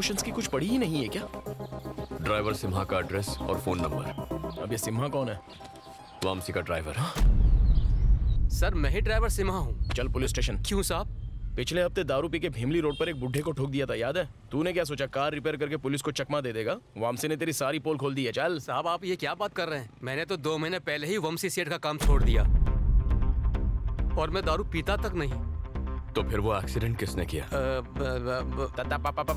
Promotions की कुछ पड़ी ही नहीं है क्या? ड्राइवर सिम्हा का एड्रेस और फोन नंबर। अब ये सिम्हा कौन है? वामसी का ड्राइवर। सर मैं ही ड्राइवर सिम्हा हूँ। चल पुलिस स्टेशन। क्यों साहब? पिछले हफ्ते दारू पी के भीमली रोड पर एक बुढ़े को ठोक दिया था, याद है? तूने क्या सोचा कार रिपेयर करके पुलिस को चकमा दे देगा? वामसी ने तेरी सारी पोल खोल दी है। चल साहब आप ये क्या बात कर रहे हैं? मैंने तो 2 महीने पहले ही वामसी सेठ का काम छोड़ दिया और मैं दारू पीता तक नहीं। तो फिर वो एक्सीडेंट किसने किया?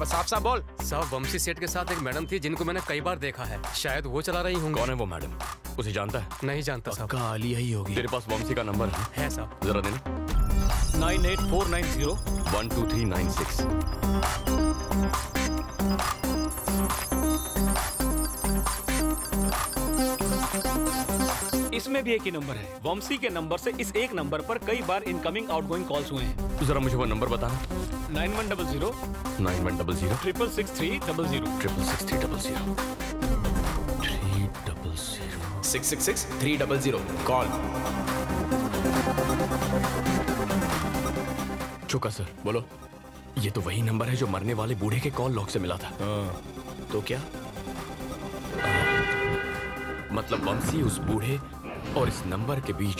साफ साफ बोल। साहब वामसी सेठ के साथ एक मैडम थी जिनको मैंने कई बार देखा है, शायद वो चला रही होंगी। कौन है वो मैडम? उसे जानता है? नहीं जानता साहब। काली ही होगी। तेरे पास वामसी का नंबर है साहब? जरा देना। 9849012396। इसमें भी एक ही नंबर है। वामसी के नंबर से इस एक नंबर पर कई बार इनकमिंग आउटगोइंग कॉल्स हुए हैं। जरा मुझे वो नंबर बताना। 9100 910 0 666300 0 666 300 कॉल। चोका सर बोलो। ये तो वही नंबर है जो मरने वाले बूढ़े के कॉल लॉग से मिला था। तो क्या मतलब वामसी उस बूढ़े और इस नंबर के बीच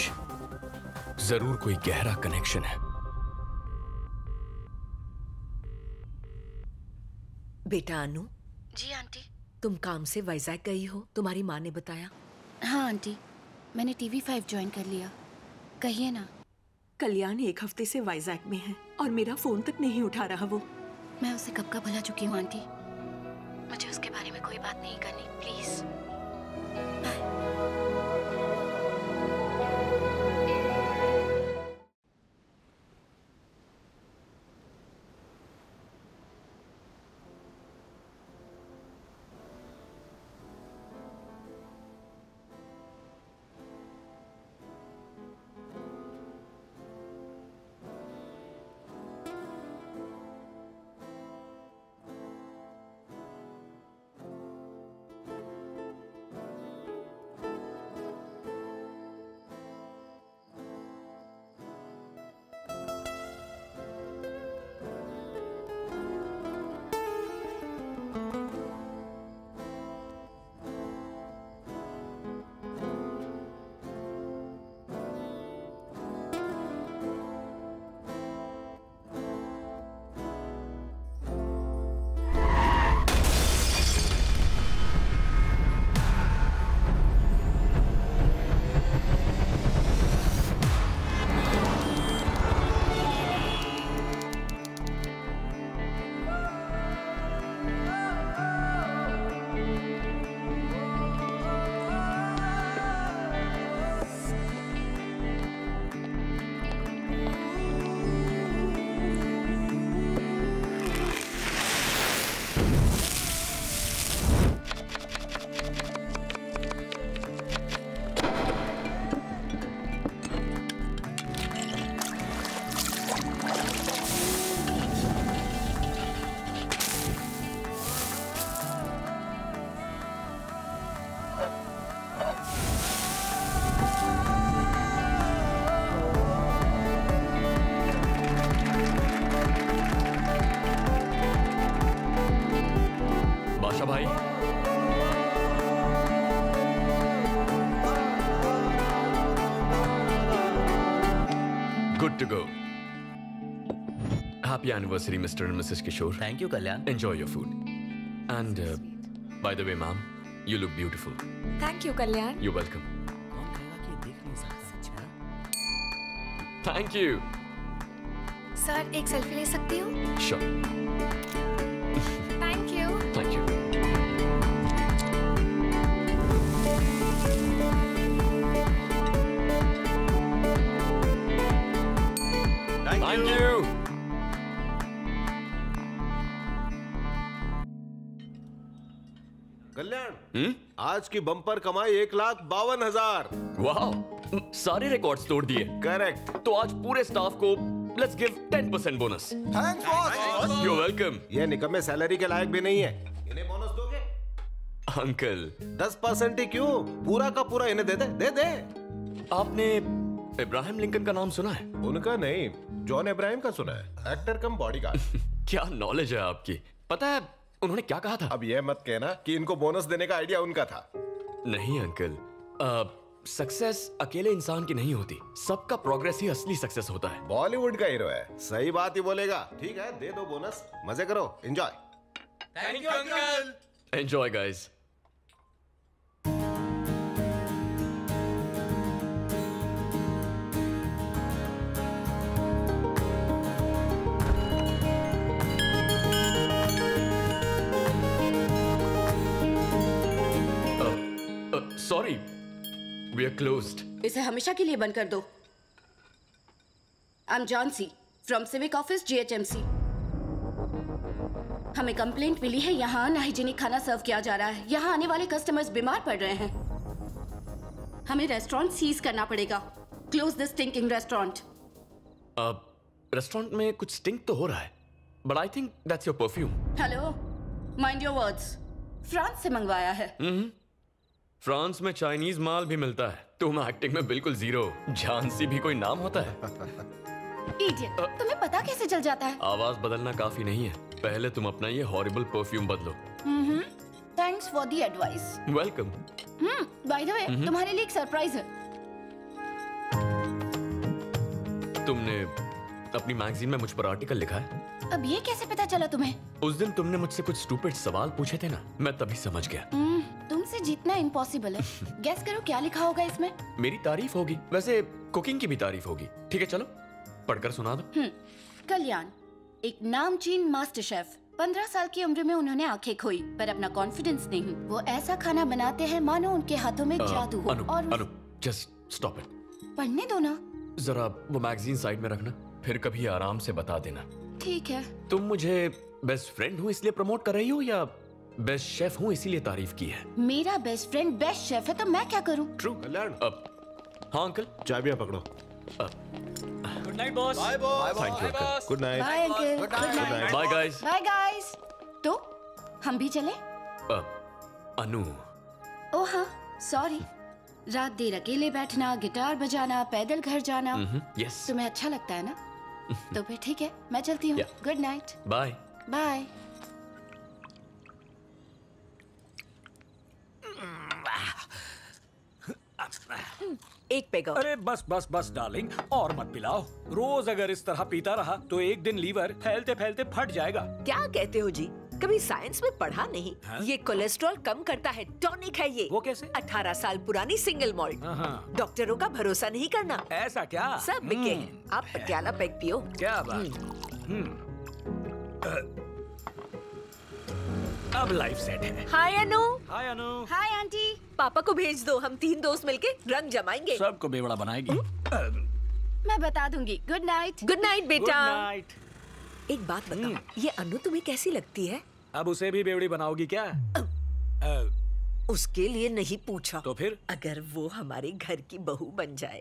जरूर कोई गहरा कनेक्शन है। बेटा अनु। जी आंटी। तुम काम से वैजाग गई हो, तुम्हारी माँ ने बताया? हाँ आंटी, मैंने TV5 ज्वाइन कर लिया। कहिए ना। कल्याण 1 हफ्ते से वाइजैक में है और मेरा फोन तक नहीं उठा रहा। वो मैं उसे कब का भला चुकी हूँ आंटी। मुझे उसके बारे में कोई बात नहीं करनी please. Happy anniversary, Mr. and Mrs. Kishore. Thank you, Kalyan. Enjoy your food. And by the way, ma'am, you look beautiful. Thank you, Kalyan. You're welcome. Thank you. Sir, ek selfie le sakte ho? Sure. Thank you. Thank you. Thank you. Kalyan, आज की bumper कमाई 1,52,000। वाह, सारे records तोड़ दिए। Correct. तो आज पूरे स्टाफ को let's give 10% bonus. Thanks boss. You welcome. ये निकम्मे सैलरी के लायक भी नहीं है। इन्हें बोनस दोगे? अंकल 10% ही क्यों, पूरा का पूरा इन्हें दे दे, दे दे। आपने इब्राहिम लिंकन का नाम सुना है? उनका नहीं, जॉन इब्राहिम का सुना है। Actor cum bodyguard. क्या नॉलेज है आपकी। पता है उन्होंने क्या कहा था? अब यह मत कहना कि इनको बोनस देने का आइडिया उनका था। नहीं अंकल, सक्सेस अकेले इंसान की नहीं होती, सबका प्रोग्रेस ही असली सक्सेस होता है। बॉलीवुड का हीरो है, सही बात ही बोलेगा। ठीक है, दे दो बोनस, मजे करो, enjoy. Thank you uncle. Enjoy guys. Sorry, we are closed. इसे हमेशा के लिए बंद कर दो। I am Johnsy from civic office GHMC. हमें कंप्लेंट मिली है यहाँ अनहाइजीनिक खाना सर्व किया जा रहा है। यहाँ आने वाले कस्टमर्स बीमार पड़ रहे हैं। हमें रेस्टोरेंट सीज करना पड़ेगा। Close this stinking restaurant. Restaurant में कुछ स्टिंक तो हो रहा है, but I think that's your perfume. Hello, mind your words. France से मंगवाया है। फ्रांस में चाइनीज माल भी मिलता है। तुम एक्टिंग में बिल्कुल जीरो। झांसी भी कोई नाम होता है? इडियट, तुम्हें पता कैसे चल जाता है? आवाज बदलना काफी नहीं है, पहले तुम अपना ये हॉरिबल परफ्यूम बदलो। Thanks for the advice. Welcome. By the way, तुम्हारे लिए एक सरप्राइज है। तुमने अपनी मैगजीन में मुझ पर आर्टिकल लिखा है? अब ये कैसे पता चला तुम्हें? उस दिन तुमने मुझसे कुछ स्टूपिड सवाल पूछे थे ना, मैं तभी समझ गया। तुमसे जीतना इम्पॉसिबल है। गैस करो क्या लिखा होगा इसमें? मेरी तारीफ होगी, वैसे कुकिंग की भी तारीफ होगी। ठीक है, चलो पढ़कर सुना दो। कल्याण, एक नामचीन मास्टर शेफ। 15 साल की उम्र में उन्होंने आंखें खोई, पर अपना कॉन्फिडेंस नहीं। वो ऐसा खाना बनाते हैं मानो उनके हाथों में जादू हो। Anu, just stop it. पढ़ने दो ना। जरा वो मैगजीन साइड में रखना, फिर कभी आराम से बता देना। ठीक है। तुम मुझे बेस्ट फ्रेंड हो इसलिए प्रमोट कर रही हो, या बेस्ट शेफ हूँ इसीलिए तारीफ की है? मेरा बेस्ट फ्रेंड बेस्ट शेफ है तो मैं क्या करूँ? ट्रू। हाँ अंकल, चाबियां पकड़ो। Good night boss. Bye boss. Thank you uncle. Good night. Bye uncle. Good night. Bye guys. Bye guys. तो हम भी चले? अनु। ओ हाँ, सॉरी। रात देर अकेले बैठना, गिटार बजाना, पैदल घर जाना, तुम्हें अच्छा लगता है ना? तो फिर ठीक है, मैं चलती हूँ। Good night. बाय। बाय। एक पेग। अरे बस बस बस डार्लिंग, और मत पिलाओ। रोज अगर इस तरह पीता रहा तो एक दिन लीवर फैलते फैलते फट जाएगा। क्या कहते हो जी, कभी साइंस में पढ़ा नहीं? हा? ये कोलेस्ट्रॉल कम करता है, टॉनिक है ये। वो कैसे? 18 साल पुरानी सिंगल मॉल्ट। डॉक्टरों का भरोसा नहीं करना। ऐसा क्या? सब बिके हैं। आप पटियाला पैक पियो। क्या बात। अब लाइफ सेट है। Hi Anu. Hi Anu. Hi aunty. पापा को भेज दो, हम 3 दोस्त मिलके रंग जमाएंगे। सबको बेवड़ा बनाएगी। मैं बता दूंगी। Good night. गुड नाइट बेटा। Good night. एक बात बताओ, ये अनु तुम्हें कैसी लगती है? अब उसे भी बेवड़ी बनाओगी क्या? उसके लिए नहीं पूछा। तो फिर अगर वो हमारे घर की बहू बन जाए।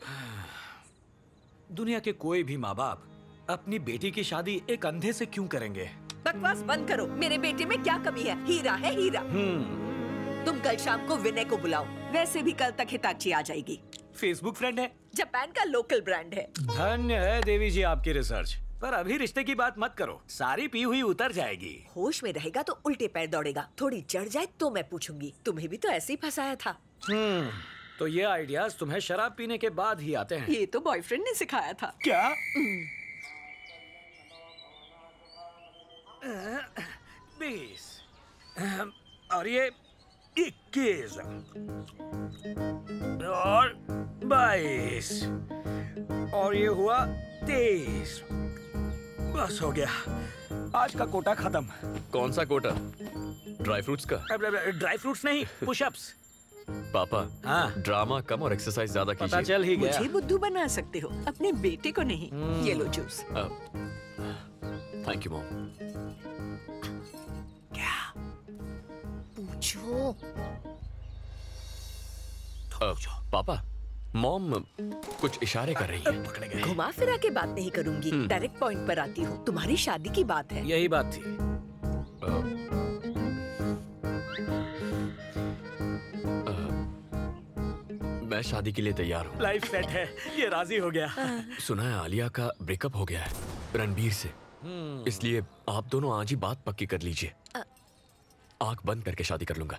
दुनिया के कोई भी माँ बाप अपनी बेटी की शादी एक अंधे से क्यों करेंगे? बकवास बंद करो। मेरे बेटे में क्या कमी है? हीरा है, हीरा। तुम कल शाम को विनय को बुलाओ, वैसे भी कल तक हिताची आ जाएगी। फेसबुक फ्रेंड है, जापान का लोकल ब्रांड है। धन्य है देवी जी आपकी रिसर्च, पर अभी रिश्ते की बात मत करो, सारी पी हुई उतर जाएगी। होश में रहेगा तो उल्टे पैर दौड़ेगा, थोड़ी चढ़ जाए तो मैं पूछूंगी। तुम्हें भी तो ऐसे ही फंसाया था। तो ये आइडियाज तुम्हें शराब पीने के बाद ही आते हैं। ये तो बॉयफ्रेंड ने सिखाया था। क्या? और ये 21 और 22 और ये हुआ 23। बस हो गया, आज का कोटा खत्म। कौन सा कोटा? ड्राई फ्रूट्स का? ड्राई फ्रूट्स नहीं, पुशअप्स। पापा, हाँ, ड्रामा कम और एक्सरसाइज ज्यादा कीजिए। पता चल ही गया। मुझे बुद्धू बना सकते हो, अपने बेटे को नहीं। ये लो जूस। Thank you mom. क्या पूछो? पापा, मॉम कुछ इशारे कर रही है। घुमा फिरा के बात नहीं करूंगी, डायरेक्ट पॉइंट पर आती हूँ। तुम्हारी शादी की बात है। यही बात थी। मैं शादी के लिए तैयार हूँ। लाइफ सेट है, ये राजी हो गया। सुना है आलिया का ब्रेकअप हो गया है रणबीर से, इसलिए आप दोनों आज ही बात पक्की कर लीजिए। आंख बंद करके शादी कर लूंगा।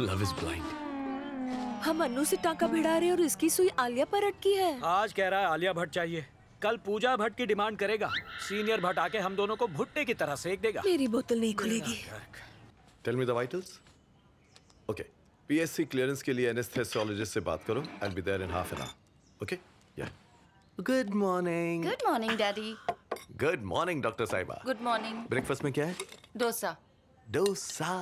Love is blind. हम अनु से टांका भिड़ा रहे और इसकी सुई आलिया पर अटकी है। आज कह रहा है आलिया भट्ट चाहिए, कल पूजा भट्ट की डिमांड करेगा। सीनियर भट्ट आके हम दोनों को भुट्टे की तरह सेक देगा। मेरी बोतल नहीं खुलेगी। Tell me the vitals. Okay, PSC clearance के लिए एनेस्थेसियोलॉजिस्ट से बात करो। I will be there in half an hour. Okay, yeah. Good morning. Good morning daddy. Good morning doctor साहिबा। Good morning. ब्रेकफास्ट में क्या है? डोसा। डोसा।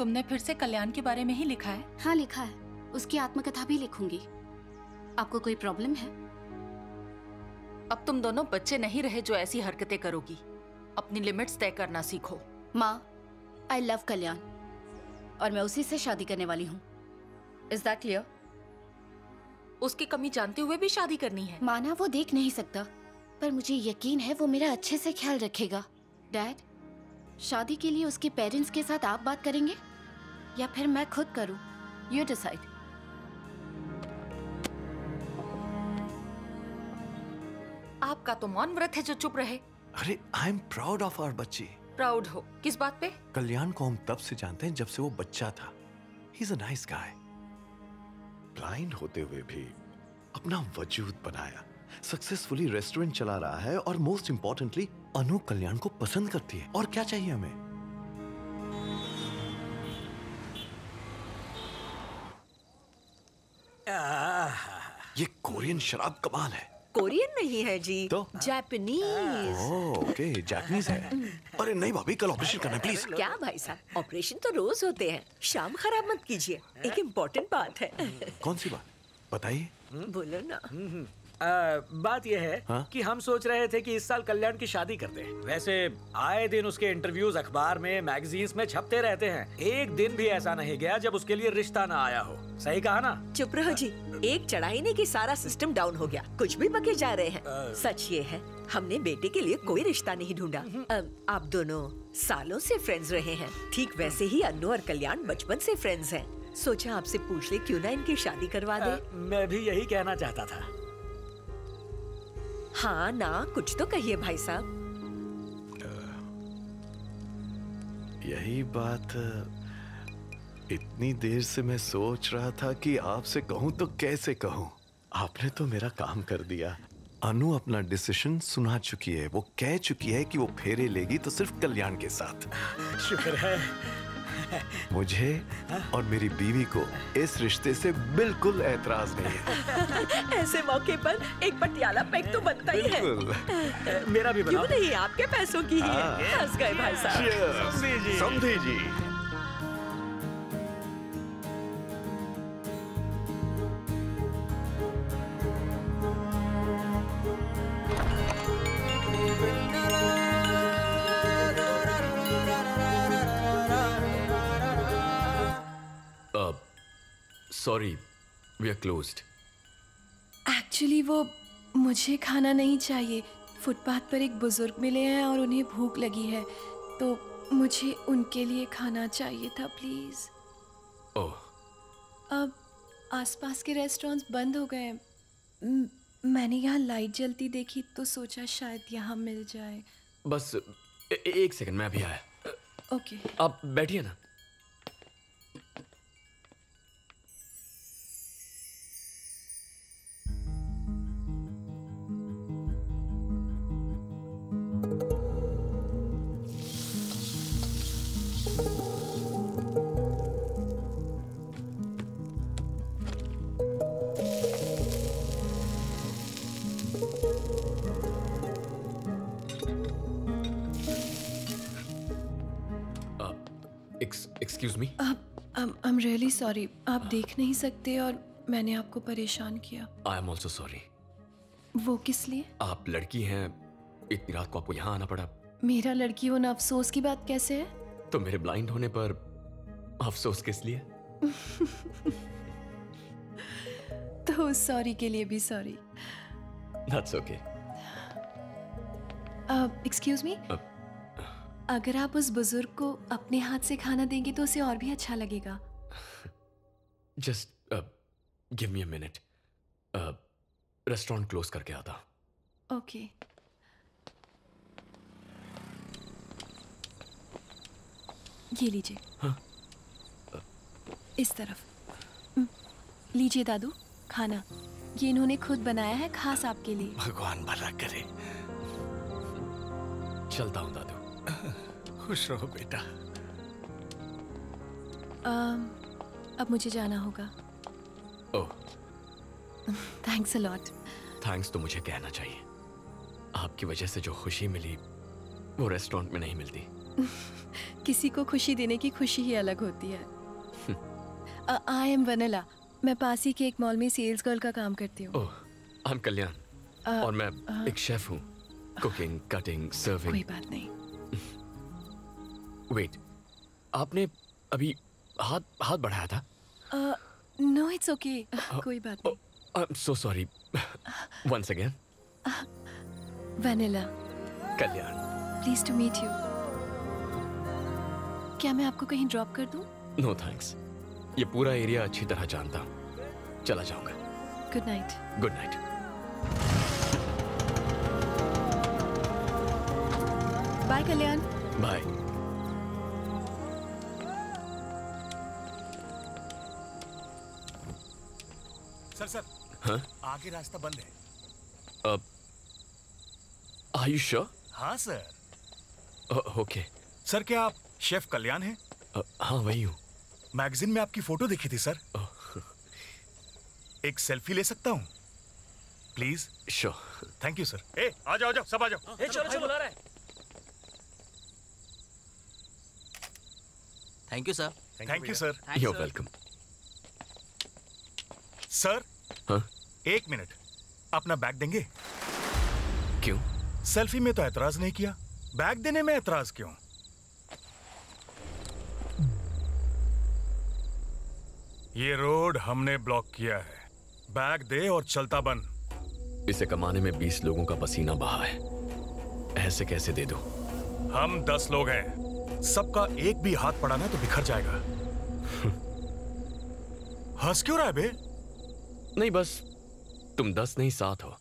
तुमने फिर से कल्याण के बारे में ही लिखा है? हाँ लिखा है, उसकी आत्मकथा भी लिखूंगी। आपको कोई प्रॉब्लम है? अब तुम दोनों बच्चे नहीं रहे जो ऐसी हरकतें करोगी। अपनी लिमिट्स तय करना सीखो। माँ, आई लव कल्याण और मैं उसी से शादी करने वाली हूँ। Is that clear? उसकी कमी जानते हुए भी शादी करनी है? माना वो देख नहीं सकता, पर मुझे यकीन है वो मेरा अच्छे से ख्याल रखेगा। डैड, शादी के लिए उसके पेरेंट्स के साथ आप बात करेंगे या फिर मैं खुद करूं? You decide. आपका तो मौन व्रत है जो चुप रहे। अरे I am proud of our बच्ची। प्राउड हो किस बात पे? कल्याण को हम तब से जानते हैं जब से वो बच्चा था। He is a nice guy. Blind होते हुए भी अपना वजूद बनाया, सक्सेसफुली रेस्टोरेंट चला रहा है और मोस्ट इंपॉर्टेंटली अनु कल्याण को पसंद करती है। और क्या चाहिए हमें? ये कोरियन शराब कमाल है। कोरियन नहीं है जी, तो जापानीज। ओके, जापानीज है। अरे नहीं भाभी, कल ऑपरेशन करना है प्लीज। क्या भाई साहब, ऑपरेशन तो रोज होते हैं। शाम खराब मत कीजिए, एक इम्पोर्टेंट बात है। कौन सी बात? बताइए। बोलो ना। बात यह है कि हम सोच रहे थे कि इस साल कल्याण की शादी करते हैं। वैसे आए दिन उसके इंटरव्यूज अखबार में, मैगजीन्स में छपते रहते हैं। एक दिन भी ऐसा नहीं गया जब उसके लिए रिश्ता ना आया हो। सही कहा ना? चुप रहो जी। एक चढ़ाई ने कि सारा सिस्टम डाउन हो गया। कुछ भी बके जा रहे हैं। सच ये है हमने बेटे के लिए कोई रिश्ता नहीं ढूंढा। आप दोनों सालों से फ्रेंड्स रहे हैं, ठीक वैसे ही अनु और कल्याण बचपन से फ्रेंड्स हैं। सोचा आपसे पूछ ले क्यों ना इनकी शादी करवा दे। मैं भी यही कहना चाहता था। हाँ ना, कुछ तो कहिए भाई साहब। यही बात इतनी देर से मैं सोच रहा था कि आपसे कहूँ तो कैसे कहूँ। आपने तो मेरा काम कर दिया। अनु अपना डिसीजन सुना चुकी है। वो कह चुकी है कि वो फेरे लेगी तो सिर्फ कल्याण के साथ। शुक्र है। मुझे और मेरी बीवी को इस रिश्ते से बिल्कुल ऐतराज नहीं है। ऐसे मौके पर एक पटियाला पैक तो बनता ही है। मेरा भी बनाओ। क्यों नहीं, आपके पैसों की ही है। फंस गए भाई साहब। समझे जी। Sorry, we are closed. Actually, वो मुझे खाना नहीं चाहिए। फुटपाथ पर एक बुजुर्ग मिले हैं और उन्हें भूख लगी है, तो मुझे उनके लिए खाना चाहिए था प्लीज। ओह। अब आसपास के रेस्टोरेंट्स बंद हो गए। मैंने यहाँ लाइट जलती देखी तो सोचा शायद यहाँ मिल जाए। बस एक सेकंड, मैं अभी आया। ओके। आप बैठिए ना। Excuse me. I'm really sorry, आप देख नहीं सकते और मैंने आपको परेशान किया। I am also sorry। वो किस लिए? आप लड़की हैं, इतनी रात को आपको यहाँ आना पड़ा। मेरा लड़की होना अफसोस की बात कैसे है? तो मेरे ब्लाइंड होने पर अफसोस किस लिए? तो उस सॉरी के लिए भी sorry. That's okay। Excuse me, अगर आप उस बुजुर्ग को अपने हाथ से खाना देंगे तो उसे और भी अच्छा लगेगा। Just give me a minute, restaurant close करके आता। ओके। ये लीजिए। हाँ? इस तरफ लीजिए दादू, खाना ये इन्होंने खुद बनाया है खास आपके लिए। भगवान भला करे। चलता हूँ दादू, खुश रहो बेटा। अब मुझे जाना होगा। Oh, thanks a lot. Thanks तो मुझे कहना चाहिए, आपकी वजह से जो खुशी मिली वो रेस्टोरेंट में नहीं मिलती। किसी को खुशी देने की खुशी ही अलग होती है। आई एम वनेला, मैं पास ही के एक मॉल में सेल्स गर्ल का काम करती हूँ। ओह, आई एम कल्याण और मैं एक शेफ हूँ। Cooking, cutting, serving. कोई बात नहीं। वेट, आपने अभी हाथ बढ़ाया था? नो, इट्स ओके, कोई बात नहीं। I am so sorry. Once again Vennela. Kalyan, please to meet you. क्या मैं आपको कहीं ड्रॉप कर दूं? नो थैंक्स, ये पूरा एरिया अच्छी तरह जानता हूँ, चला जाऊंगा। Good night. Good night. Bye Kalyan. Bye. Sir हाँ? आगे रास्ता बंद है। Are you sure? हाँ सर। ओके। सर क्या आप शेफ कल्याण हैं? हाँ वही हूँ। मैगजीन में आपकी फोटो देखी थी सर। एक सेल्फी ले सकता हूँ please? Sure. Thank you sir. ए आ जाओ सब आ जाओ। चलो बुला रहा है। Thank you sir. Thank you sir. You are welcome. Sir हाँ? एक मिनट, अपना बैग देंगे? क्यों? सेल्फी में तो एतराज नहीं किया, बैग देने में एतराज क्यों? ये रोड हमने ब्लॉक किया है, बैग दे और चलता बन। इसे कमाने में 20 लोगों का पसीना बहा है, ऐसे कैसे दे दो? हम 10 लोग हैं, सबका एक भी हाथ पड़ा ना तो बिखर जाएगा। हंस क्यों रहा है बे? नहीं बस तुम 10 नहीं 7 हो।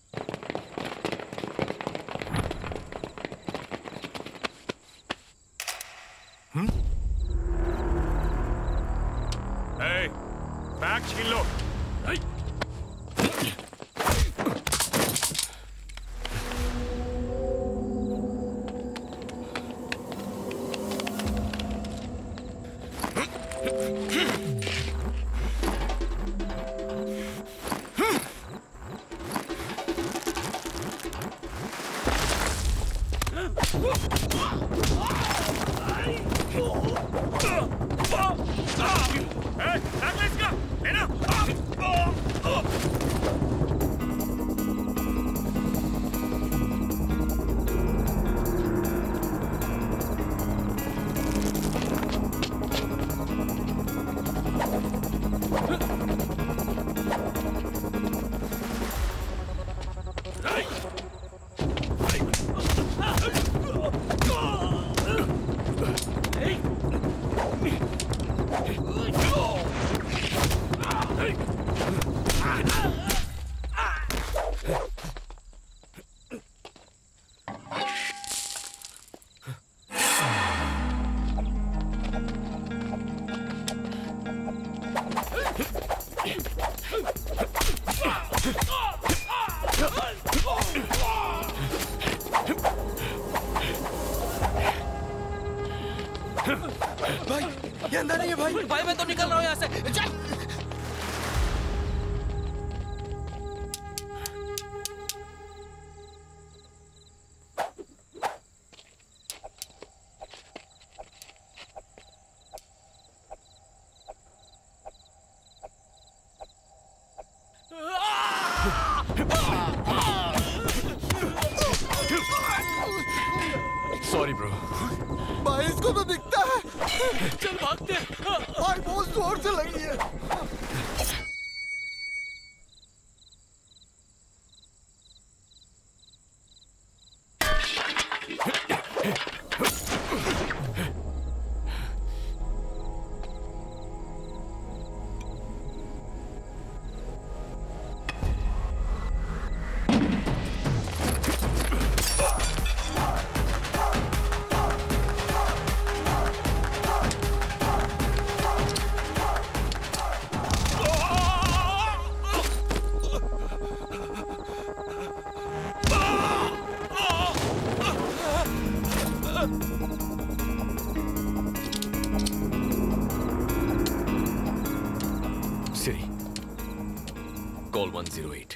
कॉल 108।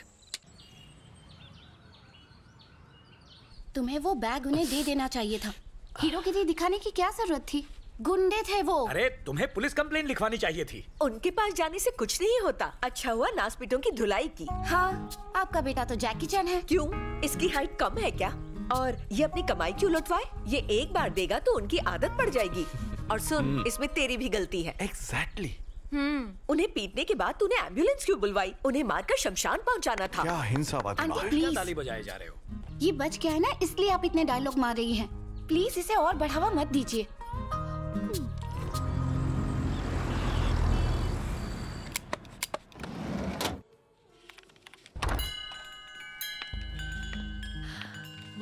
तुम्हें वो बैग उन्हें दे देना चाहिए था। हीरो की थी दिखाने की क्या जरूरत थी? गुंडे थे वो। अरे तुम्हें पुलिस कंप्लेंट लिखवानी चाहिए थी। उनके पास जाने से कुछ नहीं होता। अच्छा हुआ नासपीटों की धुलाई की। हाँ, आपका बेटा तो जैकी चैन है। क्यों? इसकी हाइट कम है क्या? और ये अपनी कमाई क्यों लुटवाए? ये एक बार देगा तो उनकी आदत पड़ जाएगी। और सुन, इसमें तेरी भी गलती है। एग्जैक्टली। उन्हें पीटने के बाद तूने एम्बुलेंस क्यों बुलवाई? उन्हें मारकर शमशान पहुंचाना था। क्या हिंसावाद ताली बजाए जा रहे हो? ये बच गया है ना, इसलिए आप इतने डायलॉग मार रही हैं। प्लीज इसे और बढ़ावा मत दीजिए।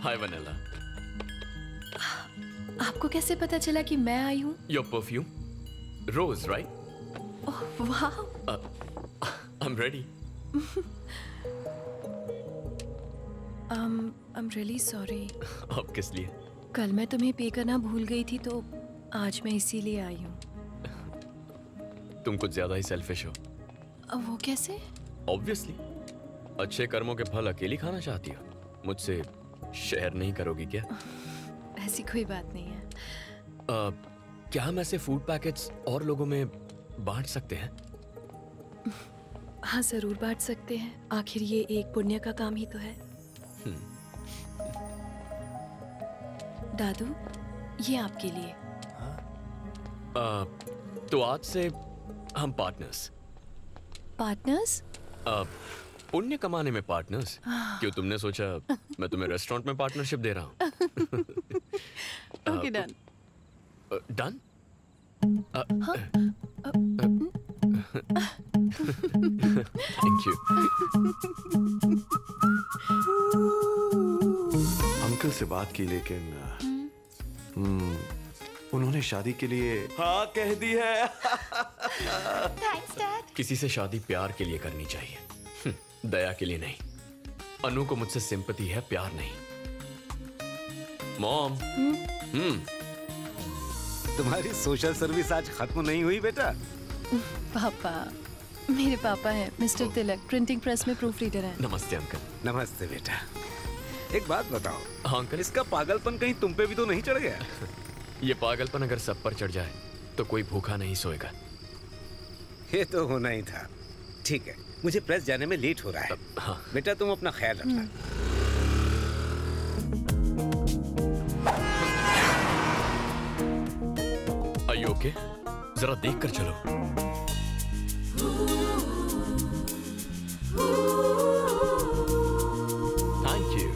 हाय वनेला। आपको कैसे पता चला कि मैं आई हूँ? Your perfume rose right? Wow, I am ready. I am really sorry. आप किस लिए? कल मैं तुम्हें पे करना भूल गई थी तो आज मैं इसीलिए आई हूँ। तुम कुछ ज्यादा ही सेल्फिश हो। वो कैसे? ऑब्वियसली, अच्छे कर्मों के फल अकेली खाना चाहती हो। मुझसे शेयर नहीं करोगी क्या? ऐसी कोई बात नहीं है। क्या हम ऐसे फूड पैकेट्स और लोगों में बांट सकते हैं? हाँ जरूर बांट सकते हैं, आखिर ये एक पुण्य का काम ही तो है। दादू, ये आपके लिए। तो आज से हम पार्टनर्स। पार्टनर्स? पुण्य कमाने में पार्टनर्स। क्यों तुमने सोचा मैं तुम्हें रेस्टोरेंट में पार्टनरशिप दे रहा हूँ? Okay done. Done? Thank you. Uncle से बात की लेकिन उन्होंने शादी के लिए हाँ कह दी है। Thanks dad. किसी से शादी प्यार के लिए करनी चाहिए, दया के लिए नहीं। अनु को मुझसे सिंपैथी है, प्यार नहीं। मॉम, तुम्हारी सोशल सर्विस आज खत्म नहीं हुई बेटा? पापा, मेरे पापा हैं मिस्टर तिलक, प्रिंटिंग प्रेस में प्रूफ रीडर हैं। नमस्ते अंकल। नमस्ते बेटा। एक बात बताओ। हाँ अंकल। इसका पागलपन कहीं तुम पे भी तो नहीं चढ़ गया? ये पागलपन अगर सब पर चढ़ जाए तो कोई भूखा नहीं सोएगा। ये तो होना ही था। ठीक है, मुझे प्रेस जाने में लेट हो रहा है। हाँ। बेटा तुम अपना ख्याल रखना। आइए ओके, जरा देख कर चलो। Thank you.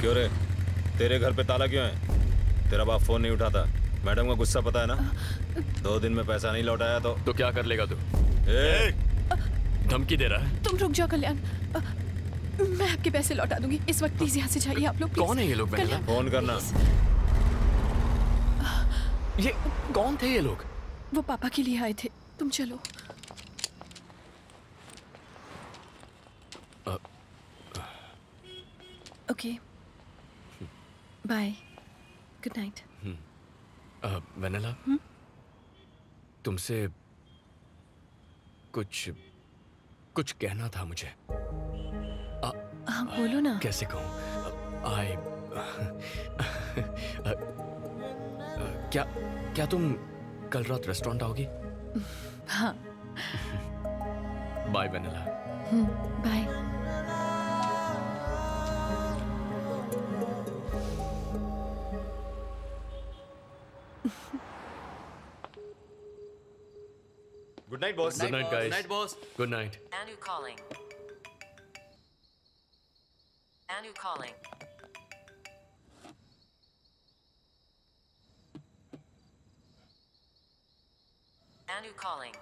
क्यों रे, तेरे घर पे ताला क्यों है? तेरा बाप फोन नहीं उठाता? मैडम का गुस्सा पता है ना? 2 दिन में पैसा नहीं लौटाया तो क्या कर लेगा तू? धमकी दे रहा है? तुम रुक जाओ कल्याण, मैं आपके पैसे लौटा दूंगी। इस वक्त प्लीज यहाँ से जाइए आप लोग। कौन है ये लोग? फोन करना। ये कौन थे ये लोग? वो पापा के लिए आए थे। तुम चलो। Okay bye, good night. Vennela, तुमसे कुछ कहना था मुझे। बोलो ना। कैसे कहूँ? क्या तुम कल रात रेस्टोरेंट आओगी? हाँ। Bye Vennela. Bye. Good night, boss. Good night, guys. Good night, boss. Good night. Anu calling. Anu calling. Anu calling.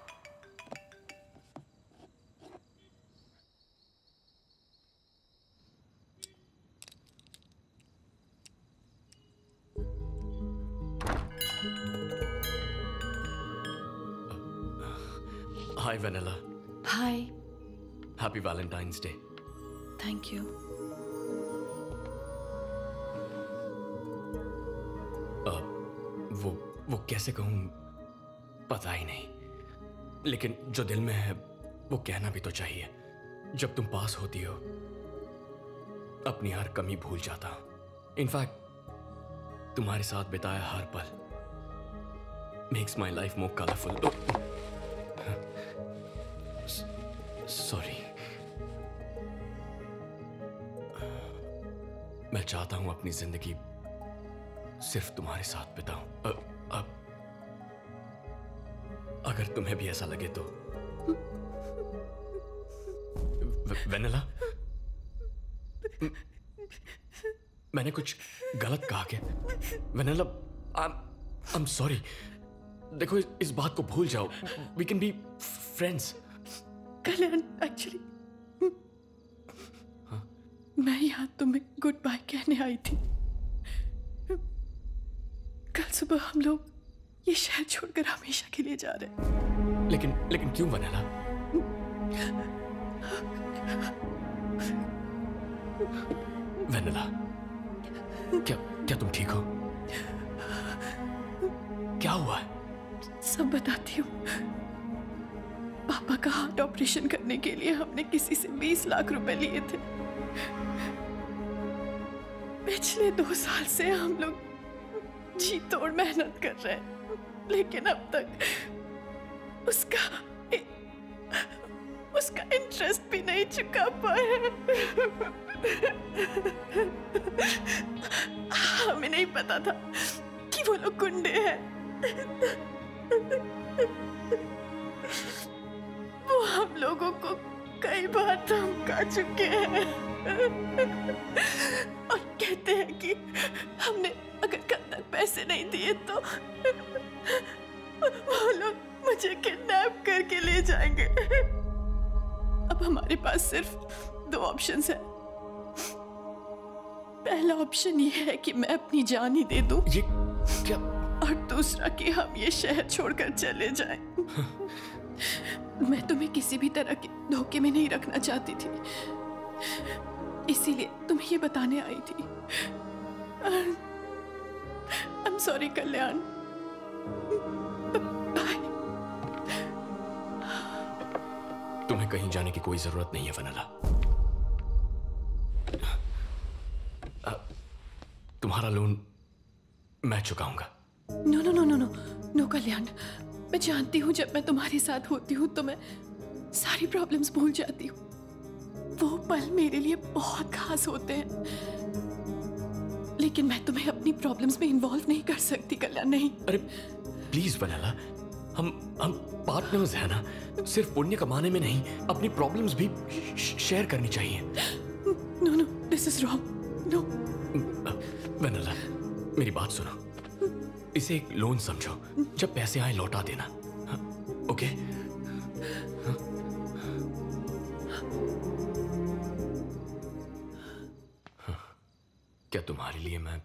Hi Venella. Hi. Happy Valentine's Day. Thank you. वो कैसे कहूँ, पता ही नहीं, लेकिन जो दिल में है वो कहना भी तो चाहिए। जब तुम पास होती हो अपनी हर कमी भूल जाता हूं। इनफैक्ट तुम्हारे साथ बिताया हर पल makes my life more colourful. Sorry, मैं चाहता हूं अपनी जिंदगी सिर्फ तुम्हारे साथ बिताऊं। अब अगर तुम्हें भी ऐसा लगे तो। वेनेला, मैंने कुछ गलत कहा क्या? Vennela, I am sorry. देखो, इस बात को भूल जाओ, we can be friends. Kalyan, actually मैं यहाँ तुम्हें गुड बाय कहने आई थी। कल सुबह हम लोग ये शहर छोड़कर हमेशा के लिए जा रहे। लेकिन क्यों वेनेला? वेनेला, क्या तुम ठीक हो? क्या हुआ है? सब बताती हूँ। पापा का हार्ट ऑपरेशन करने के लिए हमने किसी से 20 लाख रुपए लिए थे। पिछले 2 साल से हम लोग जी तोड़ मेहनत कर रहे हैं, लेकिन अब तक उसका इंटरेस्ट भी नहीं चुका पाए। हमें नहीं पता था कि वो लोग गुंडे हैं। वो हम लोगों को कई बार धमका चुके हैं और कहते हैं कि हमने अगर कल तक पैसे नहीं दिए तो वो लोग मुझे किडनैप करके ले जाएंगे। अब हमारे पास सिर्फ 2 ऑप्शंस हैं। पहला ऑप्शन ये है कि मैं अपनी जान ही दे दूं, ये क्या? और दूसरा कि हम ये शहर छोड़कर चले जाएं। मैं तुम्हें किसी भी तरह के धोखे में नहीं रखना चाहती थी, इसीलिए तुम्हें ये बताने आई थी। I am sorry Kalyan, bye. तुम्हें कहीं जाने की कोई जरूरत नहीं है वेनेला। तुम्हारा लोन मैं चुकाऊंगा। No no no no no no Kalyan, मैं जानती हूँ जब मैं तुम्हारे साथ होती हूँ तो मैं सारी प्रॉब्लम्स भूल जाती हूँ। वो पल मेरे लिए बहुत खास होते हैं, लेकिन मैं तुम्हें अपनी प्रॉब्लम्स में इन्वॉल्व नहीं कर सकती कल्याण, नहीं। अरे प्लीज वेनेला, हम पार्टनर्स हैं ना। सिर्फ पुण्य कमाने में नहीं, अपनी प्रॉब्लम्स भी शेयर करनी चाहिए। No no, this is wrong. No Vennela, मेरी बात सुनो, इसे एक लोन समझो। जब पैसे आए लौटा देना, ओके? क्या तुम्हारे लिए मैं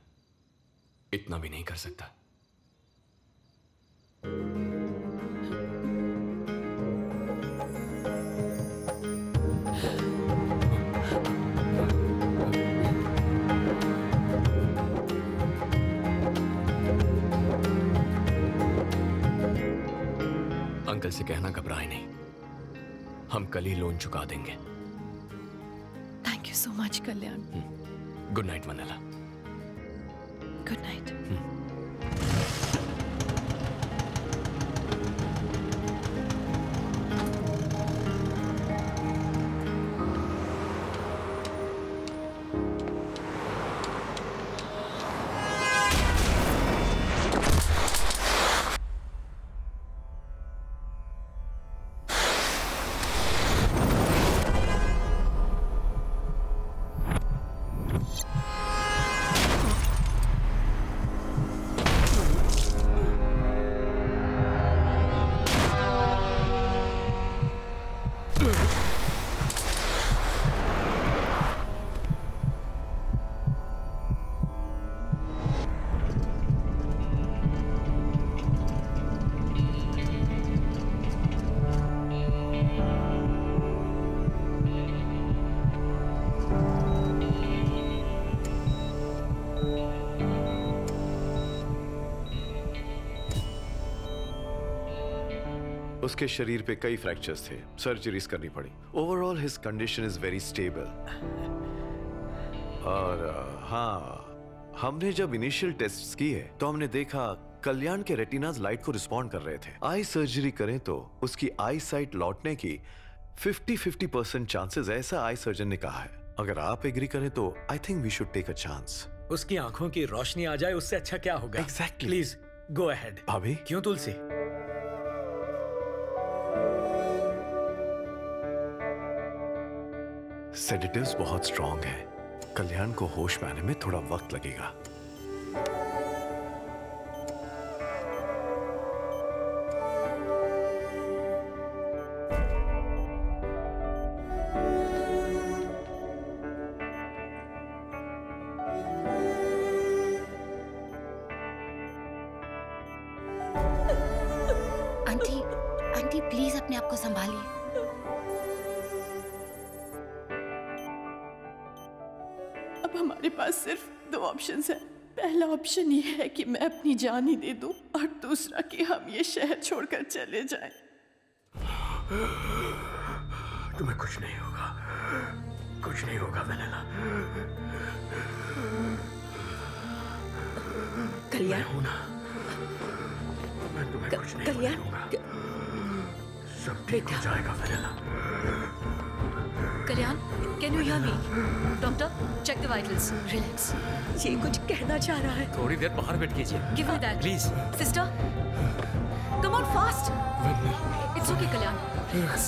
इतना भी नहीं कर सकता? अंकल से कहना, घबराए नहीं, हम कल ही लोन चुका देंगे। Thank you so much Kalyan. Good night Vennela. Good night. उसके शरीर पे कई फ्रैक्चर्स थे, सर्जरीज करनी पड़ी। Overall his condition is very stable. और हाँ, हमने जब इनिशियल टेस्ट्स किए तो हमने देखा कल्याण के रेटिनाज लाइट को रिस्पॉन्ड कर रहे थे। आई सर्जरी करें तो उसकी आई साइट लौटने की 50-50% चांसेस, ऐसा आई सर्जन ने कहा है। अगर आप एग्री करें तो I think we should take a chance. उसकी आंखों की रोशनी आ जाए, उससे अच्छा क्या होगा। Exactly, please go ahead. भाभी क्यों तुलसी? सेडेटिव्स बहुत स्ट्रॉन्ग है, कल्याण को होश में आने में थोड़ा वक्त लगेगा। ऑप्शन ये है कि मैं अपनी जान ही दे दूं और दूसरा कि हम ये शहर छोड़कर चले जाएं। तुम्हें कुछ नहीं होगा, कुछ नहीं होगा वेनेला। कल्याण हूं ना मैं, तुम्हें कुछ नहीं होने दूंगा। सब ठीक हो जाएगा Vennela. Kalyan, can you hear me? Doctor, check the vitals. Relax. ये कुछ कहना चाह रहा है। थोड़ी देर बाहर बैठ कीजिए। Give me that please. Sister, come on fast. It's okay Kalyan. Relax.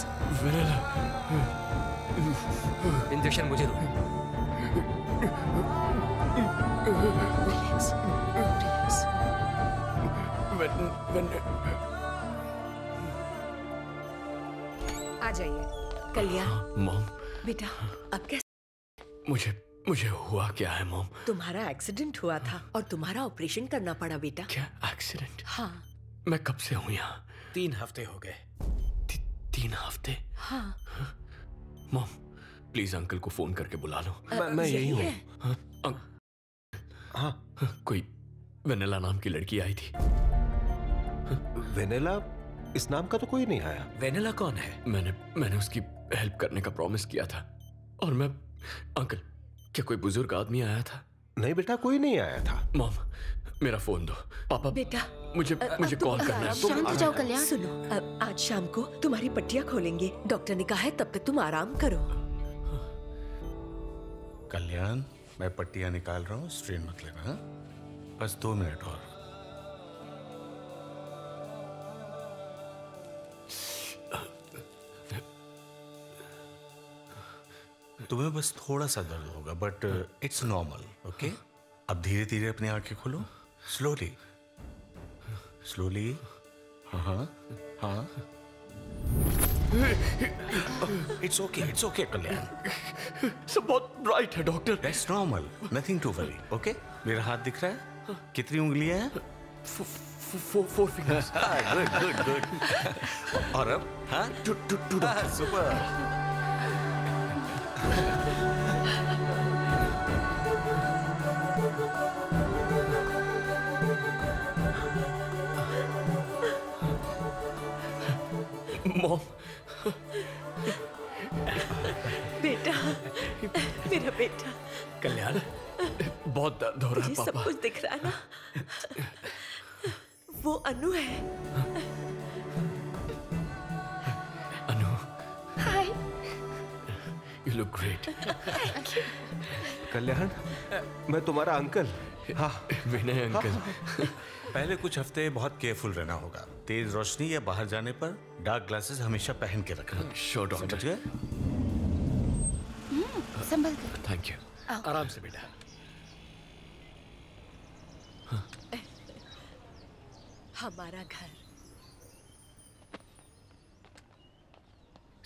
Injection मुझे दो। रिलैक्स। रिलैक्स। आ जाइए कल्याण। मॉम बेटा अब कैसे? मुझे हुआ क्या है मॉम? तुम्हारा एक्सीडेंट हुआ था और तुम्हारा ऑपरेशन करना पड़ा बेटा। क्या एक्सीडेंट? हाँ। मैं कब से हूँ यहाँ? 3 हफ्ते हो गए। 3 हफ्ते? हाँ। मॉम प्लीज अंकल को फोन करके बुला लो। मैं यही हूँ। हाँ, कोई वेनेला नाम की लड़की आई थी। वेनेला? इस नाम का तो कोई नहीं आया। वेनेला कौन है? मैंने उसकी हेल्प करने का प्रॉमिस किया था। और मैं अंकल, क्या कोई बुजुर्ग आदमी आया था? नहीं बेटा, कोई नहीं आया था। मॉम मेरा फोन दो। पापा बेटा मुझे कॉल करना है। शांत हो जाओ कल्याण। सुनो, आज शाम को तुम्हारी पट्टियां खोलेंगे, डॉक्टर ने कहा है, तब तक तुम आराम करो। कल्याण मैं पट्टियां निकाल रहा हूँ, स्ट्रेन मत लेना। बस 2 मिनट और। तुम्हें बस थोड़ा सा दर्द होगा, बट इट्स नॉर्मल। ओके, अब धीरे धीरे अपनी आंखें खोलो। Slowly slowly. हाँ हाँ, इट्स ओके कल्याण। सब बहुत ब्राइट है doctor. That's normal, nothing to worry. Okay, मेरा हाथ दिख रहा है? कितनी उंगलियां हैं? 4 फिंगर्स। Good good good. और अब हाँ, टू सुपर। मॉम बेटा, मेरा बेटा कल्याण, बहुत दर्द हो रहा है। पापा सब कुछ दिख रहा है ना? वो अनु है। Anu, hi. You look great. Thank you. Kalyan मैं तुम्हारा अंकल। हाँ विनय अंकल। पहले कुछ हफ्ते बहुत केयरफुल रहना होगा। तेज रोशनी या बाहर जाने पर डार्क ग्लासेस हमेशा पहन के रखना। Sure doctor. समझ गए? संभल कर। Thank you. आराम से बेटा। हाँ। हमारा घर।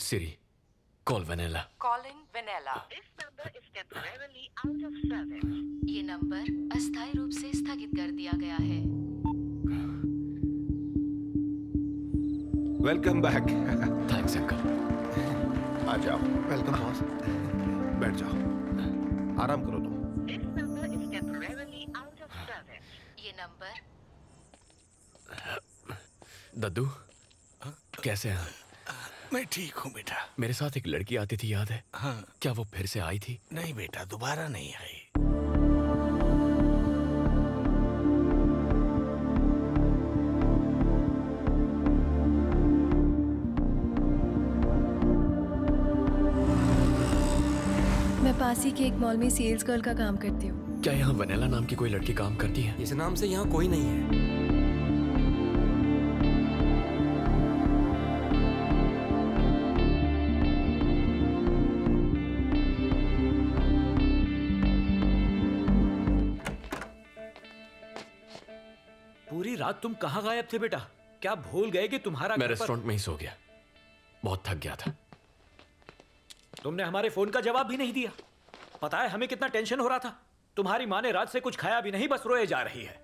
Siri call Vennela. Calling Vennela. ये नंबर अस्थायी रूप से स्थगित कर दिया गया है। Welcome back. Thanks uncle. आ जाओ। Welcome boss. बैठ जाओ, आराम करो तुम। ये नंबर। दद्दू कैसे हैं? मैं ठीक हूँ बेटा। मेरे साथ एक लड़की आती थी, याद है? हाँ। क्या वो फिर से आई थी? नहीं बेटा, दोबारा नहीं आई। मैं पास ही के एक मॉल में सेल्स गर्ल का काम करती हूँ। क्या यहाँ वेनेला नाम की कोई लड़की काम करती है? इस नाम से यहाँ कोई नहीं है। रात तुम कहाँ गायब थे बेटा? क्या भूल गए कि तुम्हारा मैं रेस्टोरेंट में ही सो गया। बहुत थक गया था। तुमने हमारे फोन का जवाब भी नहीं दिया। पता है हमें कितना टेंशन हो रहा था? तुम्हारी माँ ने रात से कुछ खाया भी नहीं, बस रोए जा रही है।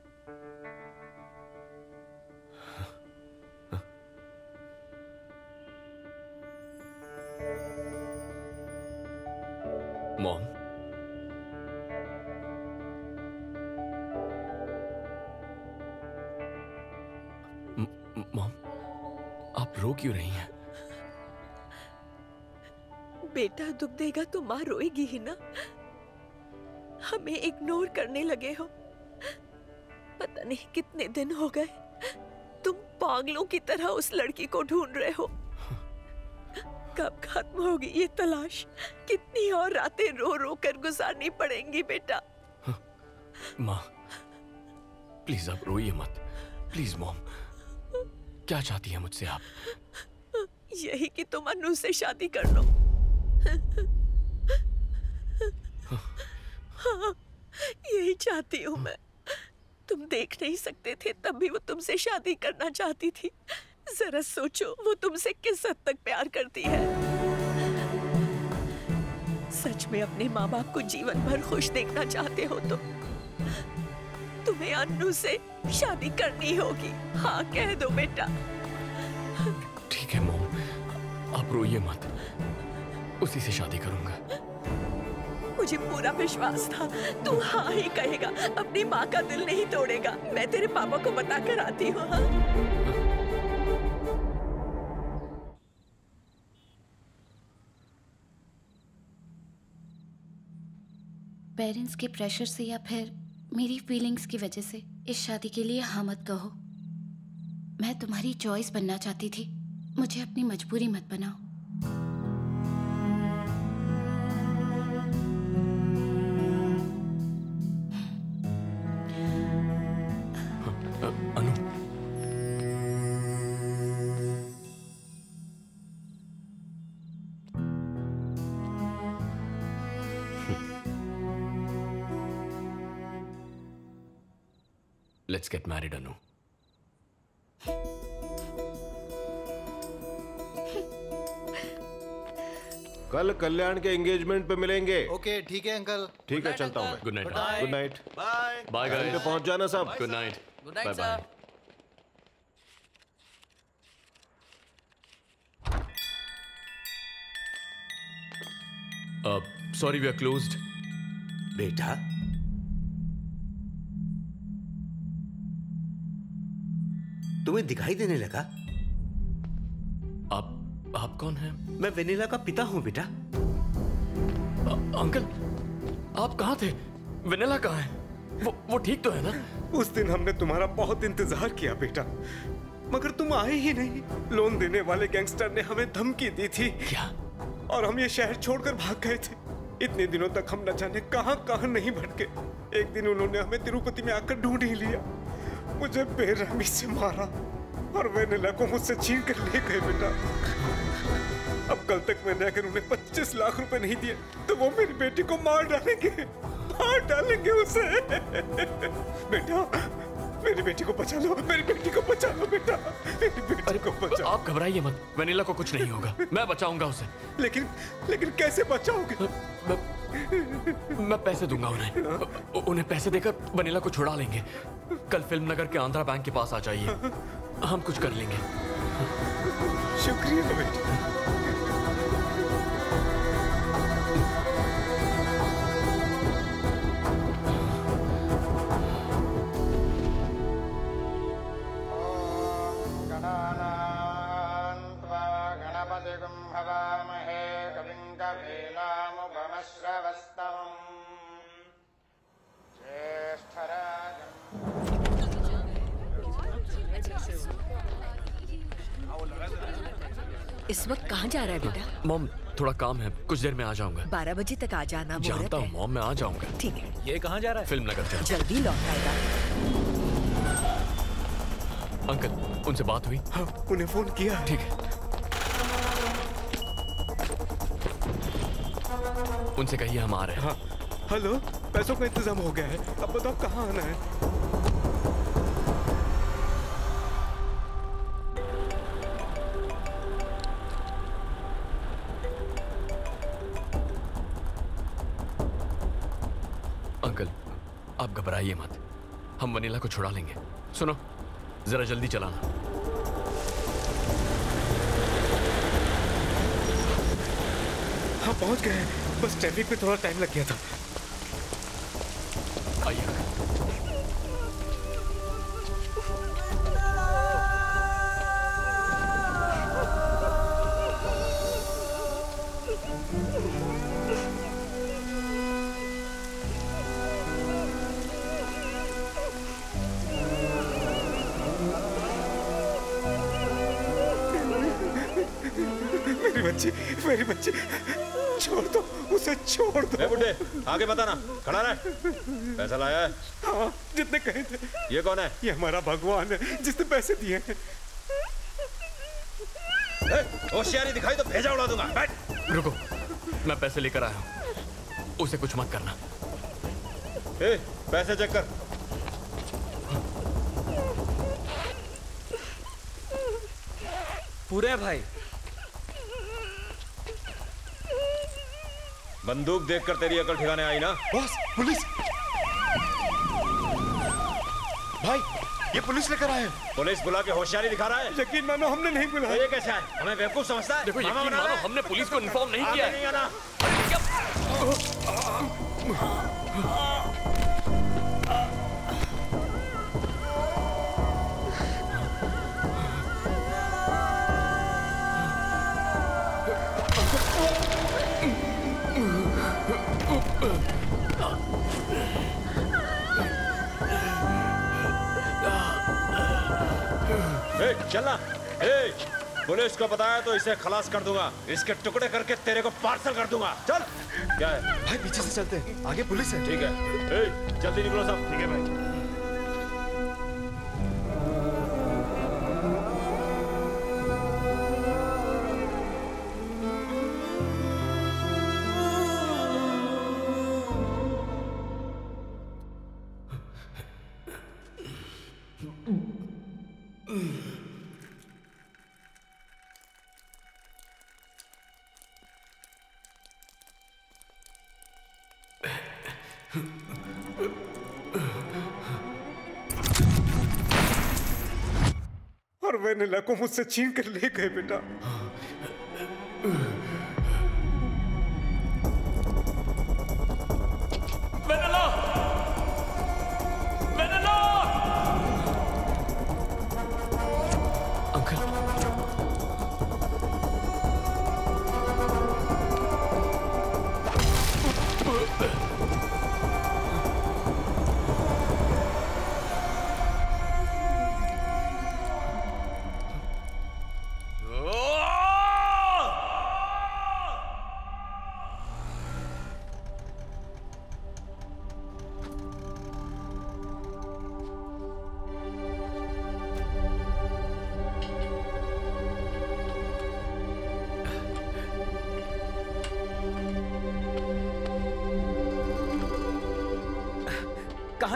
मॉम, आप रो क्यों रही हैं? बेटा दुख देगा तो माँ रोएगी ही ना। हमें इग्नोर करने लगे हो। पता नहीं कितने दिन हो गए। तुम पागलों की तरह उस लड़की को ढूंढ रहे हो। कब खत्म होगी ये तलाश? कितनी और रातें रो रो कर गुजारनी पड़ेंगी बेटा। माँ प्लीज आप रोइए मत। प्लीज मॉम, क्या चाहती है मुझसे आप? यही कि तुम अनु से शादी कर लो। हाँ, यही चाहती हूँ मैं। तुम देख नहीं सकते थे तब भी वो तुमसे शादी करना चाहती थी। जरा सोचो वो तुमसे किस हद तक प्यार करती है। सच में अपने माँ बाप को जीवन भर खुश देखना चाहते हो तो तुम्हें अनु से शादी करनी होगी। हाँ कह दो बेटा। ठीक है मॉम, आप रोइए मत, उसी से शादी करूंगा। मुझे पूरा विश्वास था तू हाँ ही कहेगा, अपनी माँ का दिल नहीं तोड़ेगा। मैं तेरे पापा को बताकर आती हूँ। हाँ? पेरेंट्स के प्रेशर से या फिर मेरी फीलिंग्स की वजह से इस शादी के लिए हाँ मत कहो। मैं तुम्हारी चॉइस बनना चाहती थी, मुझे अपनी मजबूरी मत बनाओ। अनु, let's get married, Anu. कल कल्याण के एंगेजमेंट पे मिलेंगे। ओके ठीक है अंकल। ठीक है चलता हूँ मैं। Good night. Good night. Bye bye guys. पे पहुँच जाना सब। Good night. Good night sir. Sorry we are closed. बेटा तुम्हें दिखाई देने लगा? आप कौन हैं? मैं वेनेला का पिता हूँ बेटा। अंकल आप कहाँ थे? वेनेला कहाँ है? वो ठीक तो है ना? उस दिन हमने तुम्हारा बहुत इंतजार किया बेटा, मगर तुम आए ही नहीं। लोन देने वाले गैंगस्टर ने हमें धमकी दी थी। क्या? और हम ये शहर छोड़कर भाग गए थे। इतने दिनों तक हम न जाने कहाँ नहीं भटके। एक दिन उन्होंने हमें तिरुपति में आकर ढूंढ ही लिया। मुझे बेरहमी से मारा और वेनेला को मुझसे छीन कर ले गए बेटा। अब कल तक मैंने अगर उन्हें 25 लाख रुपए नहीं दिए तो वो मेरी बेटी को मार डालेंगे उसे। बेटा मेरी बेटी को बचा लो, मेरी बेटी को बचा लो बेटा, मेरी बेटी को बचा। आप घबराइए मत, वेनेला को कुछ नहीं होगा, मैं बचाऊंगा उसे। लेकिन कैसे बचाओगे? मैं पैसे दूंगा उन्हें। उन्हें पैसे देकर वेनेला को छुड़ा लेंगे। कल फिल्म नगर के आंध्रा बैंक के पास आ जाइए, हम कुछ कर लेंगे। शुक्रिया बेटा। इस वक्त कहाँ जा रहा है बेटा? मॉम थोड़ा काम है, कुछ देर में आ जाऊंगा। 12 बजे तक आ जाना। जानता हूँ मॉम, मैं आ जाऊंगा। ठीक है। ये कहाँ जा रहा है? फिल्म नगर। जल्दी लौट आएगा। अंकल उनसे बात हुई? हाँ, उन्हें फोन किया। ठीक है, उनसे कहिए हम आ रहे हैं। हाँ। हेलो, पैसों का इंतजाम हो गया है, अब बताओ कहाँ आना है। आप घबराइए मत, हम वनीला को छुड़ा लेंगे। सुनो जरा जल्दी चलाना। हाँ पहुंच गए, बस ट्रैफिक पे थोड़ा टाइम लग गया था। आइए। मेरी बच्ची, छोड़ दो उसे, छोड़ दो। बुड्ढे आगे बताना, खड़ा रहे। पैसा लाया है? हाँ, जितने कहे थे। ये कौन है? ये हमारा भगवान है जिसने पैसे दिए हैं। होशियारी दिखाई तो भेजा उड़ा दूंगा। बैठ। रुको, मैं पैसे लेकर आया हूँ, उसे कुछ मत करना। ए, पैसे चेक कर। पूरे भाई, बंदूक देखकर तेरी अकल ठिकाने आई ना? Boss police. भाई ये पुलिस लेकर आए। पुलिस बुला के होशियारी दिखा रहा है। यकीन मानो हमने नहीं बुलाया। ये कैसा है, हमें बेवकूफ समझता है? देखो यकीन मानो हमने पुलिस को इन्फॉर्म नहीं किया। नहीं आना। चलना। पुलिस को बताया तो इसे खलास कर दूंगा, इसके टुकड़े करके तेरे को पार्सल कर दूंगा। चल। क्या है भाई, पीछे से चलते हैं, आगे पुलिस है। ठीक है। जल्दी निकलो सब। ठीक है भाई। वेनेला को मुझसे छीन कर ले गए बेटा। वेनेला! वेनेला! अंकल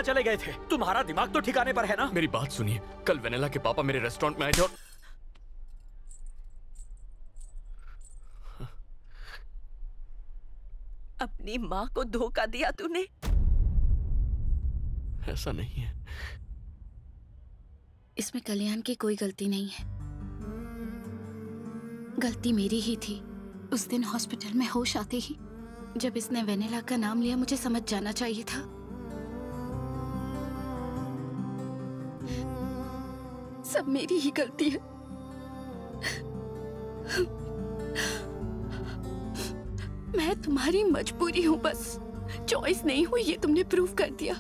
चले गए थे? तुम्हारा दिमाग तो ठिकाने पर है ना? मेरी बात सुनिए, कल वेनेला के पापा मेरे रेस्टोरेंट में आए थे और अपनी माँ को धोखा दिया तूने। ऐसा नहीं है, इसमें कल्याण की कोई गलती नहीं है, गलती मेरी ही थी। उस दिन हॉस्पिटल में होश आते ही जब इसने वेनेला का नाम लिया, मुझे समझ जाना चाहिए था। सब मेरी ही गलती है। मैं तुम्हारी मजबूरी हूं, बस चॉइस नहीं हुई, ये तुमने प्रूव कर दिया।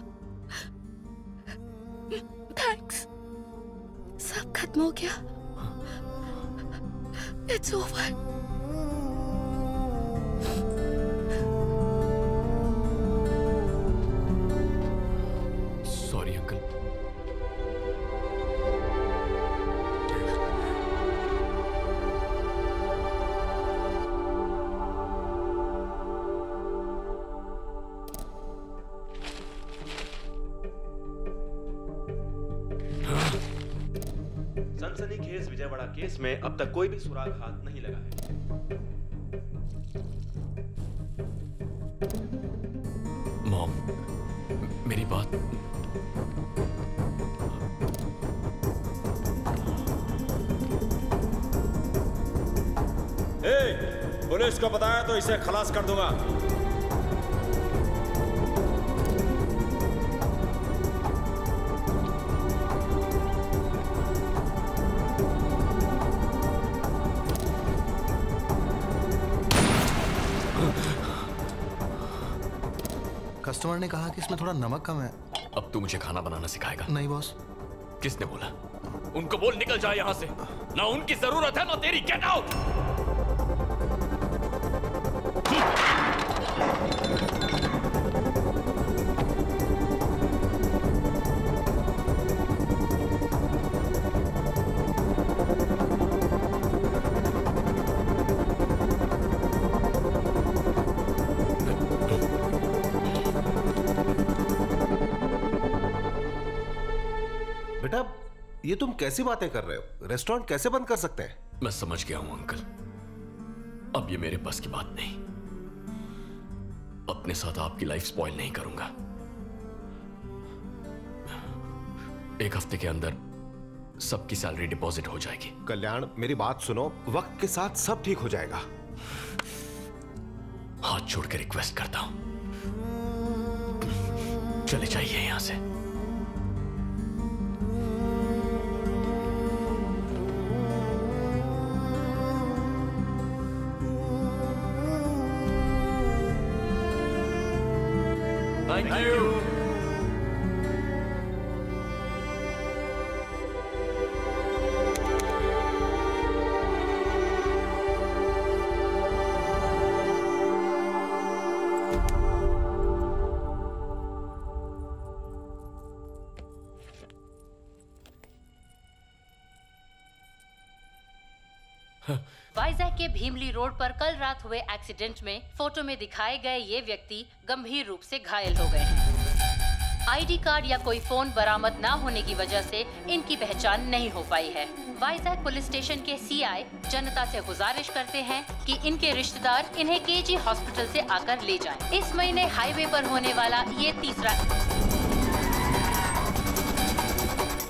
थैंक्स, सब खत्म हो गया। It's over. Sorry, uncle. सनसनीखेज विजयवाड़ा केस में अब तक कोई भी सुराग हाथ नहीं लगा है। मॉम, मेरी बात पुलिस को बताया तो इसे खलास कर दूंगा। कस्टमर ने कहा कि इसमें थोड़ा नमक कम है। अब तू मुझे खाना बनाना सिखाएगा? नहीं बॉस। किसने बोला? उनको बोल निकल जाए यहाँ से। ना उनकी जरूरत है ना तेरी। Get out. ये तुम कैसी बातें कर रहे हो? रेस्टोरेंट कैसे बंद कर सकते हैं? मैं समझ गया हूं अंकल, अब ये मेरे बस की बात नहीं। अपने साथ आपकी लाइफ स्पॉइल नहीं करूंगा। एक हफ्ते के अंदर सबकी सैलरी डिपॉजिट हो जाएगी। कल्याण मेरी बात सुनो, वक्त के साथ सब ठीक हो जाएगा। हाथ छोड़ के रिक्वेस्ट करता हूं, चले जाइए यहां से। Thank you. वाइजैक के भीमली रोड पर कल रात हुए एक्सीडेंट में फोटो में दिखाए गए ये व्यक्ति गंभीर रूप से घायल हो गए हैं। आईडी कार्ड या कोई फोन बरामद न होने की वजह से इनकी पहचान नहीं हो पाई है। वाइजैक पुलिस स्टेशन के सीआई जनता से गुजारिश करते हैं कि इनके रिश्तेदार इन्हें केजी हॉस्पिटल से आकर ले जाएं। इस महीने हाईवे पर होने वाला ये तीसरा।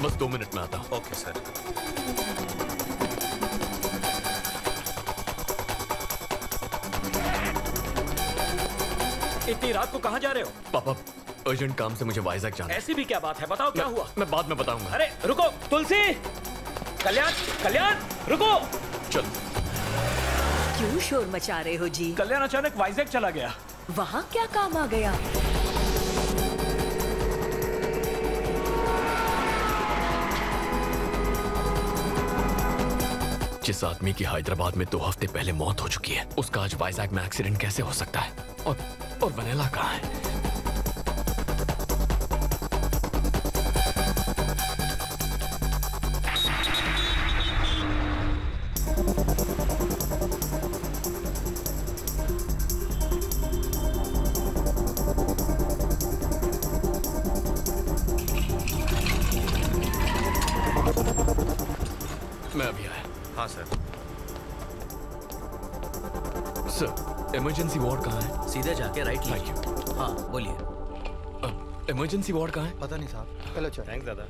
बस 2 मिनट में आता हूँ। Okay sir. इतनी रात को कहाँ जा रहे हो? पापा अर्जेंट काम से मुझे वाइजैक जाना। ऐसी भी क्या बात है? बताओ क्या हुआ? मैं बाद में बताऊंगा। अरे रुको तुलसी। कल्याण, कल्याण रुको। चल। क्यों शोर मचा रहे हो जी? कल्याण अचानक वाइजैक चला गया। वहाँ क्या काम आ गया? जिस आदमी की हैदराबाद में 2 हफ्ते पहले मौत हो चुकी है, उसका आज वाइजैक में एक्सीडेंट कैसे हो सकता है? और वेनेला कहाँ है? मैं अभी आया। हाँ सर। सर इमरजेंसी वार्ड कहाँ है? सीधे जाके राइट लीजिए। हाँ बोलिए। इमरजेंसी वार्ड कहाँ है? पता नहीं साहब। चलो अच्छा। थैंक्स दादा।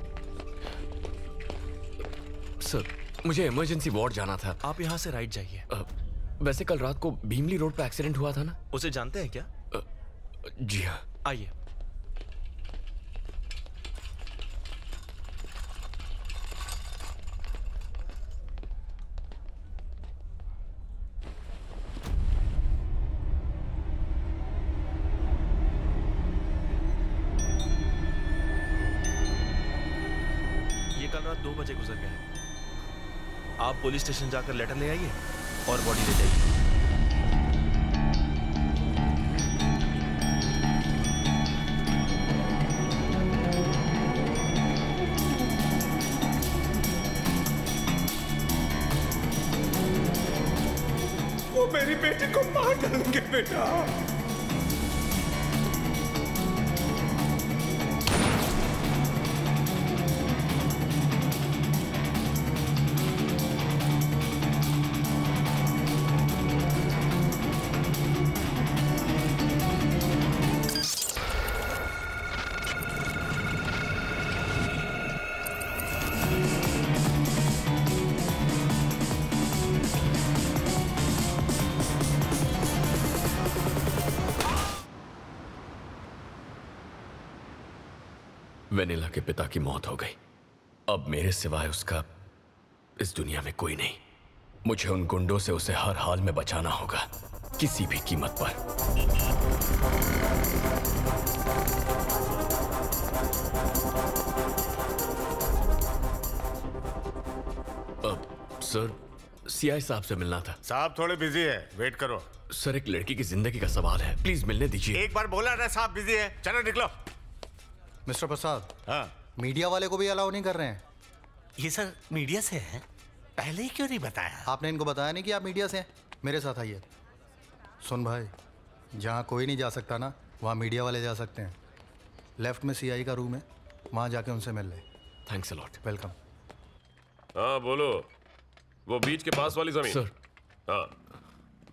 सर मुझे इमरजेंसी वार्ड जाना था। आप यहाँ से राइट जाइए। वैसे कल रात को भीमली रोड पे एक्सीडेंट हुआ था ना, उसे जानते हैं क्या? जी हाँ। आइए। कल रात 2 बजे गुजर गए। आप पुलिस स्टेशन जाकर लेटर ले आइए। और बॉडी ले जाइए। वो मेरी बेटी को मार डालेंगे बेटा। वेनेला के पिता की मौत हो गई। अब मेरे सिवाय उसका इस दुनिया में कोई नहीं। मुझे उन गुंडों से उसे हर हाल में बचाना होगा, किसी भी कीमत पर। अब सर, सीआई साहब से मिलना था। साहब थोड़े बिजी है, वेट करो। सर, एक लड़की की जिंदगी का सवाल है, प्लीज मिलने दीजिए। एक बार बोला ना साहब बिजी है, चलो निकलो। मिस्टर प्रसाद, हाँ, मीडिया वाले को भी अलाउ नहीं कर रहे हैं। ये सर मीडिया से हैं, पहले ही क्यों नहीं बताया? आपने इनको बताया नहीं कि आप मीडिया से हैं? मेरे साथ आइए। सुन भाई, जहाँ कोई नहीं जा सकता ना, वहाँ मीडिया वाले जा सकते हैं। लेफ्ट में सीआई का रूम है, वहाँ जाके उनसे मिल ले। Thanks a lot. वेलकम। हाँ बोलो। वो बीच के पास वाली जमीन सर। हाँ,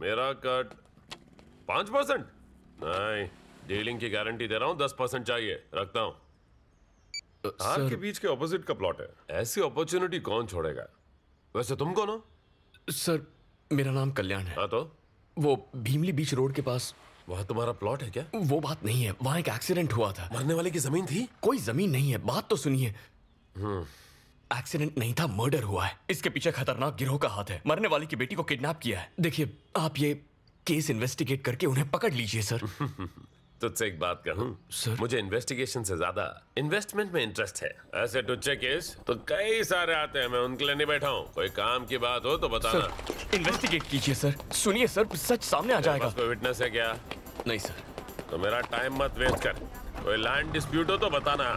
मेरा कट 5%? नहीं, डीलिंग की गारंटी दे रहा हूँ, 10% चाहिए। रखता हूँ। आपके बीच के ऑपोजिट का प्लॉट है, ऐसी अपॉर्चुनिटी कौन छोड़ेगा? वैसे तुम कौन हो? सर मेरा नाम कल्याण है। हाँ तो? वो भीमली बीच रोड के पास वहाँ तुम्हारा प्लॉट है क्या? वो बात नहीं है, वहाँ एक एक्सीडेंट हुआ था। मरने वाले की जमीन थी? कोई जमीन नहीं है, बात तो सुनिए। एक्सीडेंट नहीं था, मर्डर हुआ है। इसके पीछे खतरनाक गिरोह का हाथ है। मरने वाले की बेटी को किडनैप किया है। देखिए, आप ये केस इन्वेस्टिगेट करके उन्हें पकड़ लीजिए। सर तुझसे एक बात कहूं सर, मुझे इन्वेस्टिगेशन से ज्यादा इन्वेस्टमेंट में इंटरेस्ट है। ऐसे तुझसे केस तो कई सारे आते हैं, मैं उनके लिए नहीं बैठा हूं। कोई काम की बात हो तो बताना। इन्वेस्टिगेट कीजिए सर। सुनिए सर, सच सामने आ जाएगा। कोई विटनेस है क्या? नहीं सर। तो मेरा टाइम मत वेस्ट कर। कोई लैंड डिस्प्यूट हो तो बताना,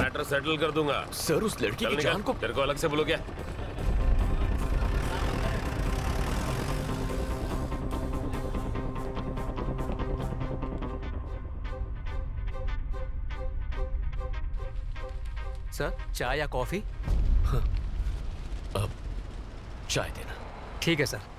मैटर सेटल कर दूंगा। सर उस लड़की की जान को तेरे को अलग से बोलो क्या? सर चाय या कॉफी? हाँ, अब चाय देना। ठीक है सर।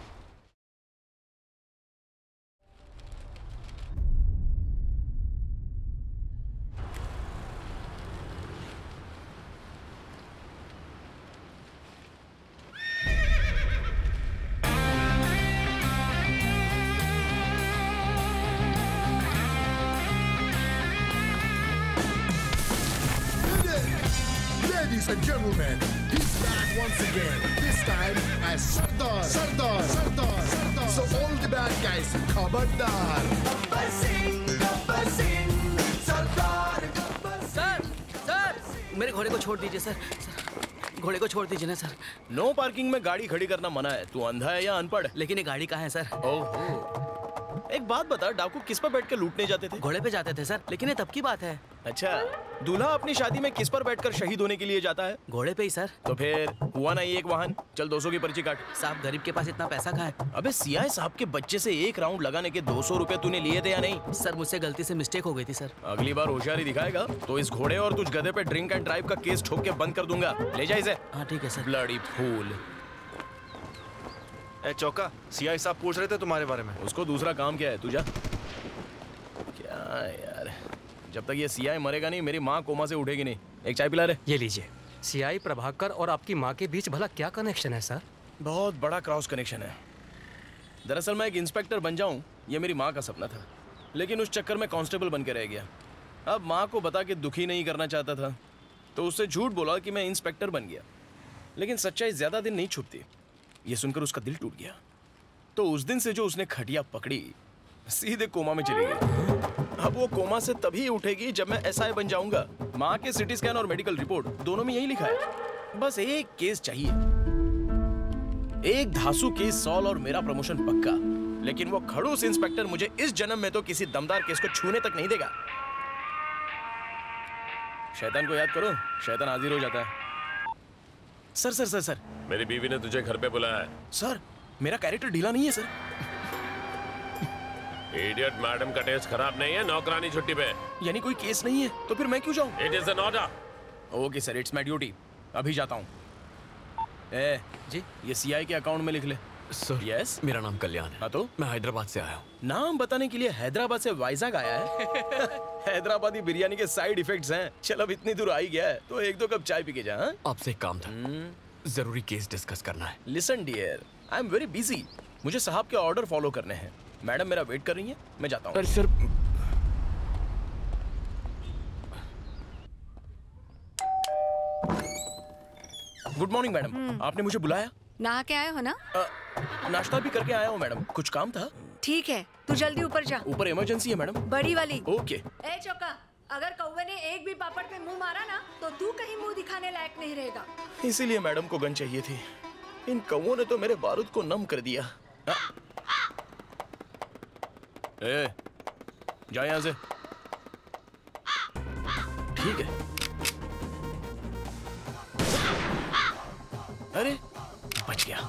छोड़ दीजिए ना सर। नो पार्किंग में गाड़ी खड़ी करना मना है। तू अंधा है या अनपढ़? लेकिन ये गाड़ी कहाँ है सर? ओह, एक बात बता, डाकू किस पर बैठ कर लूटने जाते थे? घोड़े पे जाते थे सर, लेकिन ये तब की बात है। अच्छा, दूल्हा अपनी शादी में किस पर बैठकर शहीद होने के लिए जाता है? घोड़े पे ही सर। तो फिर हुआ ना एक वाहन। चल 200 की पर्ची काट। साहब गरीब के पास इतना पैसा कहाँ है? अबे सीआई साहब के बच्चे से एक राउंड लगाने के 200 रुपए तूने लिए थे या नहीं? सर मुझसे गलती से मिस्टेक हो गई थी सर। अगली बार होशियारी दिखाएगा तो इस घोड़े और तुझ गधे पे ड्रिंक एंड ड्राइव का केस ठोक के बंद कर दूंगा। ले जाए इसे। हाँ ठीक है सर। Bloody fool. ए चौका, सीआई साहब पूछ रहे थे तुम्हारे बारे में। उसको दूसरा काम क्या है? तुझा क्या यार, जब तक ये सीआई मरेगा नहीं, मेरी माँ कोमा से उठेगी नहीं। एक चाय पिला रहे? ये लीजिए। सीआई प्रभाकर और आपकी माँ के बीच भला क्या कनेक्शन है सर? बहुत बड़ा क्रॉस कनेक्शन है। दरअसल मैं एक इंस्पेक्टर बन जाऊँ, ये मेरी माँ का सपना था, लेकिन उस चक्कर में कांस्टेबल बन के रह गया। अब माँ को बता के दुखी नहीं करना चाहता था, तो उससे झूठ बोला कि मैं इंस्पेक्टर बन गया। लेकिन सच्चाई ज़्यादा दिन नहीं छुपती, ये सुनकर उसका दिल टूट गया। तो उस दिन से जो उसने खटिया पकड़ी, सीधे कोमा में चली गई। अब वो कोमा से तभी उठेगी जब मैं एसआई बन जाऊंगा। माँ के सिटी स्कैन और मेडिकल रिपोर्ट दोनों में यही लिखा है। बस एक केस चाहिए। एक धांसू की सॉल और मेरा प्रमोशन पक्का, लेकिन वो खड़ूस इंस्पेक्टर मुझे इस जन्म में तो किसी दमदार केस को छूने तक नहीं देगा। शैतान को याद करो, शैतान हाजिर हो जाता है। सर सर सर सर, मेरी बीवी ने तुझे घर पे बुलाया है। सर, मेरा कैरेक्टर ढीला नहीं है सर। इडियट, मैडम का टेस्ट खराब नहीं है, नौकरानी छुट्टी पे। यानी कोई केस नहीं है, तो फिर मैं क्यों जाऊं? It is an order. Okay sir, it's my duty. अभी जाता हूं। ए जी, ये सीआई के अकाउंट में लिख ले। सर यस, मेरा नाम कल्याण है। हाँ तो मैं हैदराबाद से आया हूँ। नाम बताने के लिए हैदराबाद से वाइजाग आया है। हैदराबादी बिरयानी के साइड इफेक्ट्स हैं। चल अब इतनी दूर आ ही गया है तो एक दो कप चाय पी के जा। आपसे एक काम था, जरूरी केस डिस्कस करना है। Listen dear, I am very busy, मुझे साहब के ऑर्डर फॉलो करने हैं। मैडम मेरा वेट कर रही है, मैं जाता हूँ। सर गुड मॉर्निंग मैडम, आपने मुझे बुलाया? नहा के आए हो ना? नाश्ता भी करके आया हूँ मैडम, कुछ काम था। ठीक है, तू जल्दी ऊपर जा। ऊपर इमरजेंसी है मैडम, बड़ी वाली। ओके। ए चोका, अगर कौवे ने एक भी पापड़ पे मुंह मारा ना तो तू कहीं मुंह दिखाने लायक नहीं रहेगा। इसीलिए मैडम को गन चाहिए थी। इन कौवों ने तो मेरे बारूद को नम कर दिया। ए, जा यहाँ से। ठीक है। अरे बच गया।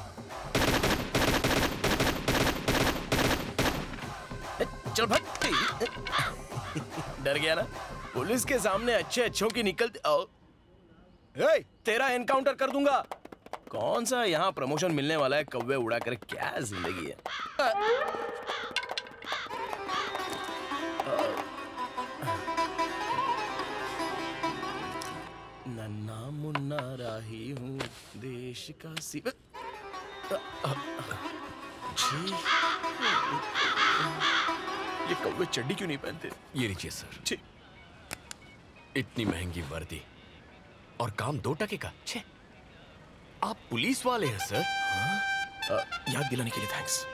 चल भाई, डर गया ना? पुलिस के सामने अच्छे अच्छों की निकलती। हे, तेरा एनकाउंटर कर दूंगा। कौन सा यहाँ प्रमोशन मिलने वाला है? कौवे उड़ा कर क्या जिंदगी है। नन्ना मुन्ना राही हूँ देश का सिवा। ये कौवे चड्डी क्यों नहीं पहनते? ये लीजिए सर। ठीक, इतनी महंगी वर्दी और काम 2 टके का। छे, आप पुलिस वाले हैं सर। याद दिलाने के लिए thanks.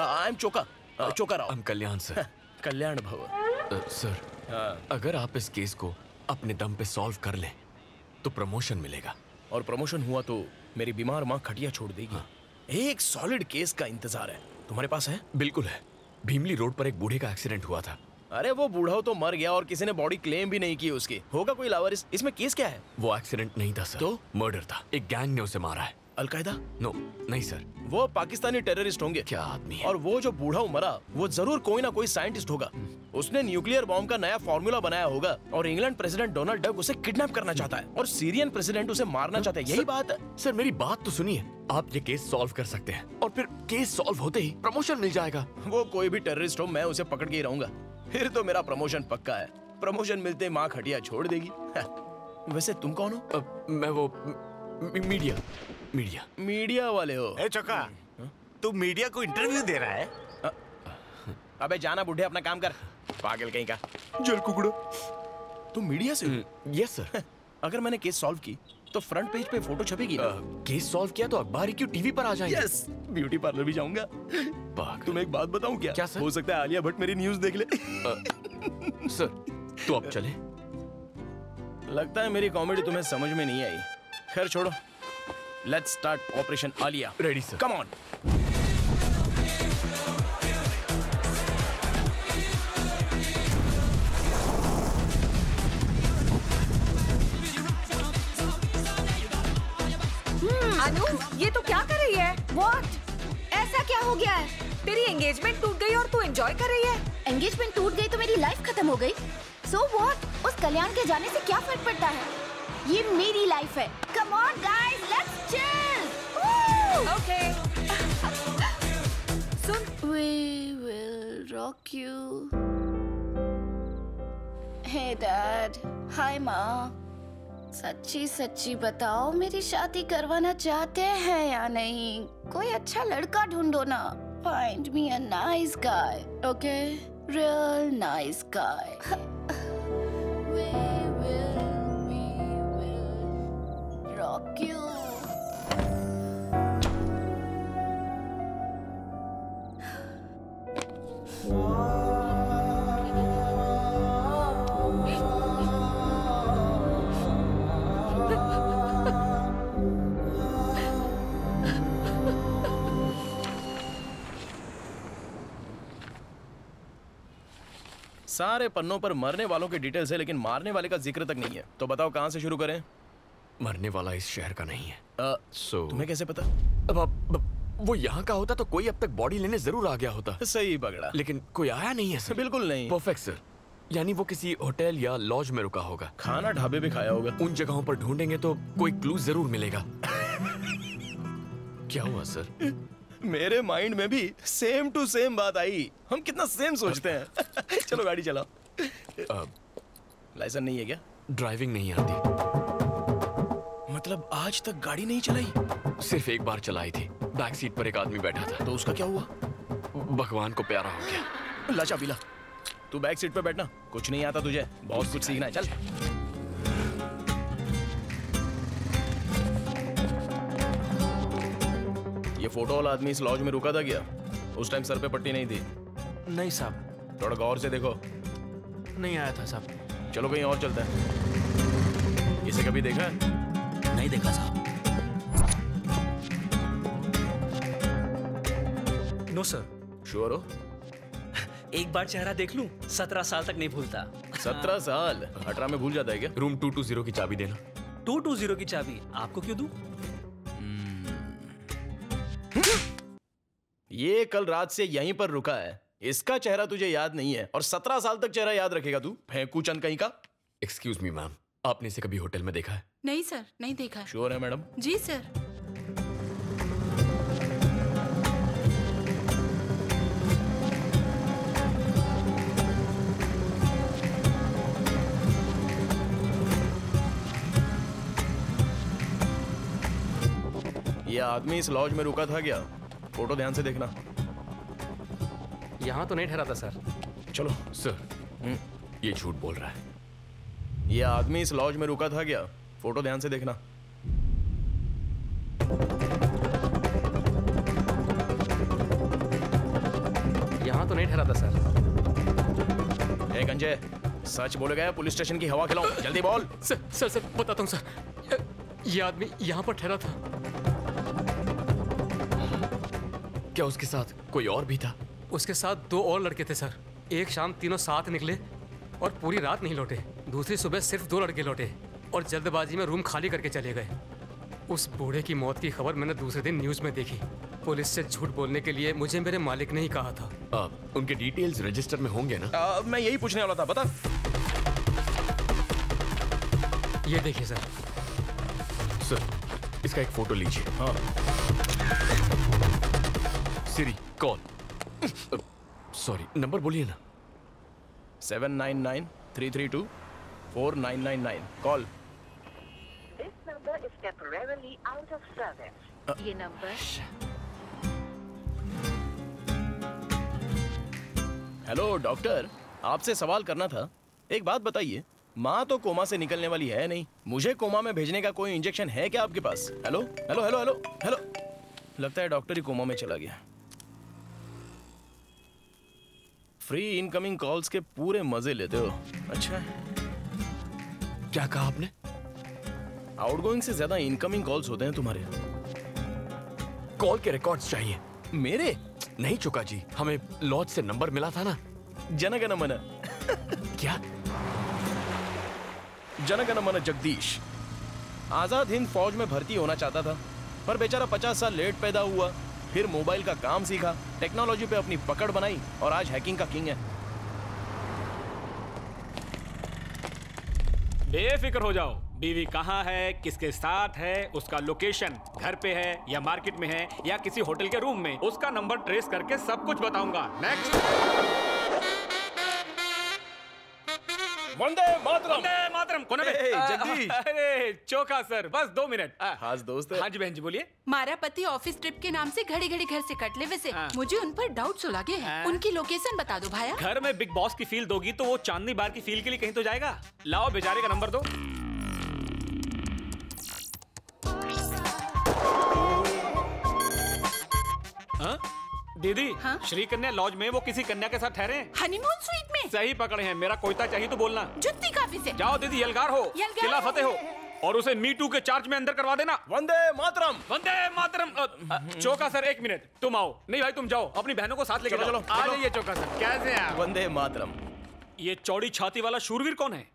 I am chokha, chokha Rao. I am Kalyan sir. Kalyan Bhavan sir. अगर आप इस केस को अपने दम पे सॉल्व कर लें तो प्रमोशन मिलेगा, और प्रमोशन हुआ तो मेरी बीमार माँ खटिया छोड़ देगी। हाँ। एक सॉलिड केस का इंतजार है। तुम्हारे पास है? बिल्कुल है। भीमली रोड पर एक बूढ़े का एक्सीडेंट हुआ था। अरे वो बूढ़ा तो मर गया और किसी ने बॉडी क्लेम भी नहीं की उसकी। होगा कोई लावारिस। इसमें केस क्या है? वो एक्सीडेंट नहीं था सर, तो मर्डर था। एक गैंग ने उसे मारा है। अलकायदा? नो, नहीं सर, वो पाकिस्तानी टेररिस्ट होंगे। क्या आदमी है। और वो जो बूढ़ा मरा वो जरूर कोई ना कोई साइंटिस्ट होगा। उसने न्यूक्लियर बॉम्ब का नया फॉर्मूला बनाया होगा और इंग्लैंड प्रेसिडेंट डोनाल्ड डक उसे किडनैप करना चाहता है और सीरियन प्रेसिडेंट उसे मारना चाहता है। यही बात है सर। मेरी बात तो सुनिए, आप ये केस सॉल्व कर सकते हैं और फिर केस सॉल्व होते ही प्रमोशन मिल जाएगा। वो कोई भी टेररिस्ट हो, मैं उसे पकड़ के ही रहूंगा। फिर तो मेरा प्रमोशन पक्का है। प्रमोशन मिलते माँ खटिया छोड़ देगी। वैसे तुम कौन हो? मैं वो मीडिया। मीडिया मीडिया वाले हो? ए चोका, तू मीडिया को इंटरव्यू दे रहा है? अबे जाना बूढ़े, अपना काम कर, पागल कहीं का। जल कुकड़ो, तुम मीडिया से? Yes sir. अगर मैंने केस सॉल्व की तो फ्रंट पेज पे फोटो छपेगी ना? केस सॉल्व किया तो अखबार ही क्यों, टीवी पर आ जाएगी। यस, ब्यूटी पार्लर भी जाऊंगा। तुम्हें एक बात बताऊं क्या? क्या सर? हो सकता है आलिया भट्ट मेरी न्यूज देख ले। सर तो अब चले। लगता है मेरी कॉमेडी तुम्हें समझ में नहीं आई। खैर छोड़ो, let's start operation Alia. Ready sir, come on. Anu, ये तो क्या कर रही है? व्हाट? ऐसा क्या हो गया है? तेरी एंगेजमेंट टूट गई और तू एंजॉय कर रही है। एंगेजमेंट टूट गई तो मेरी लाइफ खत्म हो गई। So what? उस कल्याण के जाने से क्या फर्क पड़ता है? ये मेरी लाइफ है। Come on guys, let's chill. Okay. सुन, we will rock you. Hey dad, hi माँ, सच्ची सच्ची बताओ, मेरी शादी करवाना चाहते हैं या नहीं? कोई अच्छा लड़का ढूंढो ना। Find me a nice guy, okay? Real nice guy. सारे पन्नों पर मरने वालों के डिटेल्स है लेकिन मारने वाले का जिक्र तक नहीं है। तो बताओ कहाँ से शुरू करें? मरने वाला इस शहर का नहीं है। तुम्हें कैसे पता? वो यहाँ का होता तो कोई अब तक बॉडी लेने जरूर आ गया होता। सही पकड़ा, लेकिन कोई आया नहीं है सर। बिल्कुल नहीं। परफेक्ट सर, यानी वो किसी होटल या लॉज में रुका होगा, खाना ढाबे भी खाया होगा। उन जगहों पर ढूंढेंगे तो कोई क्लू जरूर मिलेगा। क्या हुआ सर? मेरे माइंड में भी सेम टू सेम बात आई। हम कितना सेम सोचते हैं। चलो गाड़ी चलाओ। लाइसेंस नहीं है क्या? ड्राइविंग नहीं आती। मतलब आज तक गाड़ी नहीं चलाई? सिर्फ एक बार चलाई थी। बैक सीट पर एक आदमी बैठा था। तो उसका क्या हुआ? भगवान को प्यारा हो गया। ला चाबी ला। तू बैक सीट पर बैठना, कुछ नहीं आता तुझे, बहुत कुछ सीखना है। चल ये फोटो वाला आदमी इस लॉज में रुका था क्या? उस टाइम सर पे पट्टी नहीं थी। नहीं साहब। थोड़ा गौर से देखो। नहीं आया था साहब। चलो कहीं और चलते हैं। इसे कभी देखा है? नहीं देखा साहब। No sir. श्योर हो? एक बार चेहरा देख लूं, 17 साल तक नहीं भूलता। 17 साल? 18 में भूल जाता है क्या? रूम 220 की चाबी देना। 220 की चाबी आपको क्यों दूं? ये कल रात से यहीं पर रुका है, इसका चेहरा तुझे याद नहीं है और 17 साल तक चेहरा याद रखेगा तू? फेंकू चंद कहीं का। एक्सक्यूज मी मैम, आपने इसे कभी होटल में देखा है? नहीं सर, नहीं देखा है। श्योर है मैडम? जी सर। यह आदमी इस लॉज में रुका था क्या? फोटो ध्यान से देखना। यहाँ तो नहीं ठहरा था सर। चलो सर। ये झूठ बोल रहा है। यह आदमी इस लॉज में रुका था क्या? फोटो ध्यान से देखना। यहाँ तो नहीं ठहरा था सर। ए गंजे, सच बोलेगा पुलिस स्टेशन की हवा खिलाऊं? जल्दी बोल। सर सर सर बताता हूँ सर, ये आदमी यहाँ पर ठहरा था। क्या उसके साथ कोई और भी था? उसके साथ 2 और लड़के थे सर। एक शाम तीनों साथ निकले और पूरी रात नहीं लौटे। दूसरी सुबह सिर्फ 2 लड़के लौटे और जल्दबाजी में रूम खाली करके चले गए। उस बूढ़े की मौत की खबर मैंने दूसरे दिन न्यूज़ में देखी। पुलिस से झूठ बोलने के लिए मुझे मेरे मालिक ने ही कहा था। उनके डिटेल्स रजिस्टर में होंगे ना? मैं यही पूछने वाला था। बता। ये देखिए सर। सर इसका एक फोटो लीजिए। हाँ सिरी कॉल, सॉरी नंबर बोलिए ना। 799-332-4999 call. This number is temporarily out of service. ये नंबर। हेलो डॉक्टर, आपसे सवाल करना था। एक बात बताइए, माँ तो कोमा से निकलने वाली है नहीं, मुझे कोमा में भेजने का कोई इंजेक्शन है क्या आपके पास? Hello hello hello hello hello, लगता है डॉक्टर ही कोमा में चला गया। फ्री इनकमिंग कॉल्स के पूरे मजे लेते हो। अच्छा है। क्या कहा आपने? आउटगोइंग से ज्यादा इनकमिंग कॉल्स होते हैं तुम्हारे। कॉल के रिकॉर्ड्स चाहिए। मेरे? नहीं चुका जी, हमें लॉज से नंबर मिला था ना। जनगण मन। क्या? जनगण मन जगदीश आजाद हिंद फौज में भर्ती होना चाहता था, पर बेचारा 50 साल लेट पैदा हुआ। फिर मोबाइल का काम सीखा, टेक्नोलॉजी पे अपनी पकड़ बनाई और आज हैकिंग का किंग है। बेफिक्र हो जाओ, बीवी कहाँ है, किसके साथ है, उसका लोकेशन घर पे है या मार्केट में है या किसी होटल के रूम में, उसका नंबर ट्रेस करके सब कुछ बताऊंगा। नेक्स्ट। वंदे मातरम। वंदे मातरम। कोने में? जगदीश। अरे चोखा सर, बस 2 मिनट। हाँ दोस्त। हाँ जी बहन जी बोलिए। मारा पति ऑफिस ट्रिप के नाम से घड़ी घड़ी घर से कटले हुए से मुझे उन पर डाउट्स लगे हैं। उनकी लोकेशन बता दो भाया। घर में बिग बॉस की फील दोगी तो वो चांदनी बार की फील के लिए कहीं तो जाएगा। लाओ बेचारे का नंबर दो। दीदी हाँ? श्री कन्या लॉज में वो किसी कन्या के साथ ठहरे हैं। हनीमून स्वीट में। सही पकड़े हैं। मेरा कोयता चाहिए तो बोलना। जुत्ती काफी से। जाओ दीदी, यलगार हो, किला फतेह हो, और उसे मी टू के चार्ज में अंदर करवा देना। वंदे मातरम। वंदे मातरम। चोका सर 1 मिनट, तुम आओ। नहीं भाई तुम जाओ, अपनी बहनों को साथ लेकर चलो। आ जाइए चोका सर। कैसे हैं? वंदे मातरम। ये चौड़ी छाती वाला शूरवीर कौन है?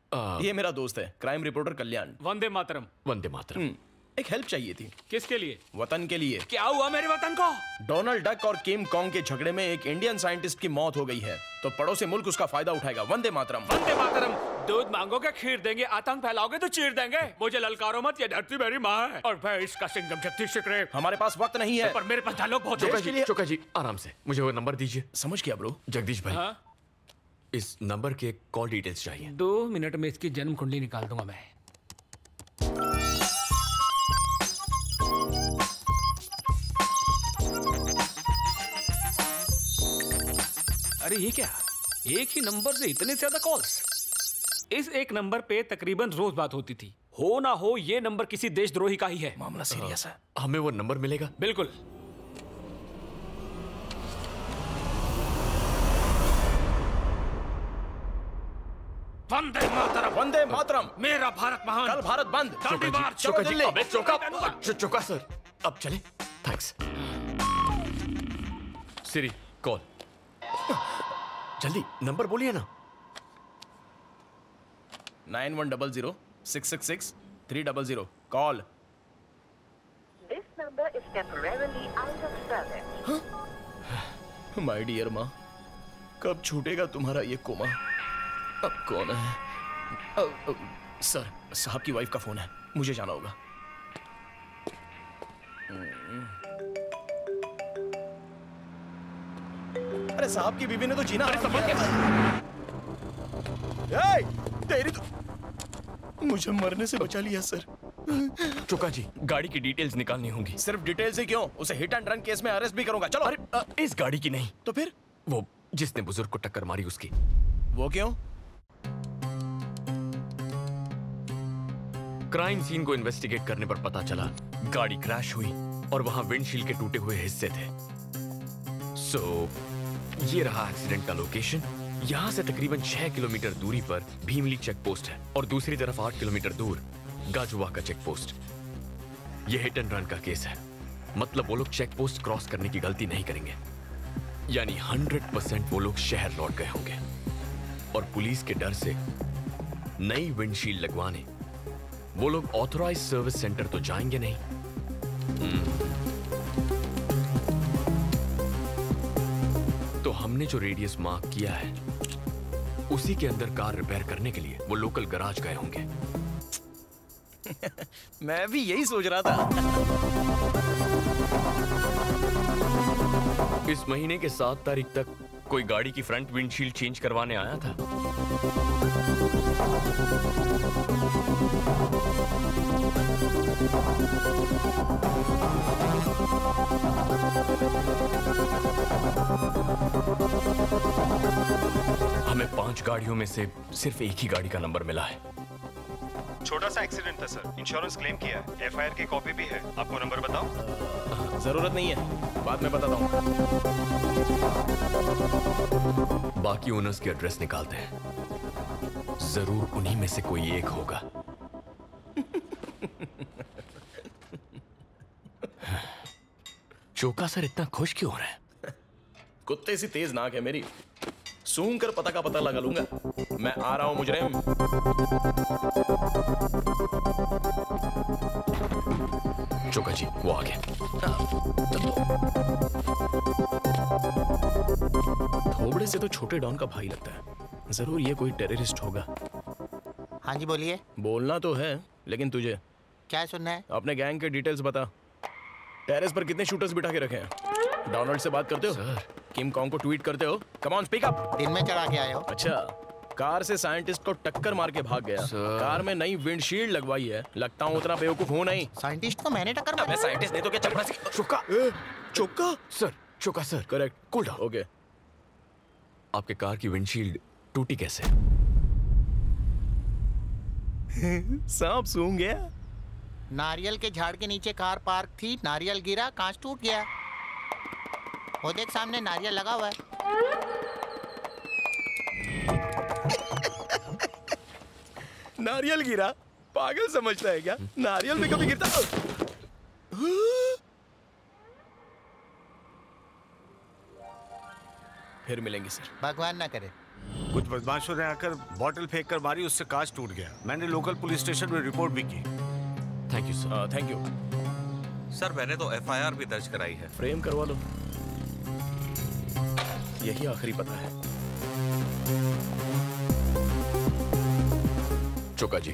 ये मेरा दोस्त है, क्राइम रिपोर्टर कल्याण। वंदे मातरम। वंदे मातरम। एक हेल्प चाहिए थी। किसके लिए? वतन के लिए। क्या हुआ मेरे वतन को? डोनाल्ड डक और किम कॉन्ग के झगड़े में एक इंडियन साइंटिस्ट की मौत हो गई है, तो पड़ोसी मुल्क उसका फायदा उठाएगा। वंदे मातरम। वंदे मातरम। दूध मांगोगे खीर देंगे, आतंक फैलाओगे तो चीर देंगे। मुझे ललकारो मत, ये धरती मेरी माँ है और मैं इसका सिंघम शक्ति शिकरे। हमारे पास वक्त नहीं है, पर मेरे पास डायलॉग बहुत है। चोक्का जी आराम से, मुझे वो नंबर दीजिए। समझ गया ब्रो। जगदीश भाई, इस नंबर के कॉल डिटेल्स चाहिए। 2 मिनट में इसकी जन्म कुंडली निकाल दूंगा मैं। अरे ये क्या, एक ही नंबर से इतने ज्यादा कॉल्स। इस एक नंबर पे तकरीबन रोज बात होती थी। हो ना हो, ये नंबर किसी देशद्रोही का ही है। मामला सीरियस है। हमें वो नंबर मिलेगा? बिल्कुल। वंदे मातरम। वंदे मातरम। मेरा भारत महान। कल भारत बंद। चोक्का जी, अबे चोक्का सर, अब चले। थैंक्स। सिरी कॉल, जल्दी नंबर बोलिए ना। 9100-666-300 कॉल। This number is temporarily out of service. My dear माँ, कब छूटेगा तुम्हारा ये कोमा? अब कौन है? सर, साहब की वाइफ का फोन है, मुझे जाना होगा। अरे साहब की बीवी ने तो जीना। अरे तेरी तो, मुझे मरने से बचा लिया सर। चोक्का जी, गाड़ी की डिटेल्स निकालनी होंगी। सिर्फ डिटेल्स ही क्यों, उसे हिट एंड रन केस में अरेस्ट भी करूंगा। चलो। अरे इस गाड़ी की नहीं तो फिर वो जिसने बुजुर्ग को टक्कर मारी उसकी। वो क्यों? क्राइम सीन को इन्वेस्टिगेट करने पर पता चला गाड़ी क्रैश हुई और वहां विंडशील्ड के टूटे हुए हिस्से थे। सो ये रहा एक्सीडेंट का लोकेशन। यहाँ से तकरीबन 6 किलोमीटर दूरी पर भीमली चेक पोस्ट है और दूसरी तरफ 8 किलोमीटर दूर गाजुआ का चेक पोस्ट। ये हिट एंड रन का केस है, मतलब वो लोग चेक पोस्ट क्रॉस करने की गलती नहीं करेंगे। यानी 100% वो लोग शहर लौट गए होंगे और पुलिस के डर से नई विंडशील्ड लगवाने वो लोग ऑथराइज्ड सर्विस सेंटर तो जाएंगे नहीं। तो हमने जो रेडियस मार्क किया है उसी के अंदर कार रिपेयर करने के लिए वो लोकल गैराज गए होंगे। मैं भी यही सोच रहा था। इस महीने के 7 तारीख तक कोई गाड़ी की फ्रंट विंडशील्ड चेंज करवाने आया था। हमें 5 गाड़ियों में से सिर्फ एक ही गाड़ी का नंबर मिला है। छोटा सा एक्सीडेंट था सर, इंश्योरेंस क्लेम किया है, एफआईआर की कॉपी भी है। आपको नंबर बताऊं? जरूरत नहीं है, बाद में बताता हूँ। बाकी ओनर्स के एड्रेस निकालते हैं, जरूर उन्हीं में से कोई एक होगा। चोक्का सर इतना खुश क्यों हो रहा है? कुत्ते सी तेज नाक है मेरी, सूंघ कर पता का पता लगा लूंगा। मैं आ रहा हूं मुजरिम। चोक्का जी वो आ गया। थोबड़े से तो छोटे डॉन का भाई लगता है, जरूर ये कोई टेररिस्ट होगा। हाँ जी बोलिए। बोलना तो है, लेकिन तुझे क्या सुनना है? अपने गैंग के डिटेल्स बता। टेरेस पर कितने शूटर्स बिठा के रखे हैं? डोनाल्ड से बात करते हो सर? किम कॉन्ग को ट्वीट करते हो? Come on speak up. दिन में चढ़ा के आए हो? अच्छा, कार से साइंटिस्ट को टक्कर मार के भाग गया सर। कार में नई विंडशील्ड लगवाई है, लगता हूँ उतना बेवकूफ हूँ नहीं। साइंटिस्ट को मैंने टक्कर मारी? साइंटिस्ट नहीं तो क्या चपरासी? Chokka. Chokka sir, Chokka sir. Correct, cool down. Okay, आपके कार की विंडशील्ड टूटी कैसे? सांप सूंघ गया। नारियल के झाड़ के नीचे कार पार्क थी, नारियल गिरा, कांच टूट गया। वो देख सामने नारियल लगा हुआ है। नारियल गिरा, पागल समझता है क्या? नारियल में कभी गिरता? फिर मिलेंगे सर, भगवान ना करे। कुछ बदमाशों ने आकर बॉटल फेंक कर मारी, उससे कांच टूट गया। मैंने लोकल पुलिस स्टेशन में रिपोर्ट भी की। Thank you sir. Thank you sir, मैंने तो एफआईआर भी दर्ज कराई है। फ्रेम करवा लो, यही आखिरी पता है। चोका जी,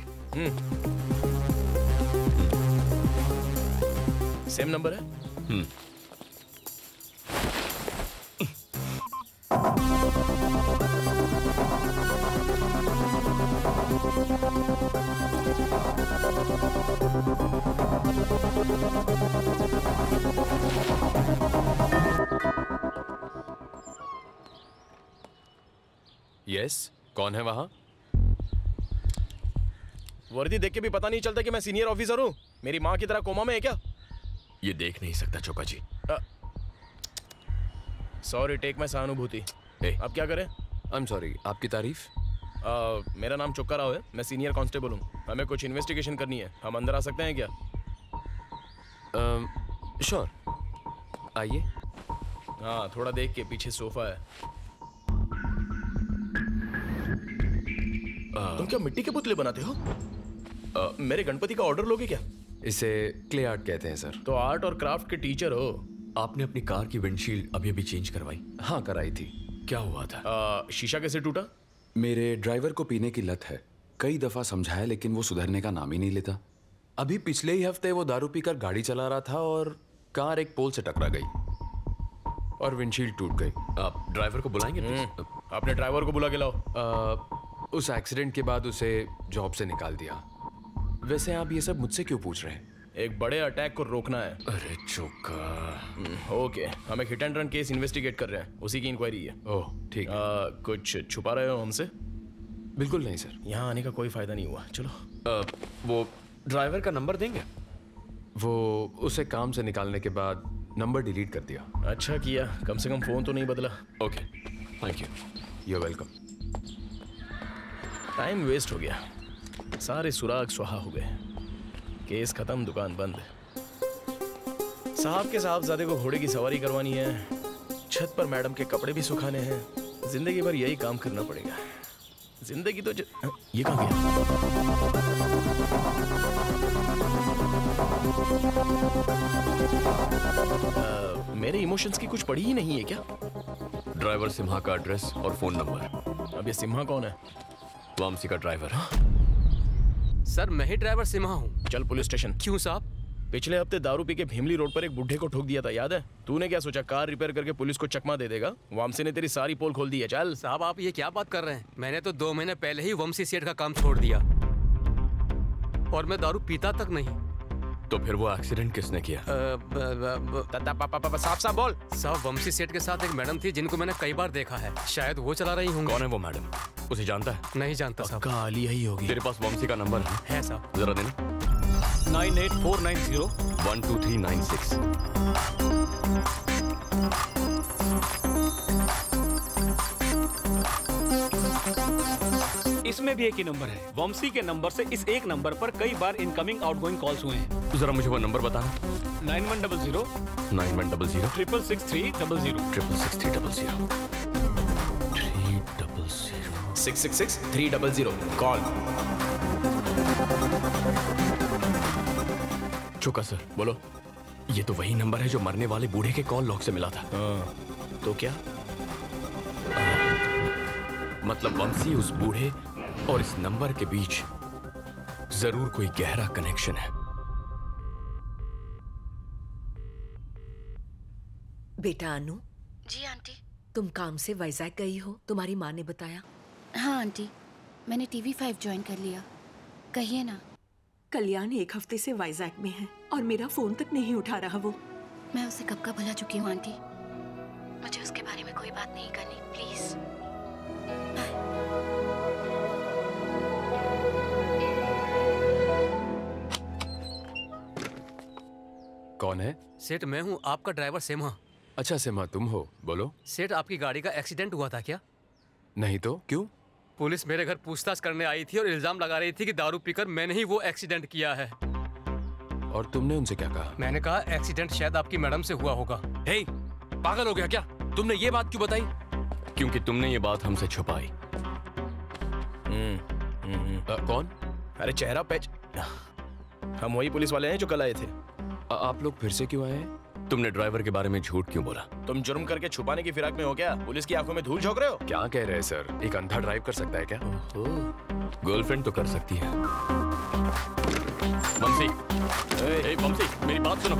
सेम नंबर है। यस, कौन है वहां? वर्दी देख के भी पता नहीं चलता कि मैं सीनियर ऑफिसर हूँ? मेरी माँ की तरह कोमा में है क्या? ये देख नहीं सकता Chokka ji. Sorry, take my सहानुभूति। अब क्या करें? I am sorry. आपकी तारीफ? मेरा नाम चोक्का राव है, मैं सीनियर कांस्टेबल हूँ। हमें कुछ इन्वेस्टिगेशन करनी है। हम अंदर आ सकते हैं क्या? श्योर, आइए। हाँ, थोड़ा देख के, पीछे सोफा है। तुम क्या मिट्टी के पुतले बनाते हो? मेरे गणपति का ऑर्डर लोगे क्या? इसे क्ले आर्ट कहते हैं सर। तो आर्ट और क्राफ्ट के टीचर हो। आपने अपनी कार की विंडशील्ड अभी अभी चेंज करवाई? हाँ, कराई थी। क्या हुआ था? शीशा कैसे टूटा? मेरे ड्राइवर को पीने की लत है, कई दफा समझाया लेकिन वो सुधरने का नाम ही नहीं लेता। अभी पिछले ही हफ्ते वो दारू पीकर गाड़ी चला रहा था और कार एक पोल से टकरा गई और विंडशील्ड टूट गई। आप ड्राइवर को बुलाएंगे? आपने ड्राइवर को बुला के लाओ। उस एक्सीडेंट के बाद उसे जॉब से निकाल दिया। वैसे आप ये सब मुझसे क्यों पूछ रहे हैं? एक बड़े अटैक को रोकना है। अरे चोका। ओके, हम एक hit and run case investigate कर रहे हैं, उसी की इंक्वायरी है। ओह ठीक है। कुछ छुपा रहे हो हमसे? बिल्कुल नहीं सर, यहाँ आने का कोई फायदा नहीं हुआ। चलो। वो ड्राइवर का नंबर देंगे? वो उसे काम से निकालने के बाद नंबर डिलीट कर दिया। अच्छा किया, कम से कम फ़ोन तो नहीं बदला। Okay, thank you. You are welcome. Time waste हो गया, सारे सुराग स्वाहा हो गए। केस खत्म, दुकान बंद। साहब के साहबजादे को घोड़े की सवारी करवानी है, छत पर मैडम के कपड़े भी सुखाने हैं। जिंदगी भर यही काम करना पड़ेगा। जिंदगी तो ये कहाँ गया? मेरे इमोशंस की कुछ पड़ी ही नहीं है क्या? ड्राइवर सिम्हा का एड्रेस और फोन नंबर। अब ये सिम्हा कौन है? वामसी का ड्राइवर। सर, मैं ही ड्राइवर सिम्हा हूँ। चल पुलिस स्टेशन। क्यों साहब? पिछले हफ्ते दारू पी के भीमली रोड पर एक बूढ़े को ठोक दिया था, याद है? तूने क्या सोचा, कार रिपेयर करके पुलिस को चकमा दे देगा? वामसी ने तेरी सारी पोल खोल दी है। चल। साहब आप ये क्या बात कर रहे हैं? मैंने तो 2 महीने पहले ही वामसी सेठ का काम छोड़ दिया और मैं दारू पीता तक नहीं। तो फिर वो एक्सीडेंट किसने किया? साफ बोल। साहब, वंशी सेठ के साथ एक मैडम थी जिनको मैंने कई बार देखा है, शायद वो चला रही होंगी। कौन है वो मैडम? उसे जानता है? नहीं जानता साहब। काली ही होगी। तेरे पास वंशी का नंबर है साहब? जरा देना। 9849012396। इसमें भी एक ही नंबर है। वंशी के नंबर से इस एक नंबर पर कई बार इनकमिंग आउटगोइंग कॉल्स हुए हैं। जरा मुझे वो नंबर बताना। 9100 9100 666 300 666 300 666 300 कॉल। चोका सर बोलो। ये तो वही नंबर है जो मरने वाले बूढ़े के कॉल लॉग से मिला था। तो क्या मतलब वंशी, उस बूढ़े और इस नंबर के बीच जरूर कोई गहरा कनेक्शन है। बेटा अनु। जी आंटी। तुम काम से वाइजाग गई हो, तुम्हारी माँ ने बताया? हाँ आंटी, मैंने TV5 ज्वाइन कर लिया। कहिए ना। कल्याण 1 हफ्ते से वाइजाग में है और मेरा फोन तक नहीं उठा रहा। वो मैं उसे कब का भुला चुकी हूँ आंटी। मुझे उसके बारे में कोई बात नहीं करनी, प्लीज। कौन है? सेठ मैं हूँ, आपका ड्राइवर सिम्हा। अच्छा सिम्हा, तुम हो। बोलो। सेठ आपकी गाड़ी का एक्सीडेंट हुआ था क्या? नहीं तो। क्यों? पुलिस मेरे घर पूछताछ करने आई थी और इल्जाम लगा रही थी कि दारू पीकर मैंने ही वो एक्सीडेंट किया है। और तुमने उनसे क्या कहा? मैंने कहा एक्सीडेंट शायद आपकी मैडम से हुआ होगा। हे, पागल हो गया क्या? तुमने ये बात क्यों बताई? क्योंकि तुमने ये बात हमसे छुपाई। कौन? अरे चेहरा पैच, हम वही पुलिस वाले हैं जो कल आए थे। आप लोग फिर से क्यों आए? तुमने ड्राइवर के बारे में झूठ क्यों बोला? तुम जुर्म करके छुपाने की फिराक में हो क्या? पुलिस की आंखों में धूल झोंक रहे हो? क्या कह रहे हैं सर, एक अंधा ड्राइव कर सकता है क्या? गर्लफ्रेंड तो कर सकती है। वंशी, ए वंशी, मेरी बात सुनो।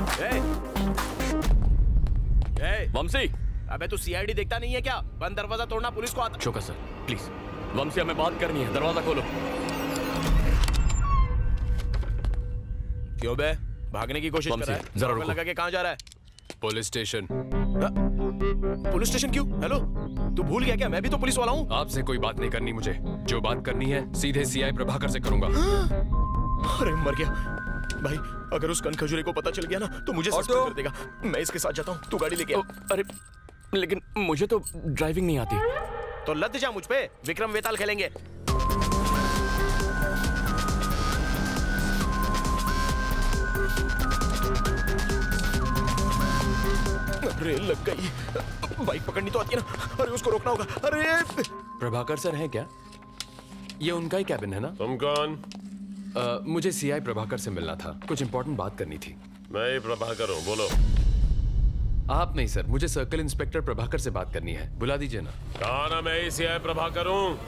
ए वंशी, अबे तू सीआईडी देखता नहीं है क्या? बंद दरवाजा तोड़ना पुलिस को आता। चोका सर प्लीज, वंशी हमें बात करनी है, दरवाजा खोलो। क्यों बे, भागने की कोशिश कर रहा है? जरा रुको। लगा के कहाँ जा रहा है? Police station. पुलिस स्टेशन क्यों? हेलो, तू भूल गया क्या? मैं भी तो पुलिस वाला हूँ। आपसे कोई बात नहीं करनी मुझे, जो बात करनी है सीधे सीआई प्रभाकर से करूंगा। अरे मर गया भाई, अगर उस कनखजुरे को पता चल गया ना तो मुझे सस्पेंड कर देगा। मैं इसके साथ जाता हूँ, तू गाड़ी लेके। अरे लेकिन मुझे तो ड्राइविंग नहीं आती। तो लद जा मुझ पे, विक्रम वेताल खेलेंगे। अरे लग गई, बाइक पकड़नी तो आती है ना। अरे उसको रोकना होगा। अरे प्रभाकर सर हैं क्या? ये उनका ही कैबिन है ना? तुम कौन? मुझे सीआई प्रभाकर से मिलना था, कुछ इंपॉर्टेंट बात करनी थी। मैं ही प्रभाकर हूँ, बोलो। आप नहीं सर, मुझे सर्कल इंस्पेक्टर प्रभाकर से बात करनी है, बुला दीजिए ना। कहा ना मैं ही सीआई प्रभाकर हूँ।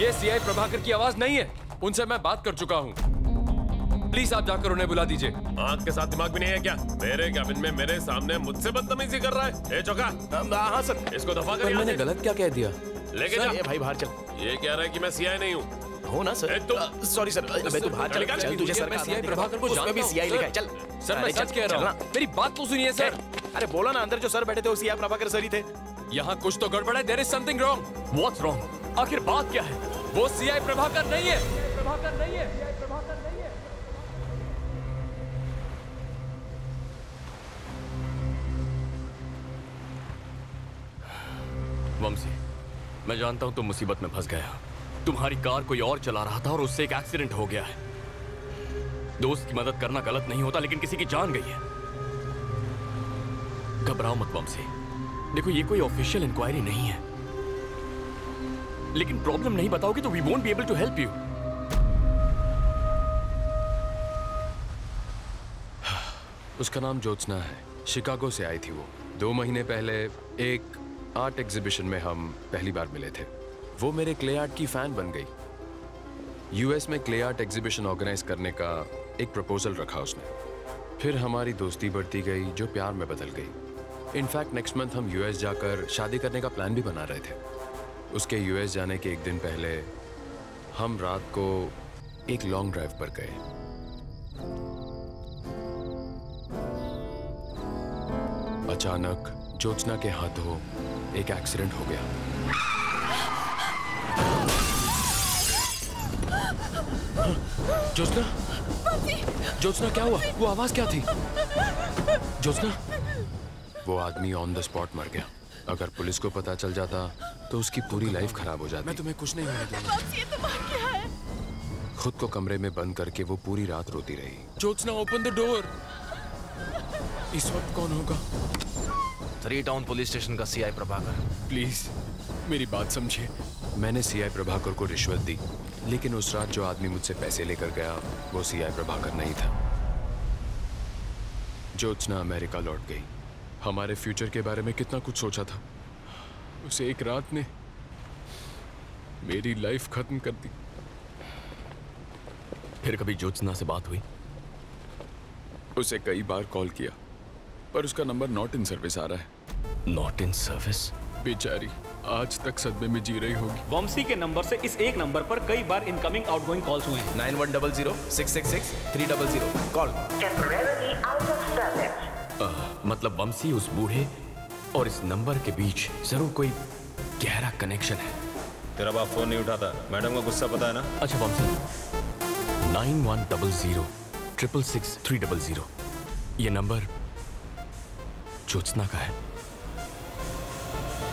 ये सीआई प्रभाकर की आवाज नहीं है, उनसे मैं बात कर चुका हूँ। प्लीज आप जाकर उन्हें बुला दीजिए। आंख के साथ दिमाग भी नहीं है क्या? मेरे कैबिन में मेरे सामने मुझसे बदतमीजी कर रहा है। ए चोका, हाँ सर, इसको दफा कर। मैंने गलत क्या कह दिया? लेके जा भाई, बाहर चल। ये कह रहा है कि मैं सीआई नहीं हूँ। हो ना सर, सॉरी सर, मैं तो बाहर चलेगा। चल तुझे सर, मैं सीआई प्रभाकर को जानता हूं, उसमें भी सीआई लिखा है। चल सर, मैं सच कह रहा हूं, मेरी बात तो सुनिए सर। अरे बोला ना, अंदर जो सर बैठे थे वो सीआई प्रभाकर सर ही थे। यहां कुछ तो गड़बड़ है। There is something wrong. What's wrong? आखिर बात क्या है? वो सीआई प्रभाकर नहीं है, प्रभाकर नहीं है, सीआई प्रभाकर नहीं है। वंशी, मैं जानता हूं तुम मुसीबत में फंस गया। तुम्हारी कार कोई और चला रहा था और उससे एक एक्सीडेंट हो गया है। दोस्त की मदद करना गलत नहीं होता, लेकिन किसी की जान गई है। घबराओ मत वंशी, देखो ये कोई ऑफिशियल इंक्वायरी नहीं है, लेकिन प्रॉब्लम नहीं बताओगे तो we won't be able to help you. उसका नाम ज्योत्सना है, शिकागो से आई थी वो। 2 महीने पहले एक आर्ट एग्जीबिशन में हम पहली बार मिले थे। वो मेरे क्ले आर्ट की फैन बन गई। यूएस में क्ले आर्ट एग्जीबिशन ऑर्गेनाइज करने का एक प्रपोजल रखा उसने। फिर हमारी दोस्ती बढ़ती गई जो प्यार में बदल गई। इनफैक्ट नेक्स्ट मंथ हम यूएस जाकर शादी करने का प्लान भी बना रहे थे। उसके यूएस जाने के एक दिन पहले हम रात को एक लॉन्ग ड्राइव पर गए। अचानक ज्योत्सना के हाथों एक एक्सीडेंट हो गया। ज्योत्सना, ज्योत्सना क्या हुआ? वो आवाज क्या थी? ज्योत्सना, वो आदमी ऑन द स्पॉट मर गया। अगर पुलिस को पता चल जाता तो उसकी पूरी लाइफ खराब हो जाती। मैं तुम्हें कुछ नहीं होने दूंगा। खुद को कमरे में बंद करके वो पूरी रात रोती रही। Jyotsna open the door. इस वक्त कौन होगा? 3 टाउन पुलिस स्टेशन का सीआई प्रभाकर। प्लीज मेरी बात समझिए। मैंने सीआई प्रभाकर को रिश्वत दी, लेकिन उस रात जो आदमी मुझसे पैसे लेकर गया वो सीआई प्रभाकर नहीं था। ज्योत्सना अमेरिका लौट गई। हमारे फ्यूचर के बारे में कितना कुछ सोचा था, उसे एक रात ने मेरी लाइफ खत्म कर दी। फिर कभी ज्योत्सना से बात हुई? उसे कई बार कॉल किया पर उसका नंबर नॉट इन सर्विस आ रहा है। Not in service? बेचारी आज तक सदमे में जी रही होगी। वमसी के नंबर से इस एक नंबर पर कई बार इनकमिंग आउटगोइंग कॉल्स हुए हैं। 9100666300 कॉल। मतलब वमसी, उस बूढ़े और इस नंबर के बीच जरूर कोई गहरा कनेक्शन है। तेरा बाप फोन नहीं उठाता, मैडम को गुस्सा पता है ना। अच्छा वमसी, 9100666300 ये नंबर ज्योत्सना का है।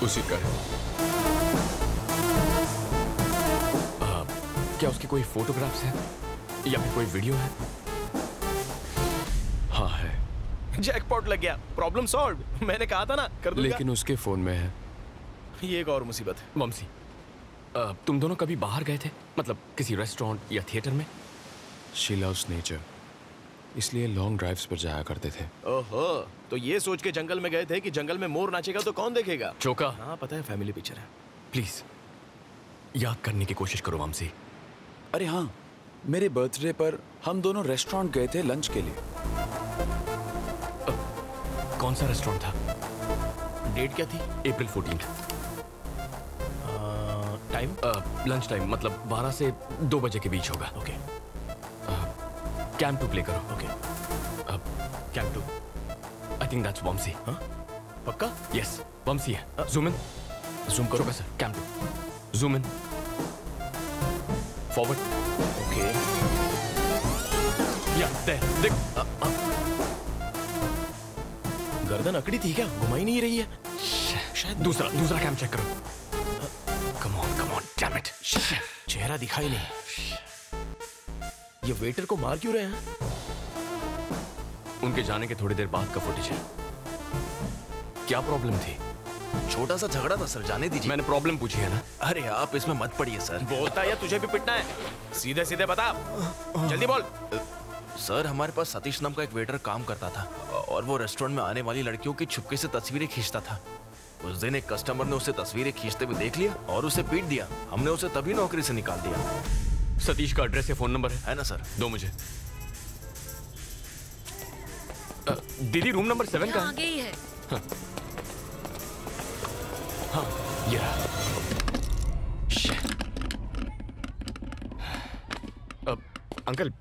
उसी का है। क्या उसकी कोई फोटोग्राफ्स है या फिर कोई वीडियो है? हाँ है। जैकपॉट लग गया, प्रॉब्लम सॉल्व। मैंने कहा था ना कर दूंगा। लेकिन उसके फोन में है ये एक और मुसीबत है। वमसी, तुम दोनों कभी बाहर गए थे? मतलब किसी रेस्टोरेंट या थिएटर में? शी लव्स नेचर, इसलिए लॉन्ग ड्राइव्स पर जाया करते थे। ओहो, तो ये सोच के जंगल में गए थे कि जंगल में मोर नाचेगा तो कौन देखेगा? चोका। हाँ पता है, फैमिली पिक्चर है। प्लीज याद करने की कोशिश करो वमसी। अरे हाँ, मेरे बर्थडे पर हम दोनों रेस्टोरेंट गए थे लंच के लिए। कौन सा रेस्टोरेंट था? डेट क्या थी? अप्रैल 14। टाइम? लंच टाइम, मतलब 12 से 2 बजे के बीच होगा। ओके। कैम टू प्ले करो। Okay. Cam two. I think that's Vamsi. हाँ? पक्का? यस, वमसी है। Zoom in. ज़ूम करो sir. Cam two. Zoom in. Forward. Okay. या देख। गर्दन अकड़ी थी क्या? घुमा ही नहीं रही है। शायद दूसरा कैम चेक करो। चेहरा दिखाई नहीं। ये वेटर को मार क्यों रहे हैं? उनके जाने के थोड़ी देर बाद का फुटेज है। क्या प्रॉब्लम थी? छोटा सा झगड़ा था सर, जाने दीजिए। मैंने प्रॉब्लम पूछी है ना। अरे आप इसमें मत पड़िए सर। बोलता है या तुझे भी पिटना है? सीधे सीधे बता, जल्दी बोल। सर हमारे पास सतीश नाम का एक वेटर काम करता था और वो रेस्टोरेंट में आने वाली लड़कियों की छुपके से तस्वीरें खींचता था। उस दिन एक कस्टमर ने उसे तस्वीरें खींचते हुए देख लिया और उसे पीट दिया। हमने उसे तभी नौकरी से निकाल दिया। सतीश का एड्रेस या फोन नंबर है ना सर? दो मुझे। दीदी रूम नंबर 7 का आगे ही है। हाँ, ये रहा। अंकल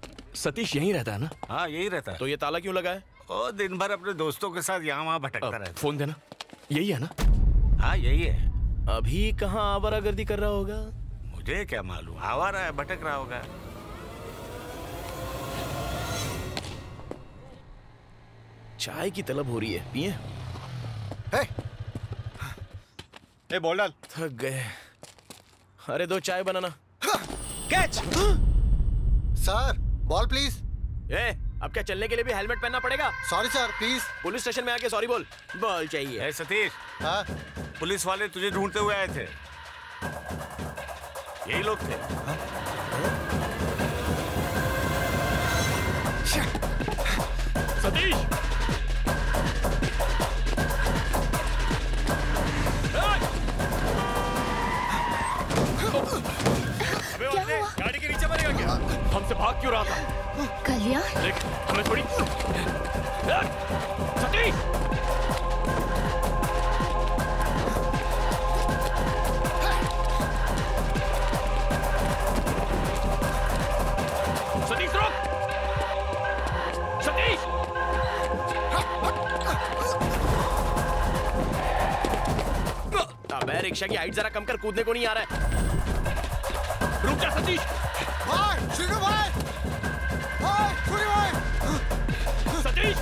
सतीश यहीं रहता है ना? हाँ यहीं रहता है। तो ये ताला क्यों लगा है? ओ, दिन भर अपने दोस्तों के साथ यहाँ वहाँ भटकता रहता है। फोन देना, यही है ना? हाँ यही है। अभी कहाँ आवारागर्दी कर रहा होगा? मुझे क्या मालूम, आवारा है, भटक रहा होगा। चाय की तलब हो रही है, पिए? ए बोल डाल। थक गए। अरे दो चाय बनाना। कैच। Sir ball please. ए अब क्या चलने के लिए भी हेलमेट पहनना पड़ेगा? Sorry sir, please. Police station में आके सॉरी बोल। बॉल चाहिए। ए सतीश। हाँ? पुलिस वाले तुझे ढूंढते हुए आए थे, यही लोग थे। हाँ? सतीश। अबे वाले, गाड़ी के नीचे मरेगा क्या? हमसे भाग क्यों रहा था? कल्याण देख, हमें थोड़ी। सतीश सतीश रोक। सतीश अबे रिक्शा की हाइट जरा कम कर, कूदने को नहीं आ रहा है। रुक जा सतीश। भाई श्रीनु भाई। सतीश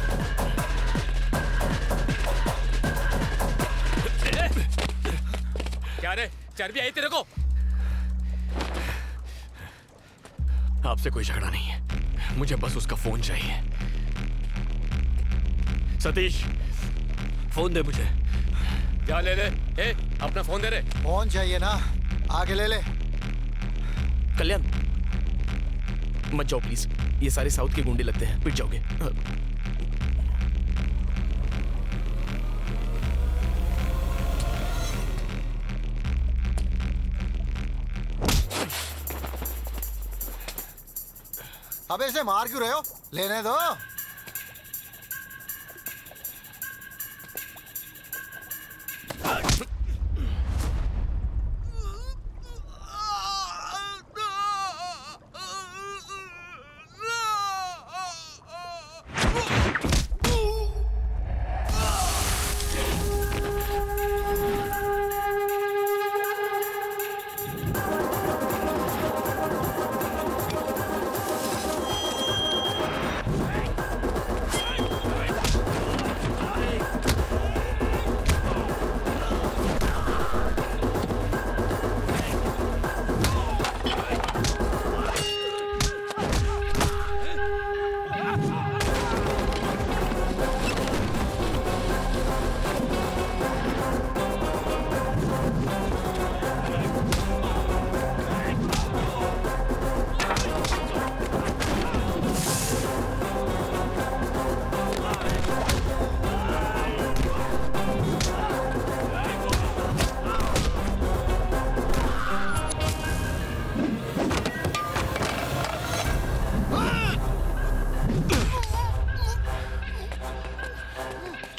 क्या रे, चर्बी आई तेरे को? आपसे कोई झगड़ा नहीं है, मुझे बस उसका फोन चाहिए। सतीश फोन दे मुझे। क्या ले ले? ए, अपना फोन दे रे। फोन चाहिए ना, आगे ले ले। कल्याण मत जाओ प्लीज, ये सारे साउथ के गुंडे लगते हैं, पिट जाओगे। अबे इसे मार क्यों रहे हो? लेने दो।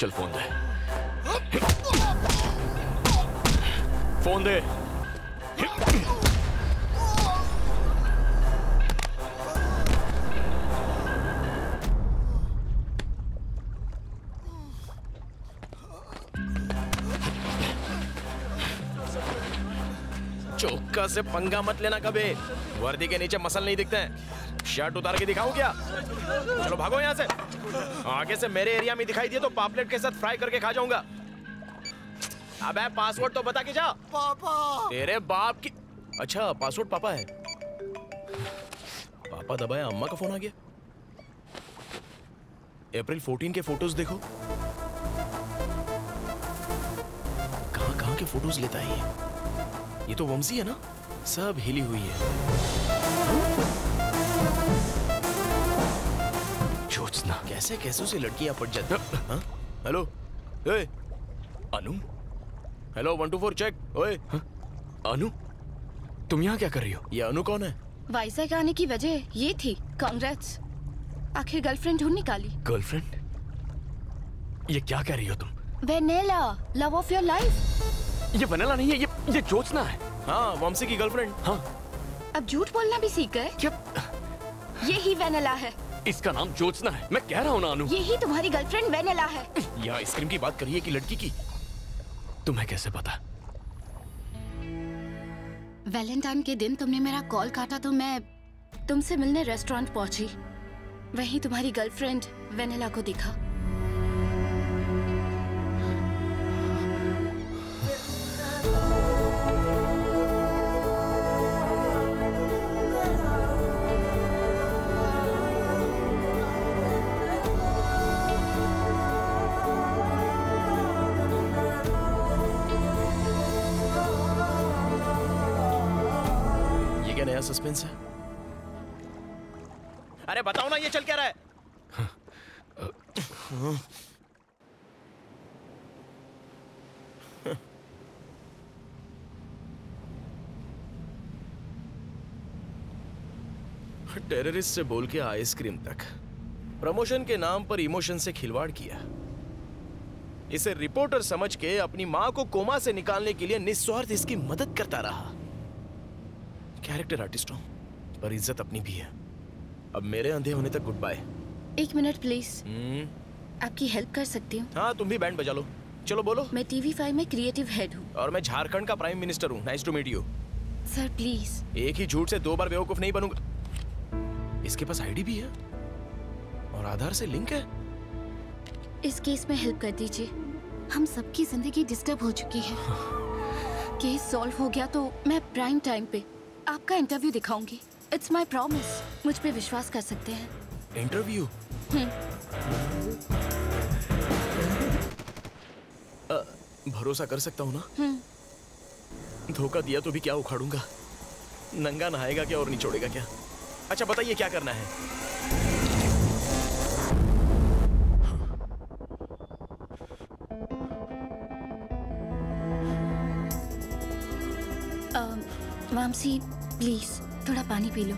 चल फोन दे, फोन दे। चोक्का से पंगा मत लेना कभी, वर्दी के नीचे मसल नहीं दिखते हैं। शर्ट उतार के दिखाऊं क्या? चलो भागो यहाँ से। आगे से मेरे एरिया में दिखाई दिए तो पापलेट के साथ फ्राई करके खा जाऊंगा। अबे पासवर्ड तो बता के जा। पापा। तेरे बाप की। अच्छा पासवर्ड पापा है। पापा दबाया, अम्मा का फोन आ गया। अप्रैल 14 के फोटोज देखो। कहाँ के फोटोज लेता है ये तो वमसी है ना, सब हिली हुई है। ज्योत्सना कैसे कैसे से लड़कियां पट जाती। हेलो ए अनु, हेलो 124 चेक। ओए अनु, तुम यहाँ क्या कर रही हो? ये अनु कौन है? वाइसा के आने की वजह ये थी। कांग्रेस, आखिर गर्लफ्रेंड ढूंढ निकाली। गर्लफ्रेंड? ये क्या कह रही हो तुम? Vennela, love of your life. ये वेनेला नहीं है, ये ज्योत्सना है। हाँ, वमसी की गर्लफ्रेंड। हाँ, अब झूठ बोलना भी सीख गए। ये ही वेनेला है। इसका नाम ज्योत्सना है, मैं कह रहा हूँ ना अनु। यही तुम्हारी गर्लफ्रेंड वेनेला है। यहाँ आइसक्रीम की बात करिए कि लड़की की। तुम्हें कैसे पता? वैलेंटाइन के दिन तुमने मेरा कॉल काटा तो मैं तुमसे मिलने रेस्टोरेंट पहुंची, वहीं तुम्हारी गर्लफ्रेंड वेनेला को दिखा। सस्पेंस है। अरे बताओ ना ये चल क्या रहा है। टेररिस्ट से बोल के आइसक्रीम तक, प्रमोशन के नाम पर इमोशन से खिलवाड़ किया। इसे रिपोर्टर समझ के अपनी मां को कोमा से निकालने के लिए निस्वार्थ इसकी मदद करता रहा। कैरेक्टर आर्टिस्ट हूं पर इज्जत अपनी भी है। अब मेरे अंधे होने तक गुड बाय। एक मिनट प्लीज। आपकी हेल्प कर सकती हूँ? हाँ तुम भी बैंड बजा लो। चलो बोलो। मैं TV5 में क्रिएटिव हेड हूँ और मैं झारखंड का प्राइम मिनिस्टर हूँ। Nice to meet you. Sir please. एक ही झूठ से दो बार बेवकूफ नहीं बनूंगा। इसके पास आईडी भी है और आधार से लिंक है। इस केस में हेल्प कर दीजिए, हम सबकी जिंदगी डिस्टर्ब हो चुकी है। केस सॉल्व हो गया तो मैं प्राइम टाइम पे आपका इंटरव्यू दिखाऊंगी। It's my promise. मुझ पे विश्वास कर सकते हैं। इंटरव्यू? भरोसा कर सकता हूँ ना? धोखा दिया तो भी क्या उखाड़ूंगा? नंगा नहाएगा क्या और नहीं छोड़ेगा क्या? अच्छा बताइए क्या करना है? वामसी प्लीज थोड़ा पानी पी लो।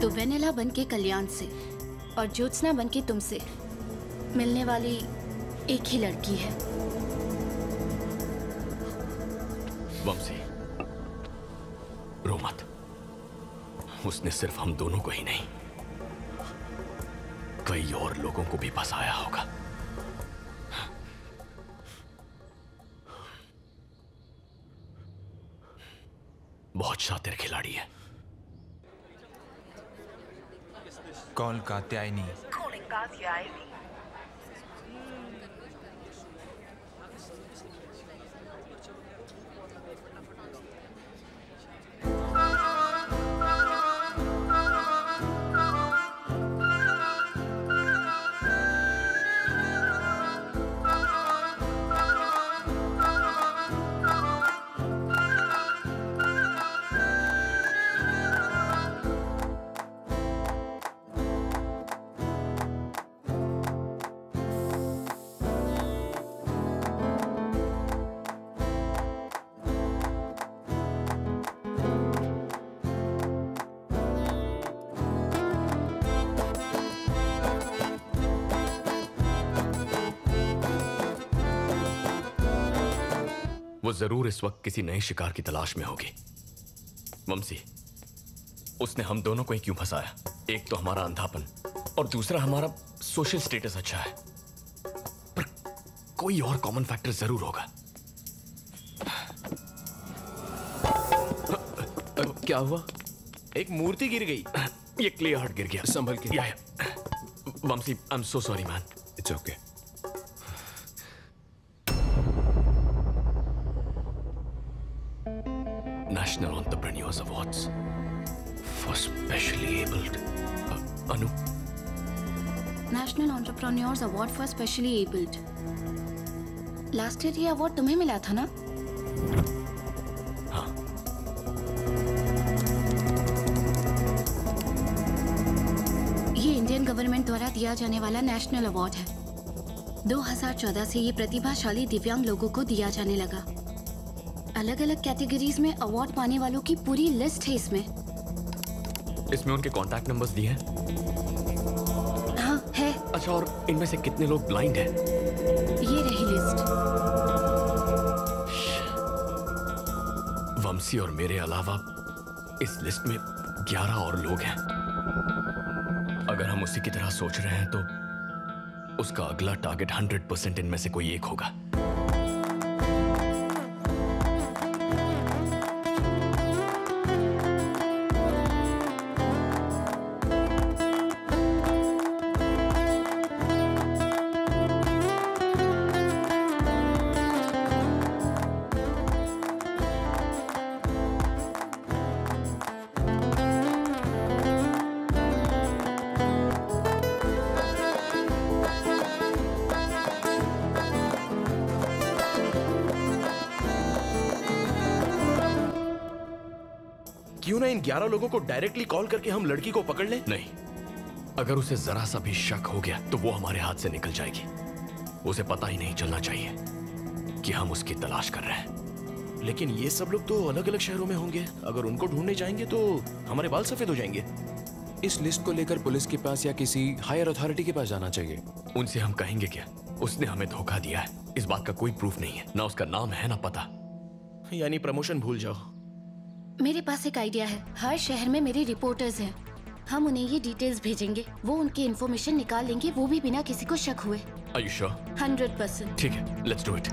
तो वेनेला बनके कल्याण से और ज्योत्सना बनके तुमसे मिलने वाली एक ही लड़की है। वामसी रो मत, उसने सिर्फ हम दोनों को ही नहीं कई और लोगों को भी फंसाया होगा। बहुत शातिर खिलाड़ी है। कॉल कात्यायनी। वो जरूर इस वक्त किसी नए शिकार की तलाश में होगी। वमसी, उसने हम दोनों को ही क्यों फंसाया? एक तो हमारा अंधापन और दूसरा हमारा सोशल स्टेटस अच्छा है, पर कोई और कॉमन फैक्टर जरूर होगा। क्या हुआ? एक मूर्ति गिर गई। ये क्ले हार्ट गिर गया। संभल के। Vamsi, I am so sorry man. It's okay. National Entrepreneurs Awards for specially abled. Anu. National Entrepreneurs Award for specially abled. Last year ये award तुम्हें मिला था ना? हाँ. ये इंडियन गवर्नमेंट द्वारा दिया जाने वाला नेशनल अवार्ड है। 2014 से ये प्रतिभाशाली दिव्यांग लोगों को दिया जाने लगा। अलग अलग कैटेगरीज में अवार्ड पाने वालों की पूरी लिस्ट है। इसमें उनके कॉन्टैक्ट नंबर्स दिए हैं? हाँ है। अच्छा, और इनमें से कितने लोग ब्लाइंड हैं? ये रही लिस्ट। वमसी और मेरे अलावा इस लिस्ट में 11 और लोग हैं। अगर हम उसी की तरह सोच रहे हैं तो उसका अगला टारगेट 100% इनमें से कोई एक होगा। क्यों ना इन 11 लोगों को डायरेक्टली कॉल करके हम लड़की को पकड़ लें? नहीं, अगर उसे जरा सा भी शक हो गया तो वो हमारे हाथ से निकल जाएगी। उसे पता ही नहीं चलना चाहिए कि हम उसकी तलाश कर रहे हैं। लेकिन ये सब लोग तो अलग अलग शहरों में होंगे। अगर उनको ढूंढने जाएंगे तो हमारे बाल सफेद हो जाएंगे। इस लिस्ट को लेकर पुलिस के पास या किसी हायर अथॉरिटी के पास जाना चाहिए। उनसे हम कहेंगे क्या? उसने हमें धोखा दिया है, इस बात का कोई प्रूफ नहीं है, ना उसका नाम है ना पता। यानी प्रमोशन भूल जाओ। मेरे पास एक आइडिया है। हर शहर में मेरे रिपोर्टर्स हैं, हम उन्हें ये डिटेल्स भेजेंगे, वो उनकी इन्फॉर्मेशन निकाल लेंगे, वो भी बिना किसी को शक हुए। Are you sure? 100%। ठीक है, लेट्स डू इट।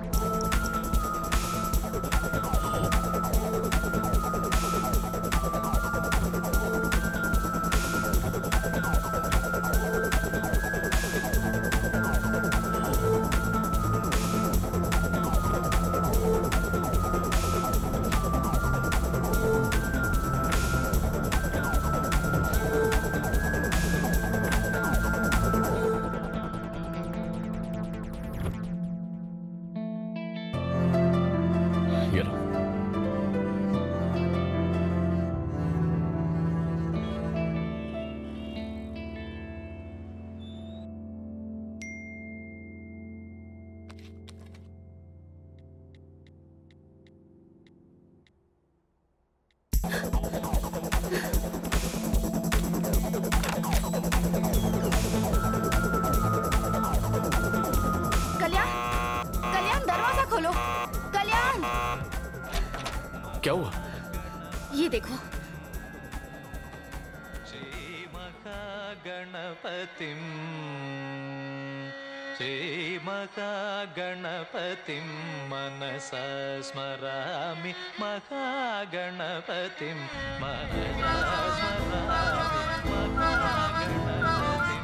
क्या हुआ? ये देखो। श्री महा गणपतिं मनसा स्मरामि महा गणपतिं मनसा स्मरामि महा गणपतिं।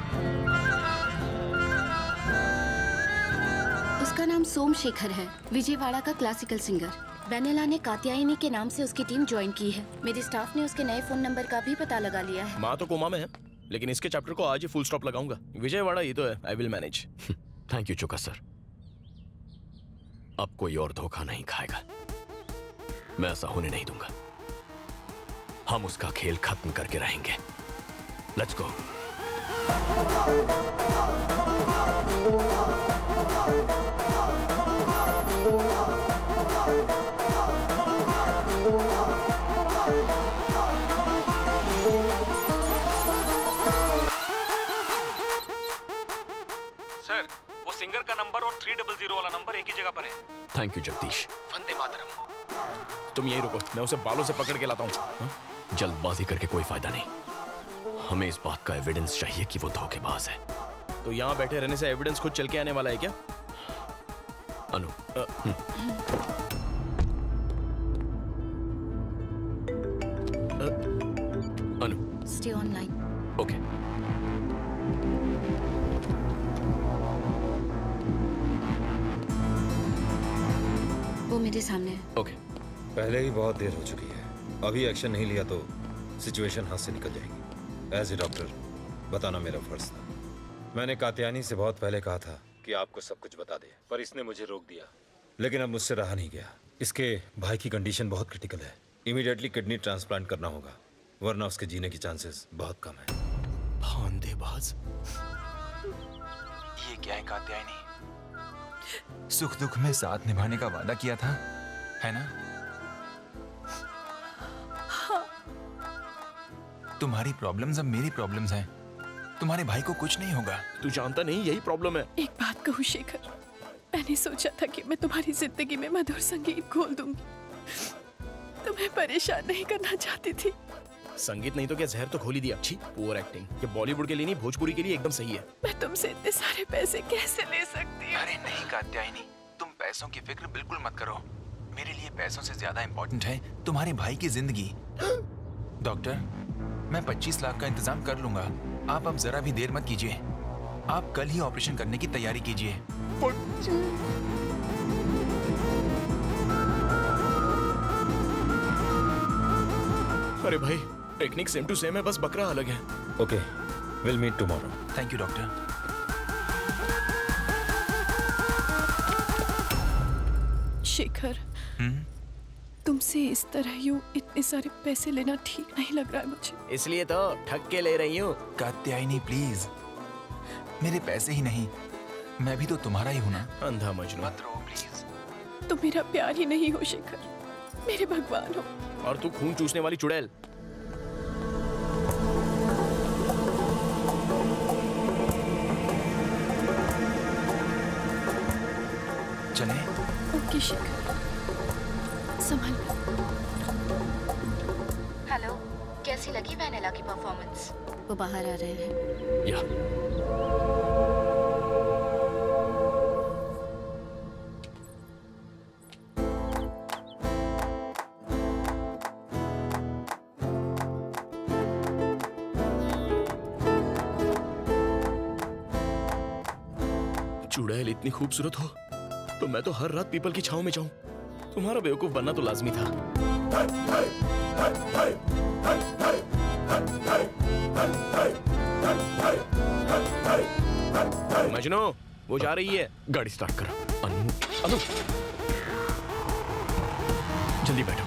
उसका नाम सोम शेखर है, विजयवाड़ा का क्लासिकल सिंगर। वेनेला ने कात्यायनी के नाम से उसकी टीम ज्वाइन की है। मेरे स्टाफ ने उसके नए फोन नंबर का भी पता लगा लिया है। माँ तो कोमा में है, लेकिन इसके चैप्टर को आज ही फुल स्टॉप लगाऊंगा। विजयवाड़ा ये तो है, I will manage. Thank you Chokka sir, अब कोई और धोखा नहीं खाएगा। मैं ऐसा होने नहीं दूंगा। हम उसका खेल खत्म करके रहेंगे। Let's go. सिंगर का नंबर और 300 वाला नंबर एक ही जगह पर है। Thank you Jagdish. वंदे मातरम। तुम यही रुको, मैं उसे बालों से पकड़ के लाता हूँ। जल्दबाजी करके कोई फायदा नहीं, हमें इस बात का एविडेंस चाहिए कि वो धोखेबाज है। तो यहाँ बैठे रहने से एविडेंस खुद चल के आने वाला है क्या? Anu Anu stay online. Okay वो मेरे सामने है। ओके पहले ही बहुत देर हो चुकी है, अभी एक्शन नहीं लिया तो सिचुएशन हाथ से निकल जाएगी। एज ए डॉक्टर बताना मेरा फर्ज था। मैंने कात्यायनी से बहुत पहले कहा था कि आपको सब कुछ बता दे, पर इसने मुझे रोक दिया, लेकिन अब मुझसे रहा नहीं गया। इसके भाई की कंडीशन बहुत क्रिटिकल है, इमीडिएटली किडनी ट्रांसप्लांट करना होगा, वरना उसके जीने की चांसेस बहुत कम है। भांदेबाज, ये क्या है कात्यायनी? सुख दुख में साथ निभाने का वादा किया था, है ना? तुम्हारी प्रॉब्लम्स अब मेरी प्रॉब्लम्स हैं। तुम्हारे भाई को कुछ नहीं होगा। तू जानता नहीं यही प्रॉब्लम है। एक बात कहूँ शेखर, मैंने सोचा था कि मैं तुम्हारी जिंदगी में मधुर संगीत घोल दूंगी, तुम्हें परेशान नहीं करना चाहती थी। संगीत नहीं तो क्या जहर तो घोल ही दिया। अच्छी पुअर एक्टिंग, ये बॉलीवुड के लिए नहीं भोजपुरी के लिए एकदम सही है। मैं तुमसे इतने सारे पैसे कैसे ले सकती हूँ? अरे नहीं कात्यायनी, तुम पैसों की फिक्र बिल्कुल मत करो, मेरे लिए पैसों से ज्यादा इम्पोर्टेंट है तुम्हारे भाई की जिंदगी। डॉक्टर मैं 25 लाख का इंतजाम कर लूंगा, आप अब जरा भी देर मत कीजिए, आप कल ही ऑपरेशन करने की तैयारी कीजिए। अरे भाई टेक्निक सेम टू सेम है, बस बकरा अलग है। Okay will meet tomorrow. Thank you doctor. Shekhar तुमसे इस तरह यूँ इतने सारे पैसे लेना ठीक नहीं लग रहा है मुझे, इसलिए तो ठग के ले रही हूँ। कात्यायनी प्लीज, मेरे पैसे ही नहीं, मैं भी तो तुम्हारा ही हूँ ना। अंधा मजनू मत रो प्लीज। तुम मेरा प्यार ही नहीं हो शेखर, मेरे भगवान हो। और तू खून चूसने वाली चुड़ैल। चले। ओके शेखर संभाल। हेलो, कैसी लगी वेनेला की परफॉर्मेंस? वो बाहर आ रहे हैं। या। चुड़ैल इतनी खूबसूरत हो तो मैं तो हर रात पीपल की छांव में जाऊं। तुम्हारा बेवकूफ बनना तो लाजमी था। मजनू वो जा रही है। गाड़ी स्टार्ट करो। अनु अनु जल्दी बैठो।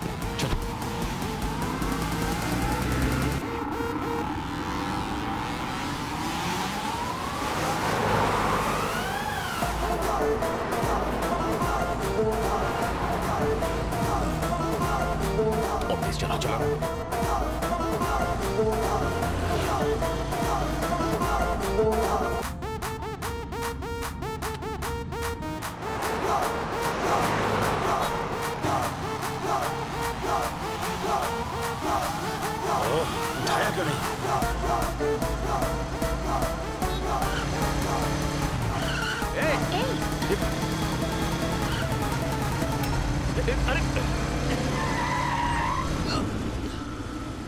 चलो चलो चलो। उठाया क्यों नहीं? अरे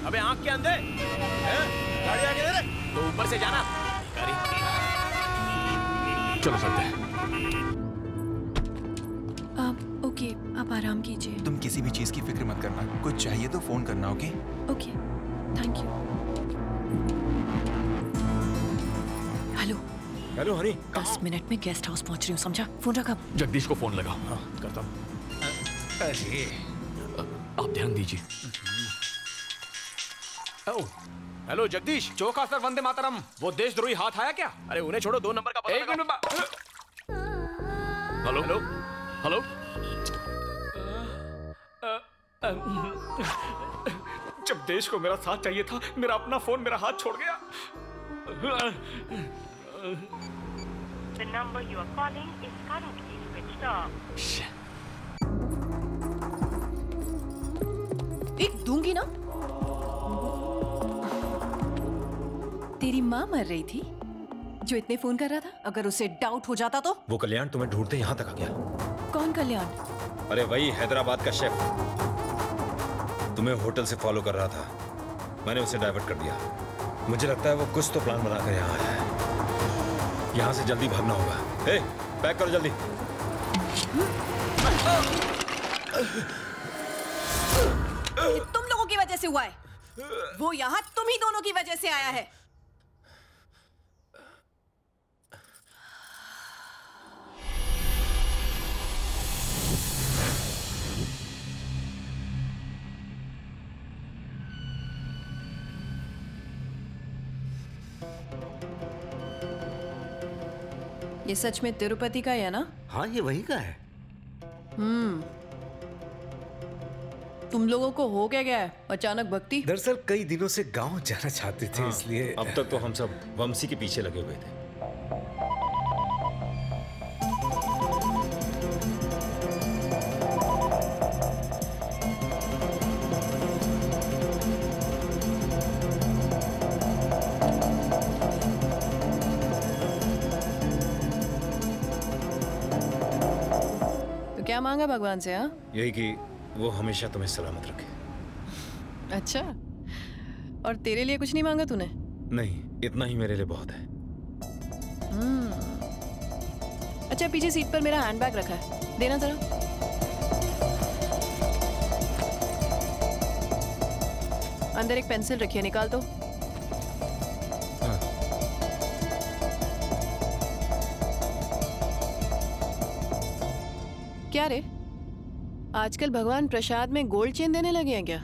अबे आँख के अंदर गाड़ी आगे दे तो ऊपर से जाना। गाड़ी चलो चलते हैं। आप ओके, आप आराम कीजिए। तुम किसी भी चीज की फिक्र मत करना, कुछ चाहिए तो फोन करना। Okay okay thank you. Hello hello Hari, 10 minute में गेस्ट हाउस पहुंच रही हूँ समझा। फोन रखा। जगदीश को फोन लगाओ। हाँ करता हूँ। अरे आप ध्यान दीजिए। हेलो जगदीश। चोखा सर वंदे मातरम। वो देशद्रोही हाथ आया क्या? अरे उन्हें छोड़ो, 2 नंबर का पता एक मिनट। हेलो हेलो हेलो जब देश को मेरा साथ चाहिए था, मेरा अपना फोन मेरा हाथ छोड़ गया। The number you are calling is currently switched off. एक दूंगी ना। तेरी माँ मर रही थी जो इतने फोन कर रहा था, अगर उसे डाउट हो जाता तो। वो कल्याण तुम्हें ढूंढते यहाँ तक आ गया। कौन कल्याण? अरे वही हैदराबाद का शेफ, तुम्हें होटल से फॉलो कर रहा था, मैंने उसे डाइवर्ट कर दिया। मुझे लगता है वो कुछ तो प्लान बनाकर यहाँ आया है। यहाँ से जल्दी भागना होगा। ए, पैक करो जल्दी। तुम लोगों की वजह से हुआ है। वो यहाँ तुम ही दोनों की वजह से आया है। ये सच में तिरुपति का है ना? हाँ, ये वही का है। तुम लोगों को हो क्या गया है अचानक भक्ति? दरअसल कई दिनों से गांव जाना चाहते थे। हाँ, इसलिए अब तक तो हम सब वमसी के पीछे लगे हुए थे। मांगा भगवान से? हाँ, यही कि वो हमेशा तुम्हें सलामत रखे। अच्छा, और तेरे लिए कुछ नहीं मांगा तूने? नहीं, इतना ही मेरे लिए बहुत है। अच्छा, पीछे सीट पर मेरा हैंडबैग रखा है, देना जरा। अंदर एक पेंसिल रखी है, निकाल दो। क्या रे, आजकल भगवान प्रसाद में गोल्ड चेन देने लगे हैं क्या?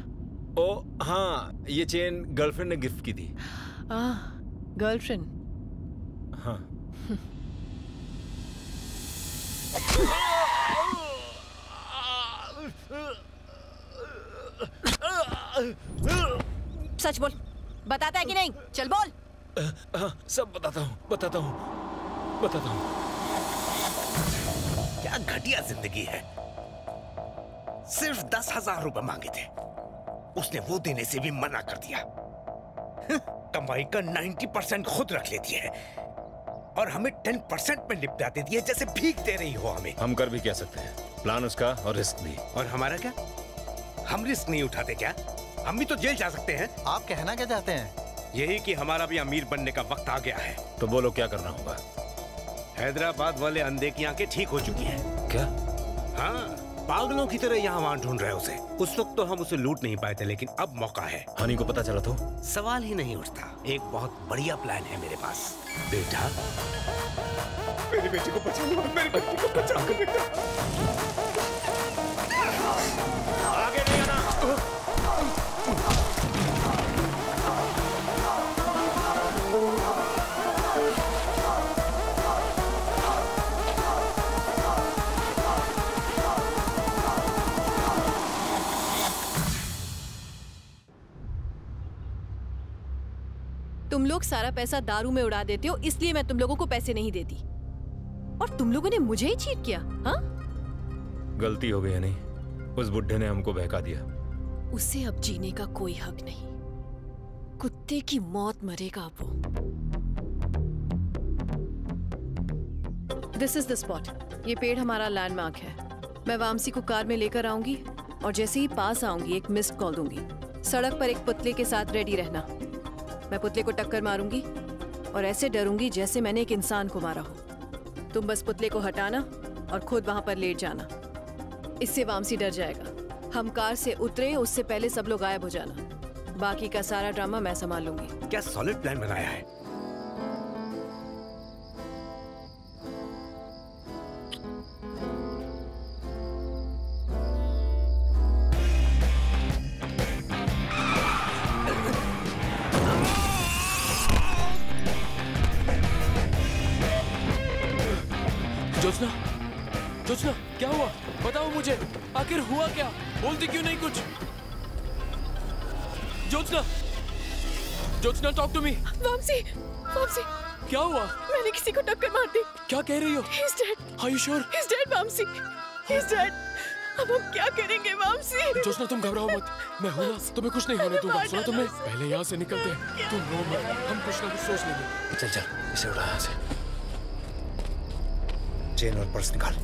ओ हाँ, ये चेन गर्लफ्रेंड ने गिफ्ट की थी। गर्लफ्रेंड? हाँ। सच बोल, बताता है कि नहीं? चल बोल। हाँ, सब बताता हूँ। क्या घटिया जिंदगी है। सिर्फ 10,000 रुपए मांगे थे, उसने वो देने से भी मना कर दिया। कमाई का 90% खुद रख लेती है और हमें 10% में लिपटा देती है, जैसे भीख दे रही हो हमें। हम कर भी क्या सकते हैं, प्लान उसका और रिस्क भी। और हमारा क्या, हम रिस्क नहीं उठाते क्या? हम भी तो जेल जा सकते हैं। आप कहना क्या चाहते हैं? यही कि हमारा भी अमीर बनने का वक्त आ गया है। तो बोलो क्या करना होगा? हैदराबाद वाले अंधे की आंखें ठीक हो चुकी हैं। क्या? हाँ, पागलों की तरह यहाँ वहाँ ढूंढ रहे हो उसे। उस वक्त तो हम उसे लूट नहीं पाए थे, लेकिन अब मौका है। हनी को पता चला तो सवाल ही नहीं उठता। एक बहुत बढ़िया प्लान है मेरे पास। बेटा, मेरी बेटी को बचा लो, मेरी बेटी को बचा लो बेटा। आगे नहीं आना। तुम लोग सारा पैसा दारू में उड़ा देते हो, इसलिए मैं तुम लोगों को पैसे नहीं देती। और तुम लोगों ने मुझे ही चीट किया। हाँ, गलती हो गई है। नहीं, उस बुड्ढे ने हमको बहका दिया। उसे अब जीने का कोई हक नहीं। कुत्ते की मौत मरेगा अब वो। This is the spot. ये पेड़ हमारा लैंडमार्क है। मैं वामसी को कार में लेकर आऊंगी और जैसे ही पास आऊंगी एक मिस्ड कॉल दूंगी। सड़क पर एक पुतले के साथ रेडी रहना। मैं पुतले को टक्कर मारूंगी और ऐसे डरूंगी जैसे मैंने एक इंसान को मारा हो। तुम बस पुतले को हटाना और खुद वहां पर लेट जाना। इससे वामसी डर जाएगा। हम कार से उतरे उससे पहले सब लोग गायब हो जाना। बाकी का सारा ड्रामा मैं संभाल लूंगी। क्या सॉलिड प्लान बनाया है। ज्योत्सना, क्या हुआ? बताओ मुझे, आखिर हुआ क्या? बोलती क्यों नहीं कुछ? Jyotsna, talk to me. Vamsi, क्या हुआ? मैंने किसी को टक्कर मार दी। क्या कह रही हो? He's dead. Are you sure? He's dead, Vamsi. He's dead. अब हम क्या करेंगे वामसी? ज्योत्सना तुम घबराओ मत, मैं हूँ ना, तुम्हें कुछ नहीं होने दूंगा। सुना तुम्हें, पहले यहाँ से निकलते हैं, तुम रो मत, हम कुछ ना कुछ सोच लेंगे। चल चल इसे उड़ा यहाँ से, चेन और पर्स निकाल,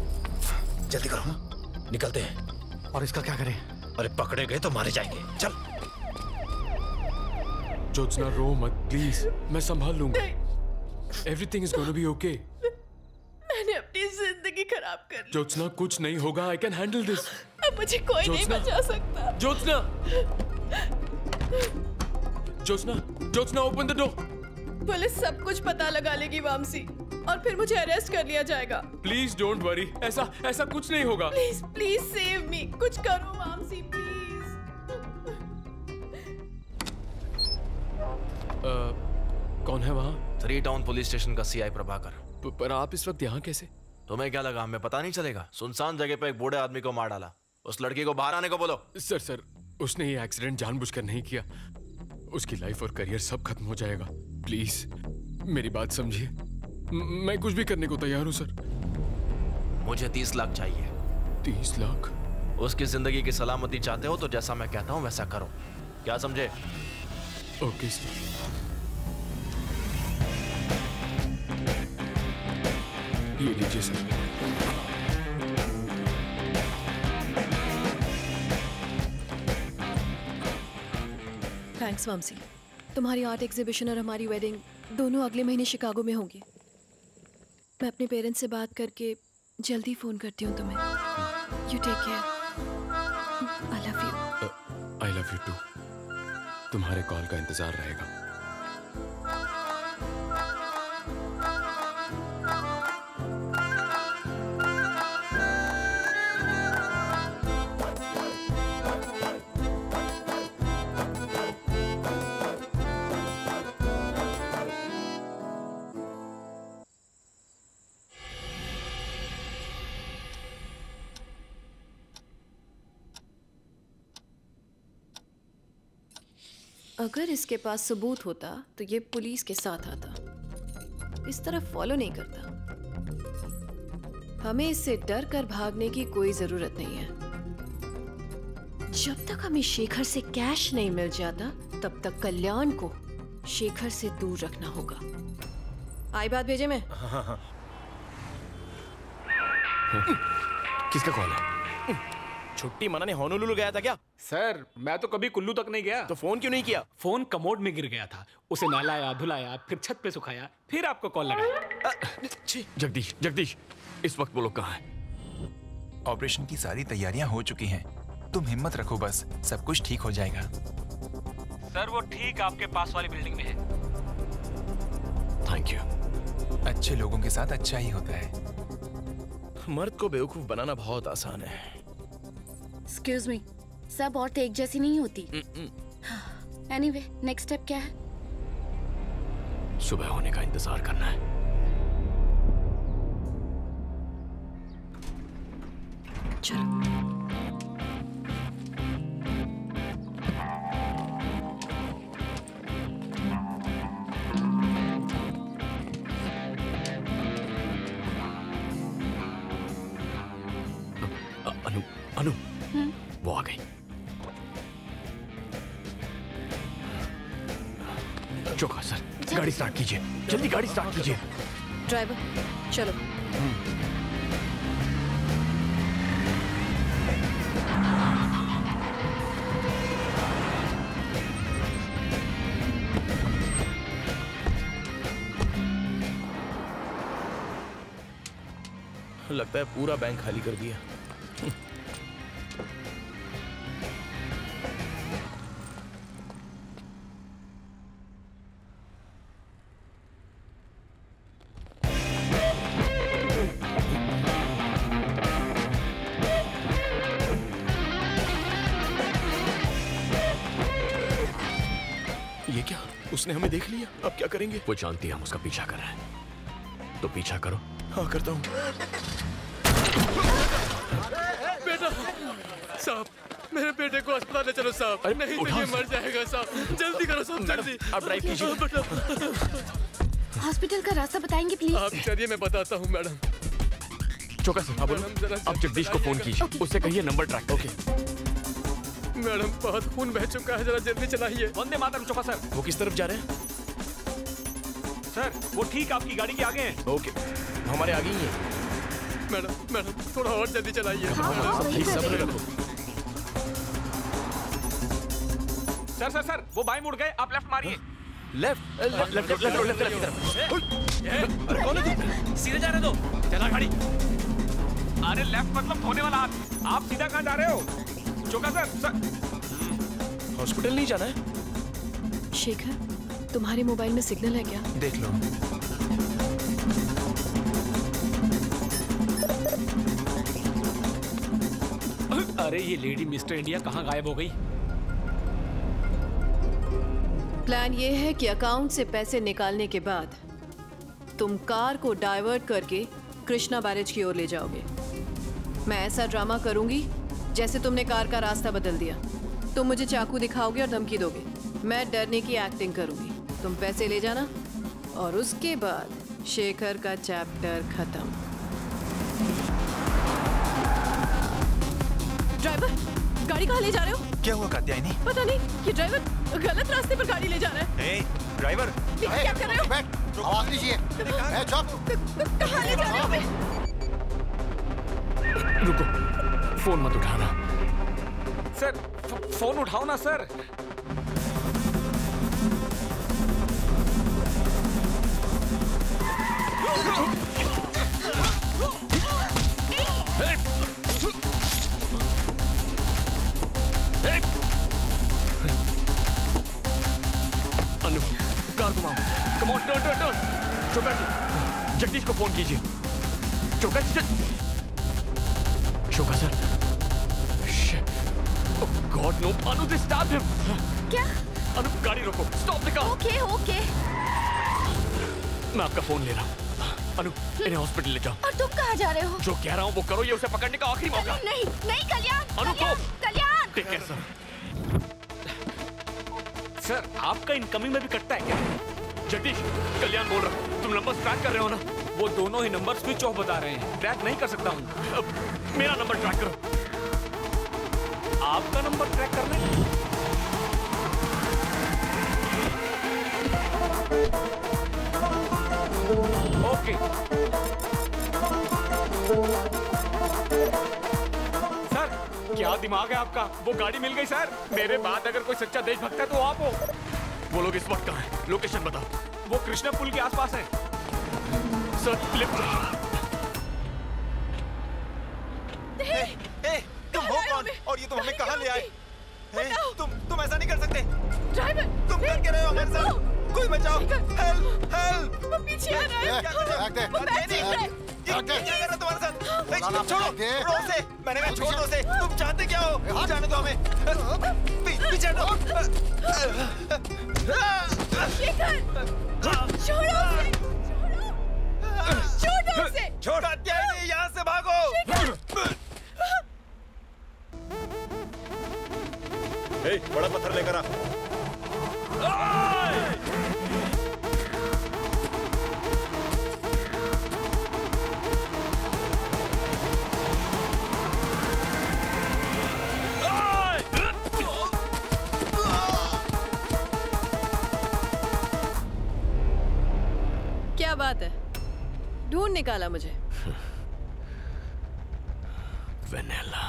जल्दी करो ना, निकलते हैं। और इसका क्या करें? अरे पकड़े गए तो मारे जाएंगे। चल ज्योत्सना रो मत प्लीज, मैं संभाल लूंगा। Everything is gonna be okay. मैंने अपनी जिंदगी खराब कर ली। ज्योत्सना कुछ नहीं होगा, आई कैन हैंडल दिस। अब मुझे कोई नहीं बचा सकता। Jyotsna Jyotsna Jyotsna open the door. Police सब कुछ पता लगा लेगी वामसी और फिर मुझे अरेस्ट कर लिया जाएगा। प्लीज डोंट वरी, ऐसा ऐसा कुछ नहीं होगा। प्लीज प्लीज सेव मी, कुछ करो वामसी प्लीज। कौन है वहाँ? 3 टाउन पुलिस स्टेशन का सीआई प्रभाकर। पर आप इस वक्त यहाँ कैसे? तुम्हें क्या लगा हमें पता नहीं चलेगा? सुनसान जगह पे एक बूढ़े आदमी को मार डाला। उस लड़की को बाहर आने को बोलो। सर सर, उसने ये एक्सीडेंट जानबूझकर नहीं किया, उसकी लाइफ और करियर सब खत्म हो जाएगा। प्लीज मेरी बात समझिए, मैं कुछ भी करने को तैयार हूँ सर। मुझे 30 लाख चाहिए। 30 लाख? उसकी जिंदगी की सलामती चाहते हो तो जैसा मैं कहता हूँ वैसा करो, क्या समझे? Okay sir. ये लीजिए सर। थैंक्स वामसी, तुम्हारी आर्ट एग्जीबिशन और हमारी वेडिंग दोनों अगले महीने शिकागो में होंगी। मैं अपने पेरेंट्स से बात करके जल्दी फोन करती हूँ तुम्हें। You take care. I love you. I love you too. तुम्हारे कॉल का इंतजार रहेगा। अगर इसके पास सबूत होता तो ये पुलिस के साथ आता, इस तरह फॉलो नहीं करता। हमें इससे डर कर भागने की कोई जरूरत नहीं है। जब तक हमें शेखर से कैश नहीं मिल जाता तब तक कल्याण को शेखर से दूर रखना होगा। आई बात भेजे मैं। किसका कॉल है? छुट्टी मनाने होनोलुलु गया था क्या? सर मैं तो कभी कुल्लू तक नहीं गया। तो फोन क्यों नहीं किया? फोन कमोड में गिर गया था, उसे नहलाया धुलाया फिर छत पे सुखाया फिर आपको कॉल लगाया। जगदीश जगदीश, इस वक्त वो लोग कहाँ हैं? ऑपरेशन की सारी तैयारियां हो चुकी हैं, तुम हिम्मत रखो बस, सब कुछ ठीक हो जाएगा। सर वो ठीक आपके पास वाली बिल्डिंग में है। Thank you. अच्छे लोगों के साथ अच्छा ही होता है। मर्द को बेवकूफ बनाना बहुत आसान है। Excuse me, सब औरतें एक जैसी नहीं होती। Anyway, next step क्या है? सुबह होने का इंतजार करना है। चलो। अनु, अनु वो आ गई। चोका सर, गाड़ी स्टार्ट कीजिए, जल्दी गाड़ी स्टार्ट कीजिए। ड्राइवर चलो। लगता है पूरा बैंक खाली कर दिया। उसने हमें देख लिया, अब क्या करेंगे? वो जानती है हम उसका पीछा कर रहे हैं, तो पीछा करो। हाँ करता हूँ। बेटा साहब, मेरे बेटे को अस्पताल ले चलो साहब। अरे नहीं तो ये मर जाएगा साहब, जल्दी करो साहब जल्दी। आप ड्राइव कीजिए। हॉस्पिटल का रास्ता बताएंगे प्लीज? आप चलिए मैं बताता हूँ मैडम। चोका सर, आप जगदीश को फोन कीजिए, उससे कहिए नंबर ट्रैक। ओके मैडम, बहुत खून बह चुका है, जरा जल्दी चलाइए। वंदे मातरम चोका सर। वो किस तरफ जा रहे हैं सर? वो ठीक आपकी गाड़ी के आगे हैं। ओके, हमारे आगे ही है। मैडम मैडम थोड़ा और जल्दी चलाइए। सर सर सर, वो बाएं मुड़ गए, आप लेफ्ट मारिए। Left left left left left की तरफ। अरे कौन है? सीधे जा रहे, दो चला गाड़ी। अरे लेफ्ट मतलब होने वाला हाथ, आप सीधा कहाँ जा रहे हो? चोका सर, सर हॉस्पिटल नहीं जाना है? शेखर, तुम्हारे मोबाइल में सिग्नल है क्या? देख लो। अरे ये लेडी मिस्टर इंडिया कहाँ गायब हो गई? प्लान ये है कि अकाउंट से पैसे निकालने के बाद तुम कार को डाइवर्ट करके कृष्णा बैरेज की ओर ले जाओगे। मैं ऐसा ड्रामा करूंगी जैसे तुमने कार का रास्ता बदल दिया। तुम मुझे चाकू दिखाओगे और धमकी दोगे। मैं डरने की एक्टिंग करूंगी। तुम पैसे ले जाना और उसके बाद शेखर का चैप्टर खत्म। ड्राइवर, गाड़ी कहाँ ले जा रहे हो? क्या हुआ कात्यायनी? पता नहीं, ये ड्राइवर गलत रास्ते पर गाड़ी ले जा रहा है। ए, ड्राइवर क्या कर रहे हो? बैठ, आवाज नहीं चाहिए। कहाँ ले जा रहे हो? रुको, फोन मत उठाना सर। फोन उठाओ ना sir. Come on, turn, turn, turn. Chokka ji, Jagdish को फोन कीजिए। Chokka ji, Chokka sir. Shit. Oh God, no. Anu, they stabbed him. क्या? Anu, गाड़ी रोको. Stop the car. Okay, okay. मैं आपका फोन ले रहा हूँ। अनु, इन्हें हॉस्पिटल ले जाओ। और तुम कहाँ जा रहे हो? जो कह रहा हूँ वो करो, ये उसे पकड़ने का आखिरी मौका। नहीं, नहीं कल्याण। अनु को। कल्याण। ठीक है सर। सर, आपका इनकमिंग में भी कटता है क्या? जगदीश, कल्याण बोल रहा हूँ। तुम नंबर ट्रैक कर रहे हो ना? वो दोनों ही नंबर स्विच ऑफ बता रहे हैं। ट्रैक नहीं कर सकता हूँ। मेरा नंबर ट्रैक करो। आपका नंबर ट्रैक करने? ओके। सर, क्या दिमाग है आपका? वो गाड़ी मिल गई सर। मेरे बाद अगर कोई सच्चा देशभक्त है तो आप हो। वो लोग इस वक्त कहाँ हैं? लोकेशन बताओ। वो कृष्णा पुल के आसपास है सर। ए, तुम हो कौन? और ये तुम हमें कहाँ ले आए? तुम ऐसा नहीं कर सकते। ड्राइवर, तुम कर क्या रहे हो हमारे साथ? कोई बचाओ, हेल्प हेल्प। वो पीछे आ रहा है। तुम्हारे साथ छोड़ो से। मैंने कहा छोड़ दो से। तुम जानते क्या हो? जाने दो हमें। पीछे दो। छोड़ो नहीं, यहाँ से भागो। बड़ा पत्थर लेकर आ। क्या बात है? ढूंढ निकाला मुझे? वेनेला,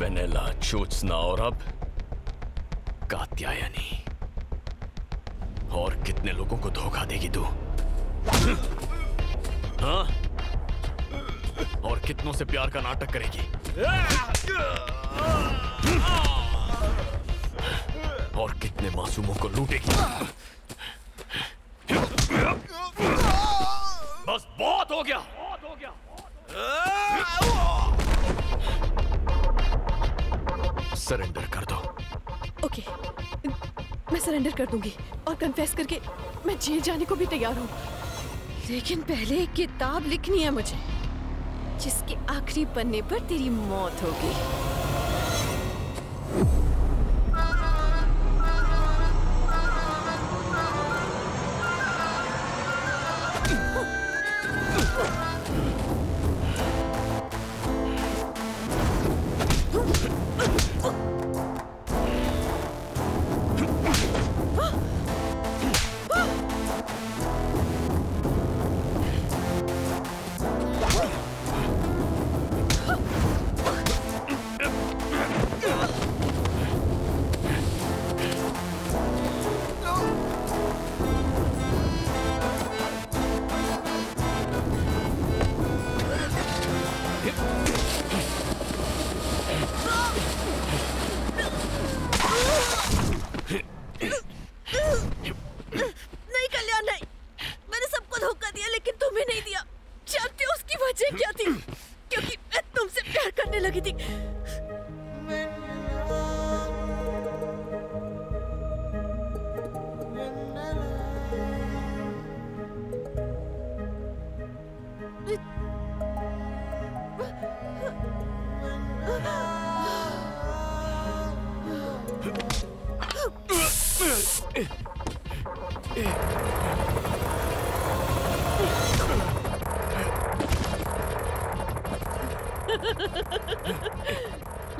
वेनेला, ज्योत्स्ना और अब कात्यायनी। और कितने लोगों को धोखा देगी तू? हाँ, और कितनों से प्यार का नाटक करेगी और कितने मासूमों को लूटेगी। बस बहुत हो गया। सरेंडर कर दो। ओके, मैं सरेंडर कर दूंगी और कन्फेस करके मैं जेल जाने को भी तैयार हूँ, लेकिन पहले एक किताब लिखनी है मुझे जिसके आखिरी पन्ने पर तेरी मौत होगी।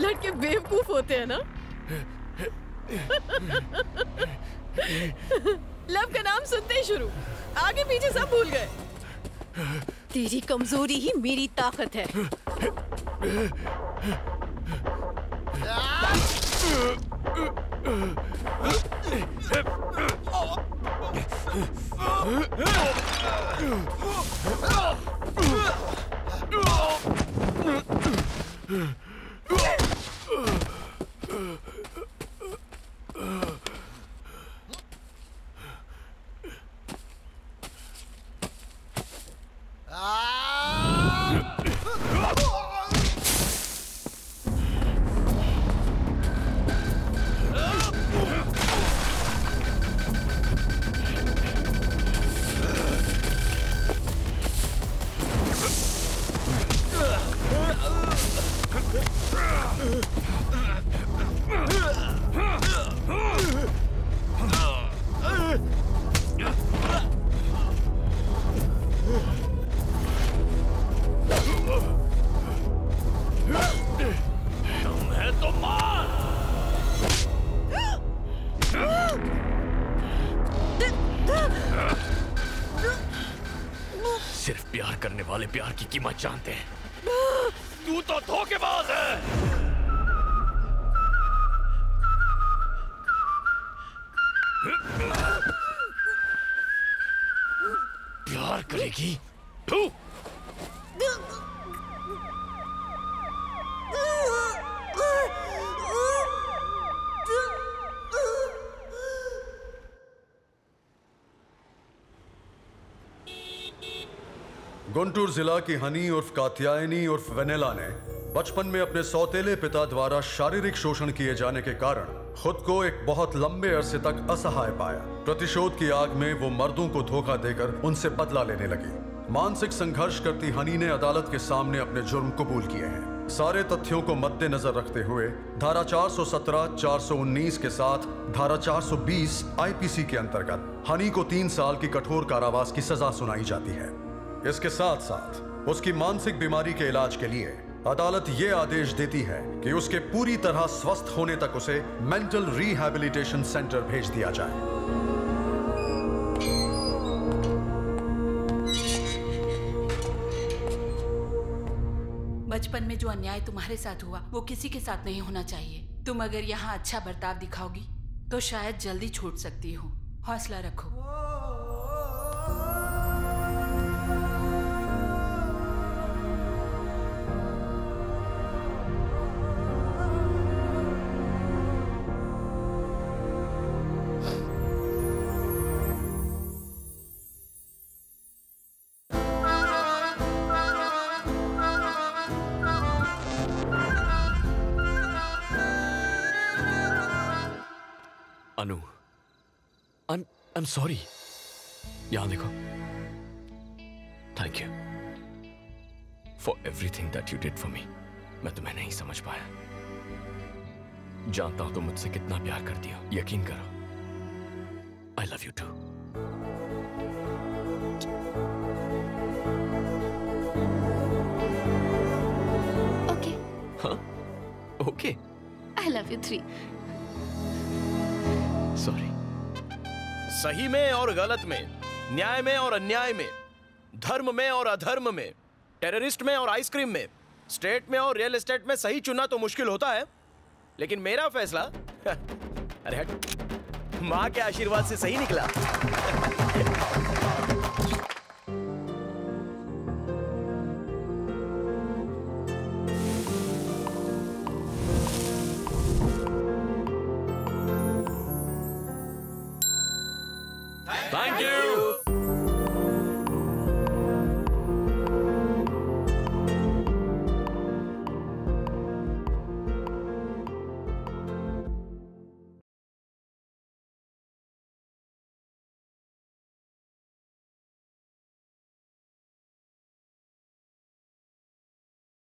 लड़के बेवकूफ होते हैं ना। लव का नाम सुनते ही शुरू, आगे पीछे सब भूल गए। तेरी कमजोरी ही मेरी ताकत है। प्यार की कीमत जानते हैं। तू तो धोखेबाज है। प्यार करेगी? गुंटूर जिला की हनी उर्फ कात्यायनी उर्फ वेनेला ने बचपन में अपने सौतेले पिता द्वारा शारीरिक शोषण किए जाने के कारण खुद को एक बहुत लंबे अरसे तक असहाय पाया। प्रतिशोध की आग में वो मर्दों को धोखा देकर उनसे बदला लेने लगी। मानसिक संघर्ष करती हनी ने अदालत के सामने अपने जुर्म कबूल किए हैं। सारे तथ्यों को मद्देनजर रखते हुए धारा 417, 419 के साथ धारा 420 IPC के अंतर्गत हनी को 3 साल की कठोर कारावास की सजा सुनाई जाती है। इसके साथ साथ उसकी मानसिक बीमारी के इलाज के लिए अदालत ये आदेश देती है कि उसके पूरी तरह स्वस्थ होने तक उसे मेंटल रिहैबिलिटेशन सेंटर भेज दिया जाए। बचपन में जो अन्याय तुम्हारे साथ हुआ वो किसी के साथ नहीं होना चाहिए। तुम अगर यहाँ अच्छा बर्ताव दिखाओगी तो शायद जल्दी छूट सकती हो। हौसला रखो। I'm sorry. यहाँ देखो। Thank you for everything that you did for me. मैं तुम्हें नहीं समझ पाया। जानता हूँ तुम मुझसे कितना प्यार करती हो। यकीन करो। I love you too. Okay. हाँ? Okay. I love you three. Sorry. सही में और गलत में, न्याय में और अन्याय में, धर्म में और अधर्म में, टेररिस्ट में और आइसक्रीम में, स्टेट में और रियल एस्टेट में सही चुनना तो मुश्किल होता है, लेकिन मेरा फैसला अरे हट, माँ के आशीर्वाद से सही निकला।